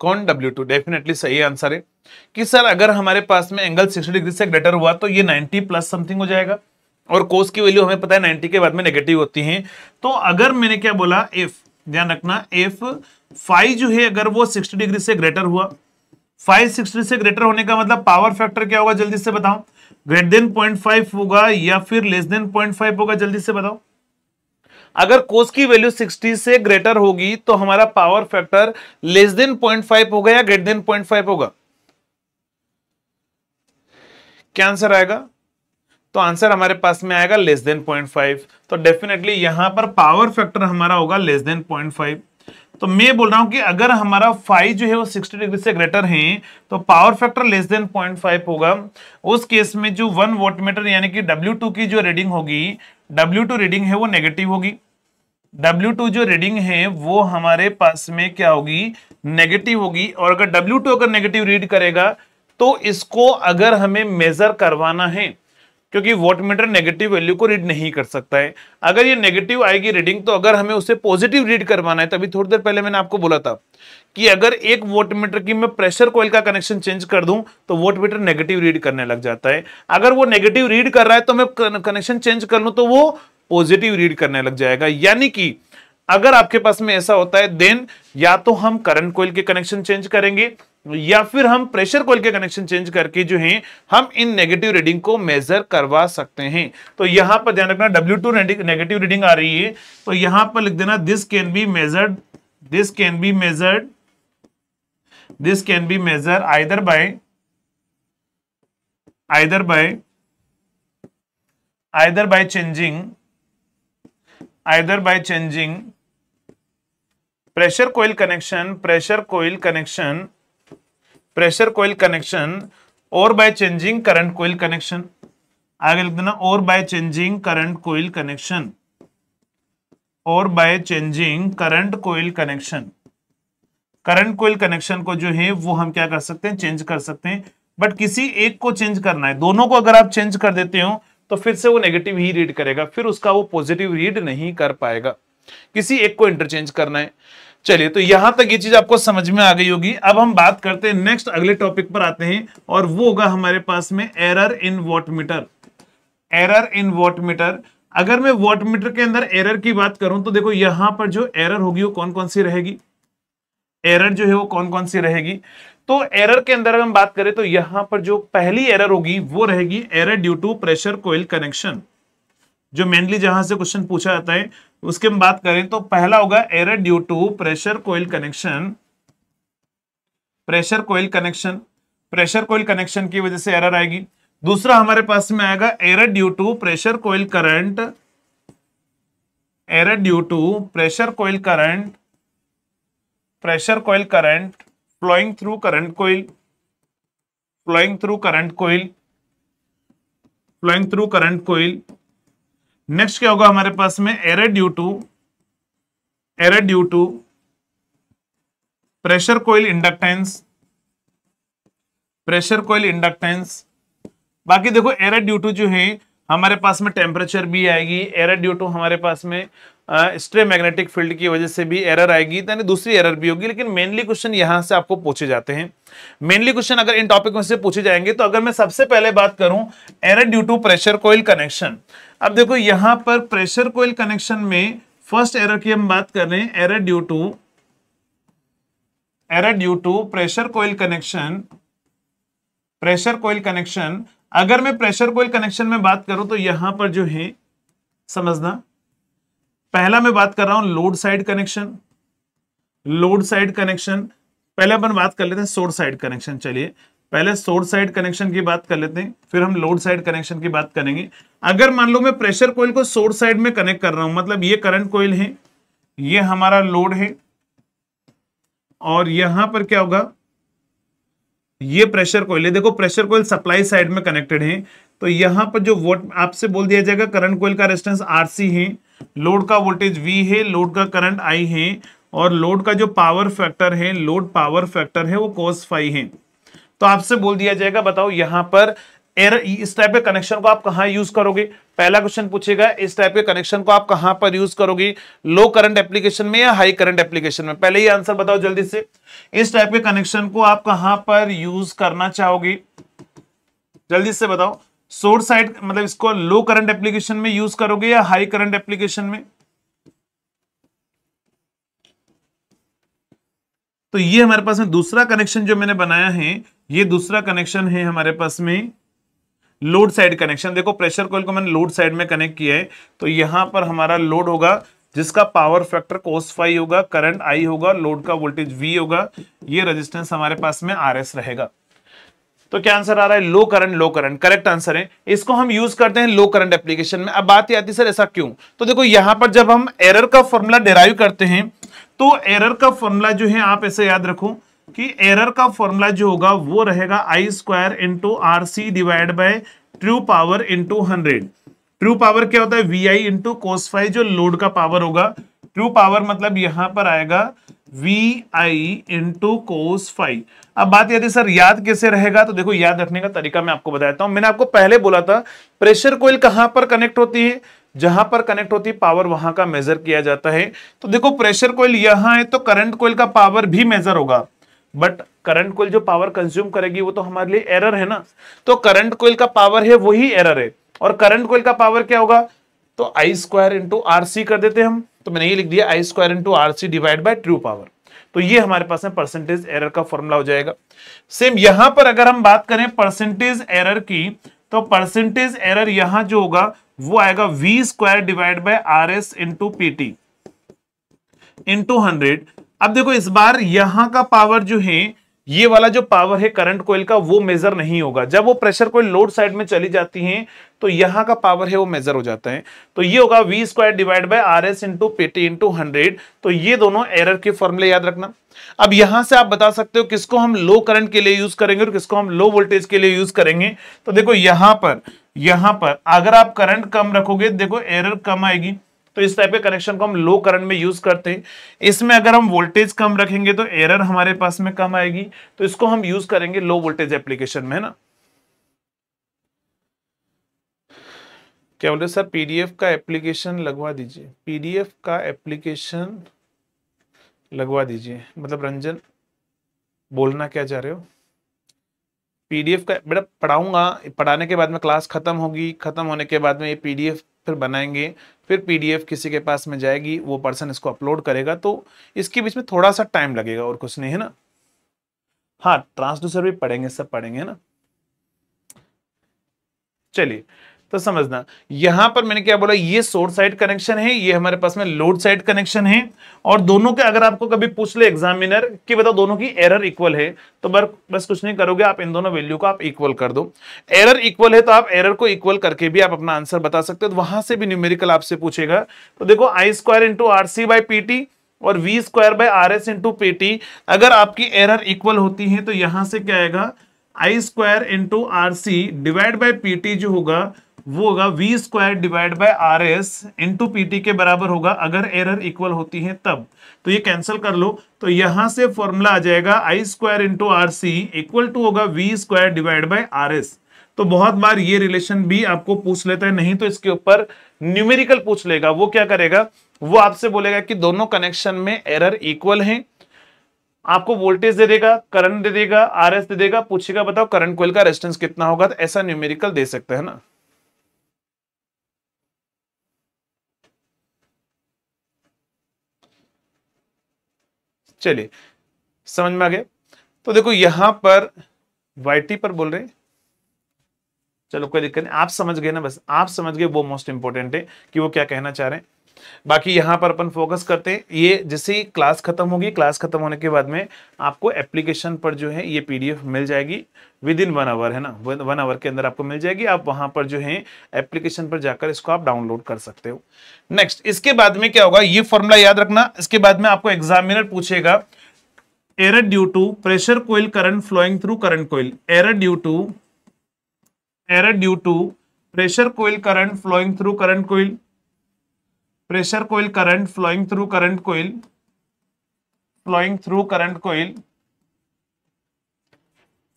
कौन W टू डेफिनेटली सही आंसर है कि सर अगर हमारे पास में एंगल सिक्सटी डिग्री से ग्रेटर हुआ तो ये नाइंटी प्लस समथिंग हो जाएगा, और कोस की वैल्यू हमें पता है नाइंटी के बाद में नेगेटिव होती है। तो अगर मैंने क्या बोला, F ध्यान रखना, F फाइव जो है अगर वो सिक्सटी डिग्री से ग्रेटर हुआ, फाइव सिक्सटी से ग्रेटर होने का मतलब पावर फैक्टर क्या होगा, जल्दी से बताओ, ग्रेटर देन पॉइंट फाइव होगा या फिर लेस देन पॉइंट फाइव होगा, जल्दी से बताओ। अगर कोस की वैल्यू सिक्सटी से ग्रेटर होगी तो हमारा power factor less than point five होगा या ग्रेटर देन पॉइंट फाइव होगा, क्या आंसर आएगा, तो आंसर हमारे पास में आएगा लेस देन पॉइंट फाइव। तो डेफिनेटली यहां पर पावर फैक्टर हमारा होगा लेस देन पॉइंट फाइव। तो मैं बोल रहा हूं कि अगर हमारा फाइव जो है वो सिक्सटी डिग्री से ग्रेटर है तो power factor less than point five होगा। उस केस में जो वन वाटमीटर यानी कि W टू की जो रीडिंग होगी, W टू रीडिंग है वो नेगेटिव होगी, W टू जो रीडिंग है वो हमारे पास में क्या होगी, नेगेटिव होगी। और अगर W टू अगर नेगेटिव रीड करेगा तो इसको अगर हमें मेजर करवाना है, क्योंकि वाटमीटर नेगेटिव वैल्यू को रीड नहीं कर सकता है, अगर ये नेगेटिव आएगी रीडिंग तो अगर हमें उसे पॉजिटिव रीड करवाना है, तभी थोड़ी देर पहले मैंने आपको बोला था कि अगर एक वाटमीटर की मैं प्रेशर कॉइल का कनेक्शन चेंज कर दूं तो वाटमीटर नेगेटिव रीड करने लग जाता है। अगर वो नेगेटिव रीड कर रहा है तो मैं कनेक्शन चेंज कर लूं तो वो पॉजिटिव रीड करने लग जाएगा। यानी कि अगर आपके पास में ऐसा होता है देन या तो हम करंट कॉइल के कनेक्शन चेंज करेंगे या फिर हम प्रेशर कॉइल के कनेक्शन चेंज करके जो है हम इन नेगेटिव रीडिंग को मेजर करवा सकते हैं। तो यहां पर ध्यान रखना W टू नेगेटिव रीडिंग आ रही है तो यहां पर लिख देना this can be measured, this can be measured, this can be measure either by either by either by changing either by changing pressure coil connection, pressure coil connection, pressure coil connection or by changing current coil connection. आगे लिख देना और by changing current coil connection और by changing current coil connection. Current coil connection को जो है वो हम क्या कर सकते हैं, चेंज कर सकते हैं, बट किसी एक को चेंज करना है। दोनों को अगर आप चेंज कर देते हो तो फिर से वो नेगेटिव ही रीड करेगा, फिर उसका वो पॉजिटिव रीड नहीं कर पाएगा। किसी एक को इंटरचेंज करना है। चलिए, तो यहां तक ये चीज आपको समझ में आ गई होगी। अब हम बात करते हैं नेक्स्ट अगले टॉपिक पर आते हैं और वो होगा हमारे पास में error in wattmeter. Error in wattmeter, अगर मैं वाटमीटर के अंदर एरर की बात करूं तो देखो यहां पर जो एरर होगी वो कौन कौन सी रहेगी, एरर जो है वो कौन कौन सी रहेगी। तो एरर के अंदर हम बात करें तो यहां पर जो पहली एरर होगी वो रहेगी error due to pressure coil connection, जो मेनली जहां से क्वेश्चन पूछा जाता है। उसके हम बात करें तो पहला होगा error due to pressure coil connection. Pressure coil connection, pressure coil connection की वजह से एरर आएगी। दूसरा हमारे पास में आएगा error due to pressure coil current, error due to pressure coil current, pressure coil current flowing through current coil, flowing through current coil, flowing through current coil. Next क्या होगा हमारे पास में error due to error due to pressure coil inductance, pressure coil inductance. बाकी देखो error due to जो है हमारे पास में टेम्परेचर भी आएगी, एरर ड्यू टू हमारे पास में स्ट्रे मैग्नेटिक फील्ड की वजह से भी एरर आएगी, यानी दूसरी एरर भी होगी। लेकिन मेनली क्वेश्चन यहां से आपको पूछे जाते हैं। मेनली क्वेश्चन अगर इन टॉपिक में से पूछे जाएंगे तो अगर मैं सबसे पहले बात करूं error due to pressure coil connection. अब देखो यहां पर प्रेशर कोइल कनेक्शन में फर्स्ट एरर की हम बात कर रहे हैं, error due to error due to pressure coil connection, pressure coil connection. अगर मैं प्रेशर कोइल कनेक्शन में बात करूं तो यहां पर जो है समझना, पहला मैं बात कर रहा हूं load side connection, load side connection. पहले अपन बात कर लेते हैं सोर्स साइड कनेक्शन। चलिए पहले सोर्स साइड कनेक्शन की बात कर लेते हैं, फिर हम लोड साइड कनेक्शन की बात करेंगे। अगर मान लो मैं प्रेशर कोइल को सोर्स साइड में कनेक्ट कर रहा हूं, मतलब ये करंट कोइल है, ये हमारा लोड है और यहां पर क्या होगा, ये प्रेशर कोइल है। देखो प्रेशर कोइल सप्लाई साइड में कनेक्टेड है, तो यहां पर जो वोट आपसे बोल दिया जाएगा करंट कोइल का रेजिस्टेंस आरसी है, लोड का वोल्टेज वी है, लोड का करंट आई है और लोड का जो पावर फैक्टर है, लोड पावर फैक्टर है वो कॉस फाई है। तो आपसे बोल दिया जाएगा, बताओ यहाँ पर एरर, इस टाइप के कनेक्शन को आप कहाँ यूज करोगे। पहला क्वेश्चन पूछेगा इस टाइप के कनेक्शन को आप कहाँ पर यूज करोगे, लो करंट एप्लीकेशन में या हाई करंट एप्लीकेशन में। पहले ये आंसर बताओ जल्दी से, इस टाइप के कनेक्शन को आप कहाँ पर यूज करना चाहोगे, जल्दी से बताओ। सोर्स साइड मतलब इसको लो करंट एप्लीकेशन में यूज करोगे या हाई करंट एप्लीकेशन में। तो ये हमारे पास में दूसरा कनेक्शन जो मैंने बनाया है, ये दूसरा कनेक्शन है हमारे पास में लोड साइड कनेक्शन। देखो प्रेशर कोइल को मैंने लोड साइड में कनेक्ट किया है, तो यहां पर हमारा लोड होगा जिसका पावर फैक्टर cos phi होगा, करंट I होगा, लोड का वोल्टेज V होगा, ये रेजिस्टेंस हमारे पास में R S रहेगा। तो क्या आंसर आ रहा है, low current, low current correct answer है। इसको हम यूज करते हैं लो करंट एप्लीकेशन में। अब बात ये आती है सर ऐसा क्यों, तो देखो यहां पर जब हम एरर का फॉर्मूला डिराइव करते हैं तो एरर का फॉर्मूला जो है आप ऐसे याद रखो कि एरर का फॉर्मूला जो होगा वो रहेगा I square into R C divide by true power into hundred. True power क्या होता है, V I into cos phi जो लोड का पावर होगा। ट्रू पावर मतलब यहां पर आएगा V I into cos phi. अब बात यह थी सर याद कैसे रहेगा, तो देखो याद रखने का तरीका मैं आपको बताता हूं। मैंने आपको पहले बोला था प्रेशर कोइल कहां पर कनेक्ट होती है, जहां पर कनेक्ट होती है पावर वहां का मेजर किया जाता है। तो देखो प्रेशर कोइल यहां है तो करंट कोइल का पावर भी मेजर होगा, बट करंट कोइल जो पावर कंज्यूम करेगी वो तो हमारे लिए एरर है ना। तो करंट कोइल का पावर है वही एरर है, और करंट कोइल का पावर क्या होगा, तो I square into R C कर देते हम। तो मैंने ये लिख दिया I square into R C divide by true power. तो ये हमारे पास में परसेंटेज एरर का फॉर्मूला हो जाएगा। सेम यहां पर अगर हम बात करें परसेंटेज एरर की, तो परसेंटेज एरर यहां जो होगा वो आएगा V square divide by R S into P T into hundred. अब देखो इस बार यहां का पावर जो है ये वाला जो पावर है करंट कोयल का वो मेजर नहीं होगा। जब वो प्रेशर कोयल लोड साइड में चली जाती है तो यहाँ का पावर है वो मेजर हो जाता है। तो ये होगा V square divide by R S into P T into hundred. तो ये दोनों एरर के फॉर्मूले याद रखना। अब यहां से आप बता सकते हो किसको हम लो करंट के लिए यूज करेंगे और किसको हम लो वोल्टेज के लिए यूज करेंगे। तो देखो यहां पर यहां पर अगर आप करंट कम रखोगे देखो एरर कम आएगी, तो इस टाइप के कनेक्शन को हम लो करंट में यूज करते हैं। इसमें अगर हम वोल्टेज कम रखेंगे तो एरर हमारे पास में कम आएगी, तो इसको हम यूज करेंगे लो वोल्टेज एप्लीकेशन में, है ना। क्या बोल रहे सर, पीडीएफ का एप्लीकेशन लगवा दीजिए, पीडीएफ का एप्लीकेशन लगवा दीजिए। मतलब रंजन बोलना क्या चाह रहे हो, पीडीएफ का बेटा पढ़ाऊंगा, पढ़ाने के बाद में क्लास खत्म होगी, खत्म होने के बाद में ये पीडीएफ फिर बनाएंगे, फिर पीडीएफ किसी के पास में जाएगी, वो पर्सन इसको अपलोड करेगा, तो इसके बीच में थोड़ा सा टाइम लगेगा और कुछ नहीं, है ना। हाँ ट्रांसड्यूसर भी पढ़ेंगे, सब पढ़ेंगे, है ना। चलिए तो समझना, यहां पर मैंने क्या बोला, ये सोर्स साइड कनेक्शन है, ये हमारे पास में लोड साइड कनेक्शन है, और दोनों के अगर आपको कभी पूछ ले एग्जामिनर कि बताओ दोनों की एरर इक्वल है, तो बस कुछ नहीं करोगे, आप इन दोनों वैल्यू को आप इक्वल कर दो। एरर इक्वल है तो आप एरर को इक्वल करके भी आप अपना आंसर बता सकते हो, तो वहां से भी न्यूमेरिकल आपसे पूछेगा। तो देखो I square into R C by P T और V square by R S into P T, अगर आपकी एरर इक्वल होती है तो यहां से क्या आएगा, I square into R C divide by P T जो होगा वो होगा V square divide by R S into P T के बराबर होगा, अगर एरर इक्वल होती है तब। तो ये कैंसिल कर लो, तो यहां से फॉर्मूला आ जाएगा I square into R C equal to होगा V square divide by R S. तो बहुत बार ये रिलेशन भी आपको पूछ लेता है, नहीं तो इसके ऊपर न्यूमेरिकल पूछ लेगा। वो क्या करेगा, वो आपसे बोलेगा कि दोनों कनेक्शन में एरर इक्वल है, आपको वोल्टेज दे देगा, करंट दे देगा, आर एस दे देगा, पूछेगा बताओ करंट कोयल का रेजिस्टेंस कितना होगा, तो ऐसा न्यूमेरिकल दे सकता है ना। चलिए समझ में आ गया। तो देखो यहां पर वाईटी पर बोल रहे हैं, चलो कोई दिक्कत नहीं, आप समझ गए ना, बस आप समझ गए, वो मोस्ट इंपोर्टेंट है कि वो क्या कहना चाह रहे हैं। बाकी यहाँ पर अपन फोकस करते हैं, ये जैसे ही क्लास खत्म होगी, क्लास खत्म होने के बाद में आपको एप्लीकेशन पर जो है ये पीडीएफ मिल जाएगी विद इन वन आवर, है ना, वन आवर के अंदर आपको मिल जाएगी। आप वहाँ पर जो है एप्लीकेशन पर जाकर इसको आप डाउनलोड कर सकते हो। नेक्स्ट इसके बाद में क्या होगा, ये फॉर्मूला याद रखना। इसके बाद में आपको एग्जामिनर पूछेगा error due to pressure coil current flowing through current coil, error due to error due to pressure coil current flowing through current coil, pressure coil current flowing through current coil, flowing through current coil,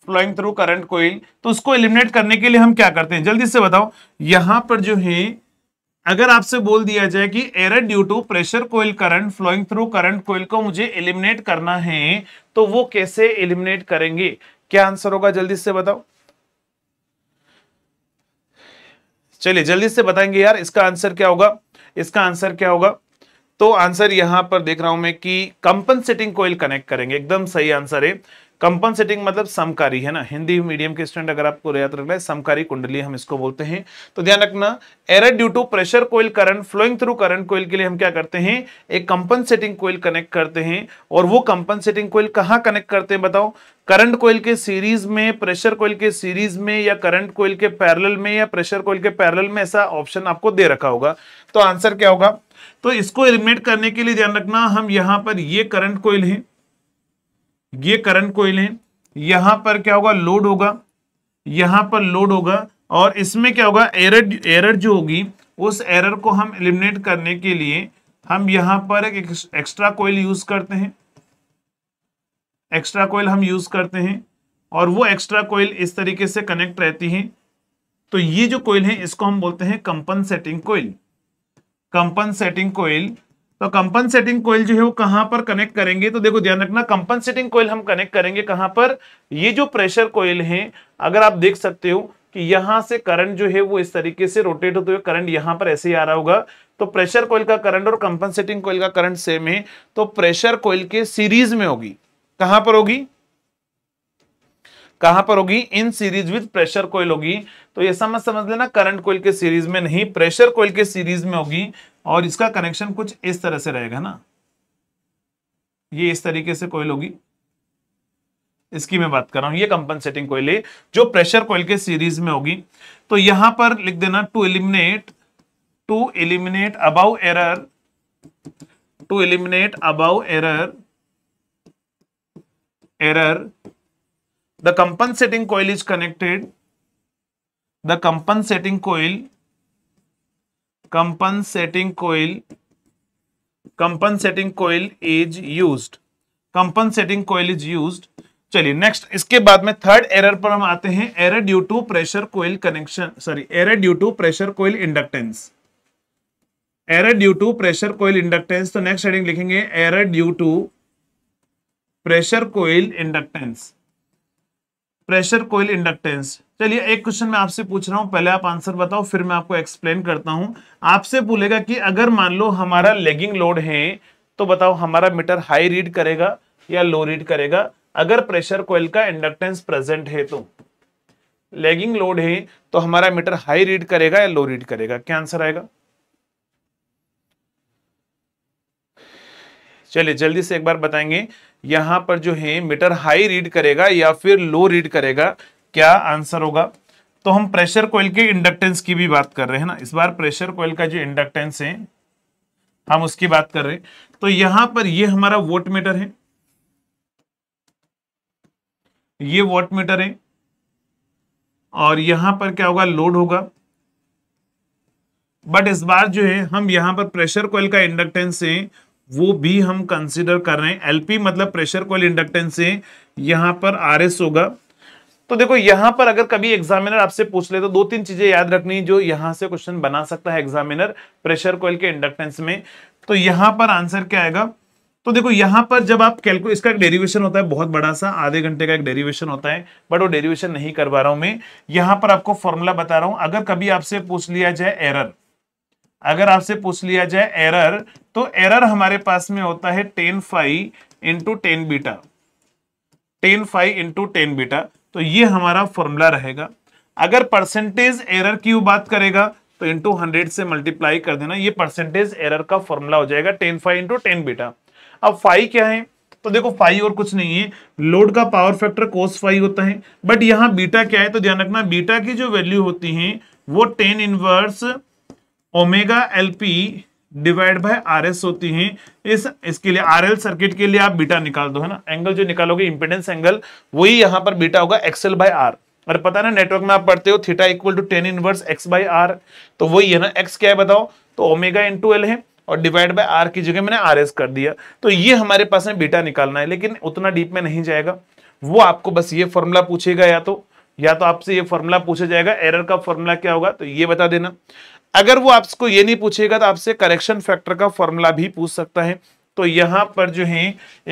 flowing through current coil. तो उसको eliminate करने के लिए हम क्या करते हैं, जल्दी से बताओ। यहां पर जो है अगर आपसे बोल दिया जाए कि error due to pressure coil current flowing through current coil को मुझे एलिमिनेट करना है, तो वो कैसे एलिमिनेट करेंगे, क्या आंसर होगा जल्दी से बताओ। चलिए जल्दी से बताएंगे यार, इसका आंसर क्या होगा, इसका आंसर क्या होगा। तो आंसर यहां पर देख रहा हूं मैं कि कंपनसेटिंग कोयल कनेक्ट करेंगे, एकदम सही आंसर है। कंपनसेटिंग मतलब समकारी, है ना, हिंदी मीडियम के स्टूडेंट अगर आपको याद रखना है, समकारी कुंडली हम इसको बोलते हैं। तो ध्यान रखना error due to pressure coil current flowing through current coil के लिए हम क्या करते हैं, एक कंपनसेटिंग कोयल कनेक्ट करते हैं। और वो कंपनसेटिंग कोयल कहाँ कनेक्ट करते हैं बताओ, करंट कोयल के सीरीज में, प्रेशर कोयल के सीरीज में, या करंट कोयल के पैरेलल में, या प्रेशर कोयल के पैरेलल में, ऐसा ऑप्शन आपको दे रखा होगा। तो आंसर क्या होगा, तो इसको एलिमिनेट करने के लिए ध्यान रखना, हम यहां पर ये करंट कोयल है, ये करंट कोयल है, यहां पर क्या होगा लोड होगा, यहां पर लोड होगा, और इसमें क्या होगा एरर, एरर जो होगी उस एरर को हम एलिमिनेट करने के लिए हम यहां पर एक, एक एक्स्ट्रा कोयल यूज करते हैं, एक्स्ट्रा कोयल हम यूज करते हैं, और वो एक्स्ट्रा कोयल इस तरीके से कनेक्ट रहती है। तो ये जो कोयल है इसको हम बोलते हैं कंपनसेटिंग कोयल, कंपनसेटिंग कोयल। तो कंपनसेटिंग कोयल जो है वो कहां पर कनेक्ट करेंगे, तो देखो ध्यान रखना कंपनसेटिंग कोयल हम कनेक्ट करेंगे कहां पर, ये जो प्रेशर कोयल है, अगर आप देख सकते हो कि यहां से करंट जो है वो इस तरीके से रोटेट होते हुए करंट यहां पर ऐसे ही आ रहा होगा। तो प्रेशर कोयल का करंट और कंपनसेटिंग कोयल का करंट सेम है, तो प्रेशर कोयल के सीरीज में होगी, कहां पर होगी, कहां पर होगी, in series with pressure coil होगी। तो ये समझ समझ लेना, करंट कोयल के सीरीज में नहीं, प्रेशर कोयल के सीरीज में होगी, और इसका कनेक्शन कुछ इस तरह से रहेगा ना, ये इस तरीके से कोयल होगी। इसकी मैं बात कर रहा हूं, ये कंपनसेटिंग कोयल है जो प्रेशर कोयल के सीरीज में होगी। तो यहां पर लिख देना to eliminate to eliminate above error to eliminate above error error the compensating coil is connected the compensating coil compensating coil compensating coil is used compensating coil is used. चलिए next, इसके बाद में थर्ड एरर पर हम आते हैं, error due to pressure coil connection sorry error due to pressure coil inductance error due to pressure coil inductance. तो next heading लिखेंगे error due to pressure coil inductance pressure coil inductance. चलिए एक question मैं आपसे पूछ रहा हूं, पहले आप आंसर बताओ फिर मैं आपको एक्सप्लेन करता हूं। आपसे बोलेगा कि अगर मान लो हमारा लेगिंग लोड है तो बताओ हमारा मीटर हाई रीड करेगा या लो रीड करेगा अगर प्रेशर कोयल का इंडक्टेंस प्रेजेंट है। तो लेगिंग लोड है तो हमारा मीटर हाई रीड करेगा या लो रीड करेगा, क्या आंसर आएगा? चलिए जल्दी से एक बार बताएंगे, यहां पर जो है मीटर हाई रीड करेगा या फिर लो रीड करेगा, क्या आंसर होगा? तो हम प्रेशर कोयल के इंडक्टेंस की भी बात कर रहे हैं ना, इस बार प्रेशर कोयल का जो इंडक्टेंस है हम उसकी बात कर रहे हैं। तो यहां पर ये हमारा वोट मीटर है, ये वोट मीटर है और यहां पर क्या होगा, लोड होगा। बट इस बार जो है हम यहां पर प्रेशर कोयल का इंडक्टेंस है वो भी हम कंसीडर कर रहे हैं। एलपी मतलब प्रेशर कोयल इंडक्टेंस है, यहां पर आरएस होगा। तो देखो यहां पर अगर कभी एग्जामिनर आपसे पूछ ले तो दो तीन चीजें याद रखनी जो यहां से क्वेश्चन बना सकता है एग्जामिनर प्रेशर कोयल के इंडक्टेंस में। तो यहां पर आंसर क्या आएगा? तो देखो यहां पर जब आप कैलकुल इसका एक डेरिवेशन होता है बहुत बड़ा सा, आधे घंटे का एक डेरिवेशन होता है, बट वो डेरिवेशन नहीं करवा रहा हूं मैं, यहां पर आपको फॉर्मूला बता रहा हूं। अगर कभी आपसे पूछ लिया जाए एरर अगर आपसे पूछ लिया जाए एरर तो एरर हमारे पास में होता है tan phi into ten beta tan phi into ten beta तो ये हमारा फॉर्मूला रहेगा। अगर परसेंटेज एरर की बात करेगा तो इंटू हंड्रेड से मल्टीप्लाई कर देना, ये परसेंटेज एरर का फॉर्मूला हो जाएगा tan phi into ten beta. अब फाई क्या है? तो देखो फाई और कुछ नहीं है, लोड का पावर फैक्टर कोस फाई होता है। बट यहाँ बीटा क्या है तो ध्यान रखना, बीटा की जो वैल्यू होती है वो tan inverse omega L P divide by R S होती है। इस इसके लिए आर एल सर्किट के लिए आप बीटा निकाल दो, है ना, एंगल जो निकालोगे इंपेडेंस एंगल वही यहाँ पर बीटा होगा एक्सएल बाय आर। और पता ना नेटवर्क में आप पढ़ते हो theta equal to tan inverse X by R, तो वही है ना, एक्स क्या है बताओ तो ओमेगा इंटू एल है और डिवाइड बाय आर की जगह मैंने आर एस कर दिया। तो ये हमारे पास में बीटा निकालना है, लेकिन उतना डीप में नहीं जाएगा वो, आपको बस ये फॉर्मूला पूछेगा, या तो या तो आपसे ये फॉर्मूला पूछा जाएगा एरर का फॉर्मूला क्या होगा तो ये बता देना। अगर वो आपको ये नहीं पूछेगा तो आपसे करेक्शन फैक्टर का फॉर्मूला भी पूछ सकता है। तो यहां पर जो है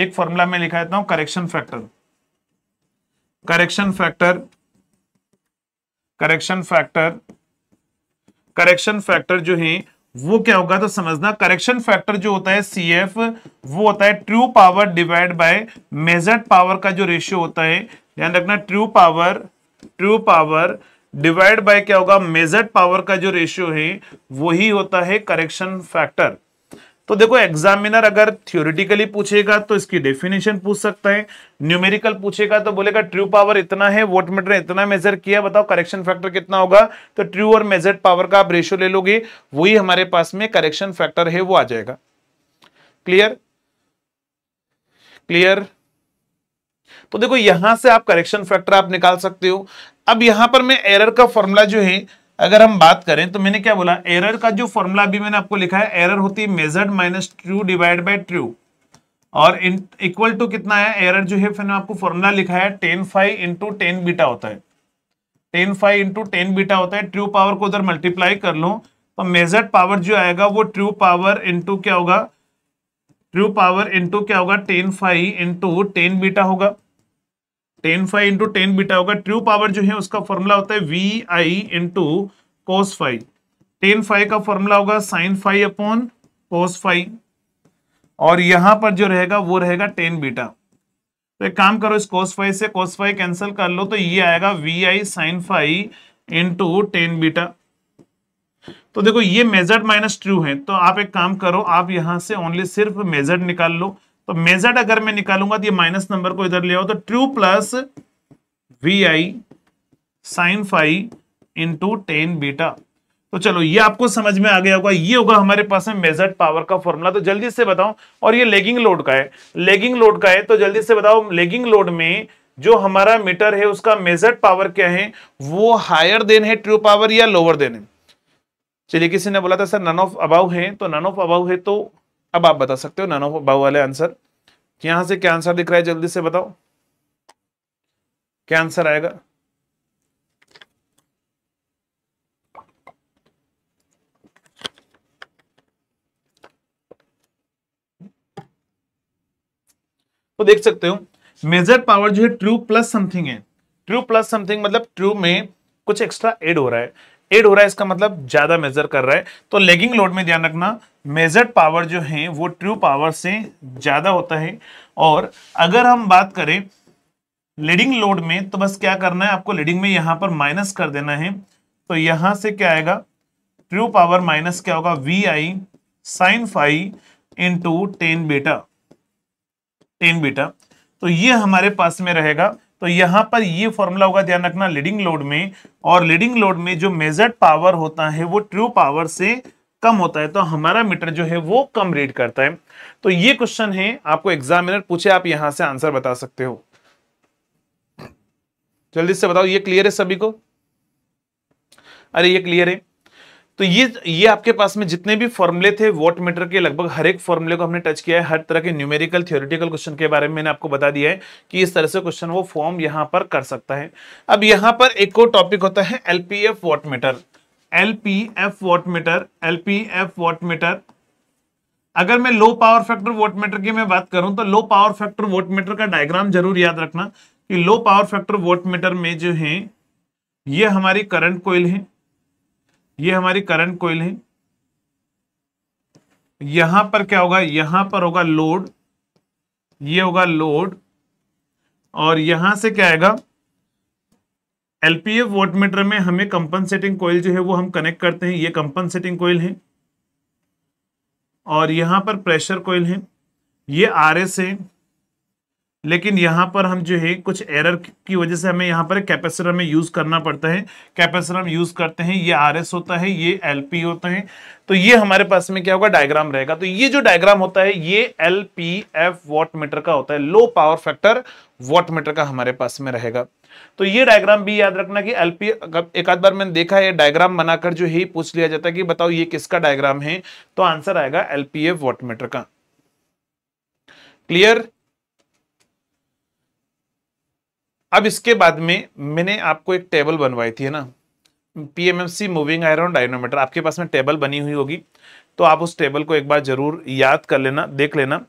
एक फॉर्मूला मैं लिखा देता हूं, correction factor correction factor correction factor correction factor जो है वो क्या होगा तो समझना, करेक्शन फैक्टर जो होता है सी एफ वो होता है true power divide by measured power का जो रेशियो होता है। ध्यान रखना true power true power divide by क्या होगा, मेजर्ड पावर का जो रेशियो है वही होता है करेक्शन फैक्टर। तो देखो एग्जामिनर अगर थ्योरेटिकली पूछेगा तो इसकी डेफिनेशन पूछ सकता है, न्यूमेरिकल पूछेगा तो बोलेगा ट्रू पावर इतना है, वोटमीटर इतना मेजर किया, बताओ करेक्शन फैक्टर कितना होगा, तो ट्रू और मेजर्ड पावर का आप रेशियो ले लोगे, वही हमारे पास में करेक्शन फैक्टर है वो आ जाएगा। क्लियर क्लियर तो देखो यहां से आप करेक्शन फैक्टर आप निकाल सकते हो। अब यहां पर मैं एरर का फॉर्मूला जो है अगर हम बात करें तो मैंने क्या बोला, एरर का जो फॉर्मूला अभी मैंने आपको लिखा है, एरर होती है measured minus true divide by true और इक्वल टू कितना है एरर जो है, फिर मैंने आपको फॉर्मूला लिखा है tan five into ten beta होता है tan five into ten beta होता है। ट्रू पावर को उधर मल्टीप्लाई कर लो तो मेजर्ड पावर जो आएगा वो ट्रू पावर इंटू क्या होगा ट्रू पावर इंटू क्या होगा tan five into ten beta होगा tan five into ten beta होगा। ट्रू पावर जो है उसका फॉर्मूला होता है V I into cos five, tan five का फॉर्मूला होगा sine five upon cos five और यहाँ पर जो रहेगा वो रहेगा टेन बीटा। तो एक काम करो, इस कोस फाइव से कोस फाइव कैंसिल कर लो तो ये आएगा V I sine five into ten beta. तो देखो ये मेजर्ड माइनस ट्रू है तो आप एक काम करो, आप यहाँ से ओनली सिर्फ मेजर्ड निकाल लो तो मेजर्ड अगर मैं निकालूंगा तो ये माइनस नंबर को इधर ले आओ, तो true plus V I sine phi into ten beta. तो चलो ये आपको समझ में आ गया होगा। ये होगा हमारे पास में मेजर्ड पावर का फॉर्मूला। तो जल्दी से बताओ, और ये लेगिंग लोड का है, लेगिंग लोड का है तो जल्दी से बताओ लेगिंग लोड में जो हमारा मीटर है उसका मेजर्ड पावर क्या है, वो हायर देन है ट्रू पावर या लोअर देन है। चलिए किसी ने बोला था सर नन ऑफ अबाव है, तो नन ऑफ अबाव है तो अब आप बता सकते हो नन ऑफ अबाव वाले आंसर। यहां से क्या आंसर दिख रहा है जल्दी से बताओ, क्या आंसर आएगा? तो देख सकते हो मेजर्ड पावर जो है ट्रू प्लस समथिंग है। ट्रू प्लस समथिंग मतलब ट्रू में कुछ एक्स्ट्रा ऐड हो रहा है, ऐड हो रहा है इसका मतलब ज्यादा मेजर कर रहा है। तो लेगिंग लोड में ध्यान रखना मेजर्ड पावर जो है वो ट्रू पावर से ज्यादा होता है। और अगर हम बात करें लीडिंग लोड में तो बस क्या करना है आपको, लीडिंग में यहाँ पर माइनस कर देना है। तो यहाँ से क्या आएगा, ट्रू पावर माइनस क्या होगा V I sine phi into ten beta, ten beta तो ये हमारे पास में रहेगा। तो यहाँ पर ये फॉर्मूला होगा ध्यान रखना लीडिंग लोड में, और लीडिंग लोड में जो मेजर्ड पावर होता है वो ट्रू पावर से कम होता है, तो हमारा मीटर जो है वो कम रीड करता है। तो ये क्वेश्चन है, आपको एग्जामिनर पूछे आप यहाँ से आंसर बता सकते हो। जल्दी से बताओ ये क्लियर है सभी को? अरे ये क्लियर है। तो ये ये आपके पास में जितने भी फॉर्मूले थे वॉट मीटर के, लगभग हर एक फॉर्मूले को हमने टच किया है। हर तरह के न्यूमेरिकल थ्योरेटिकल क्वेश्चन के बारे में मैंने आपको बता दिया है कि इस तरह से क्वेश्चन वो फॉर्म यहाँ पर कर सकता है। अब यहाँ पर एक और टॉपिक होता है LPF watt meter, LPF watt meter, LPF watt meter. अगर मैं low power factor watt meter की मैं बात करूं तो low power factor watt meter का डायग्राम जरूर याद रखना कि low power factor watt meter में जो है ये हमारी करंट कोइल है, ये हमारी करंट कोइल है। यहां पर क्या होगा, यहां पर होगा लोड, ये होगा लोड, और यहां से क्या आएगा एलपीएफ वॉट मीटर में हमें कंपनसेटिंग कोइल जो है वो हम कनेक्ट करते हैं। ये कंपनसेटिंग कोइल है और यहां पर प्रेशर कोइल है, ये आरएस है। लेकिन यहाँ पर हम जो है कुछ एरर की वजह से हमें यहाँ पर कैपेसिटर हमें यूज़ करना पड़ता है, कैपेसिटर हम यूज़ करते हैं। ये आरएस होता है, ये एलपी होता है। तो ये हमारे पास में क्या होगा डायग्राम रहेगा। तो ये जो डायग्राम होता है ये एलपीएफ वॉट मीटर का होता है, low power factor watt meter का हमारे पास में रहेगा। तो ये डायग्राम भी याद रखना कि एलपी एक आध बार मैंने देखा है डायग्राम बनाकर जो है पूछ लिया जाता है कि बताओ ये किसका डायग्राम है, तो आंसर आएगा एलपीएफ वॉट मीटर का। क्लियर? अब इसके बाद में मैंने आपको एक टेबल बनवाई थी है ना, पीएमएमसी मूविंग आयरन डायनामोमीटर, आपके पास में टेबल बनी हुई होगी, तो आप उस टेबल को एक बार जरूर याद कर लेना, देख लेना।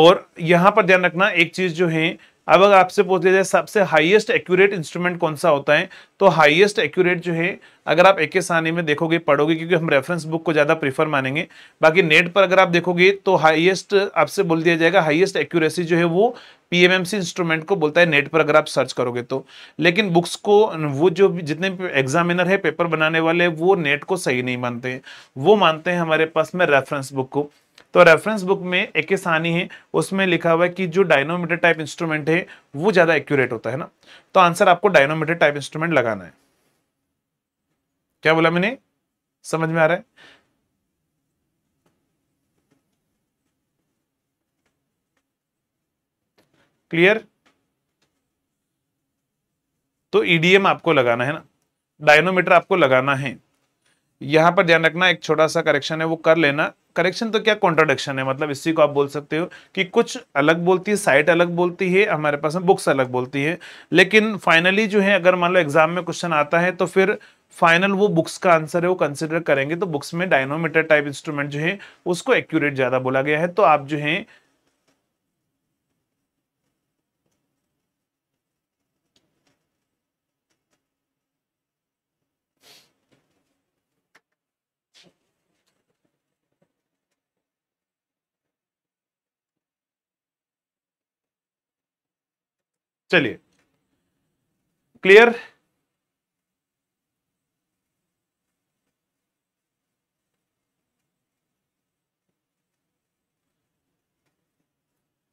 और यहाँ पर ध्यान रखना एक चीज़ जो है, अब अगर आपसे पूछ लिया जाए सबसे हाईएस्ट एक्यूरेट इंस्ट्रूमेंट कौन सा होता है, तो हाईएस्ट एक्यूरेट जो है अगर आप एक सानी में देखोगे पढ़ोगे, क्योंकि हम रेफरेंस बुक को ज़्यादा प्रीफर मानेंगे, बाकी नेट पर अगर आप देखोगे तो हाईएस्ट आपसे बोल दिया जाएगा, हाईएस्ट एक्यूरेसी जो है वो पीएमएमसी इंस्ट्रूमेंट को बोलता है नेट पर अगर आप सर्च करोगे तो। लेकिन बुक्स को वो जो जितने एग्जामिनर है पेपर बनाने वाले वो नेट को सही नहीं मानते हैं, वो मानते हैं हमारे पास में रेफरेंस बुक को। तो रेफरेंस बुक में एक सानी है उसमें लिखा हुआ है कि जो डायनोमीटर टाइप इंस्ट्रूमेंट है वो ज़्यादा एक्यूरेट होता है ना, तो आंसर आपको डायनोमीटर टाइप इंस्ट्रूमेंट लगाना है। क्या बोला मैंने, समझ में आ रहा है? क्लियर? तो ईडीएम आपको लगाना है ना, डायनोमीटर आपको लगाना है। यहाँ पर ध्यान रखना एक छोटा सा करेक्शन है वो कर लेना, करेक्शन तो क्या कॉन्ट्राडिक्शन है, मतलब इसी को आप बोल सकते हो कि कुछ अलग बोलती है, साइट अलग बोलती है, हमारे पास में बुक्स अलग बोलती है, लेकिन फाइनली जो है अगर मान लो एग्जाम में क्वेश्चन आता है तो फिर फाइनल वो बुक्स का आंसर है वो कंसिडर करेंगे। तो बुक्स में डायनोमीटर टाइप इंस्ट्रूमेंट जो है उसको एक्यूरेट ज़्यादा बोला गया है, तो आप जो है चलिए क्लियर।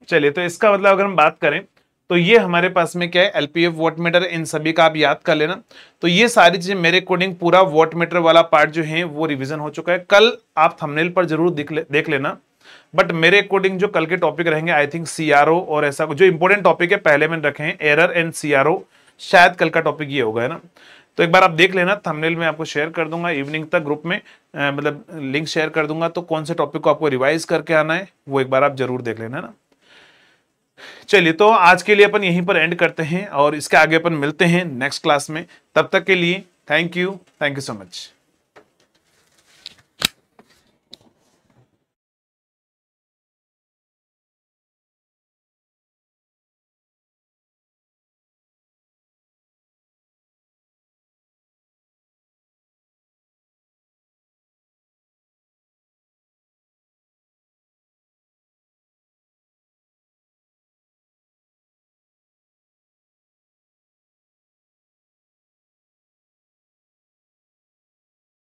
चलिए, तो इसका मतलब अगर हम बात करें तो ये हमारे पास में क्या है, एलपीएफ, वाटमीटर, इन सभी का आप याद कर लेना। तो ये सारी चीजें मेरे अकॉर्डिंग पूरा वाटमीटर वाला पार्ट जो है वो रिवीजन हो चुका है। कल आप थंबनेल पर जरूर देख लेना, बट मेरे अकॉर्डिंग जो कल के टॉपिक रहेंगे आई थिंक सीआरओ और ऐसा जो इंपॉर्टेंट टॉपिक है पहले मैंने रखे हैं, एरर एंड सीआरओ, शायद कल का टॉपिक ये होगा, है ना। तो एक बार आप देख लेना, थंबनेल में आपको शेयर कर दूंगा इवनिंग तक ग्रुप में, आ, मतलब लिंक शेयर कर दूंगा, तो कौन से टॉपिक को आपको रिवाइज करके आना है वो एक बार आप जरूर देख लेना, है ना। चलिए, तो आज के लिए अपन यहीं पर एंड करते हैं और इसके आगे अपन मिलते हैं नेक्स्ट क्लास में। तब तक के लिए thank you, thank you so much.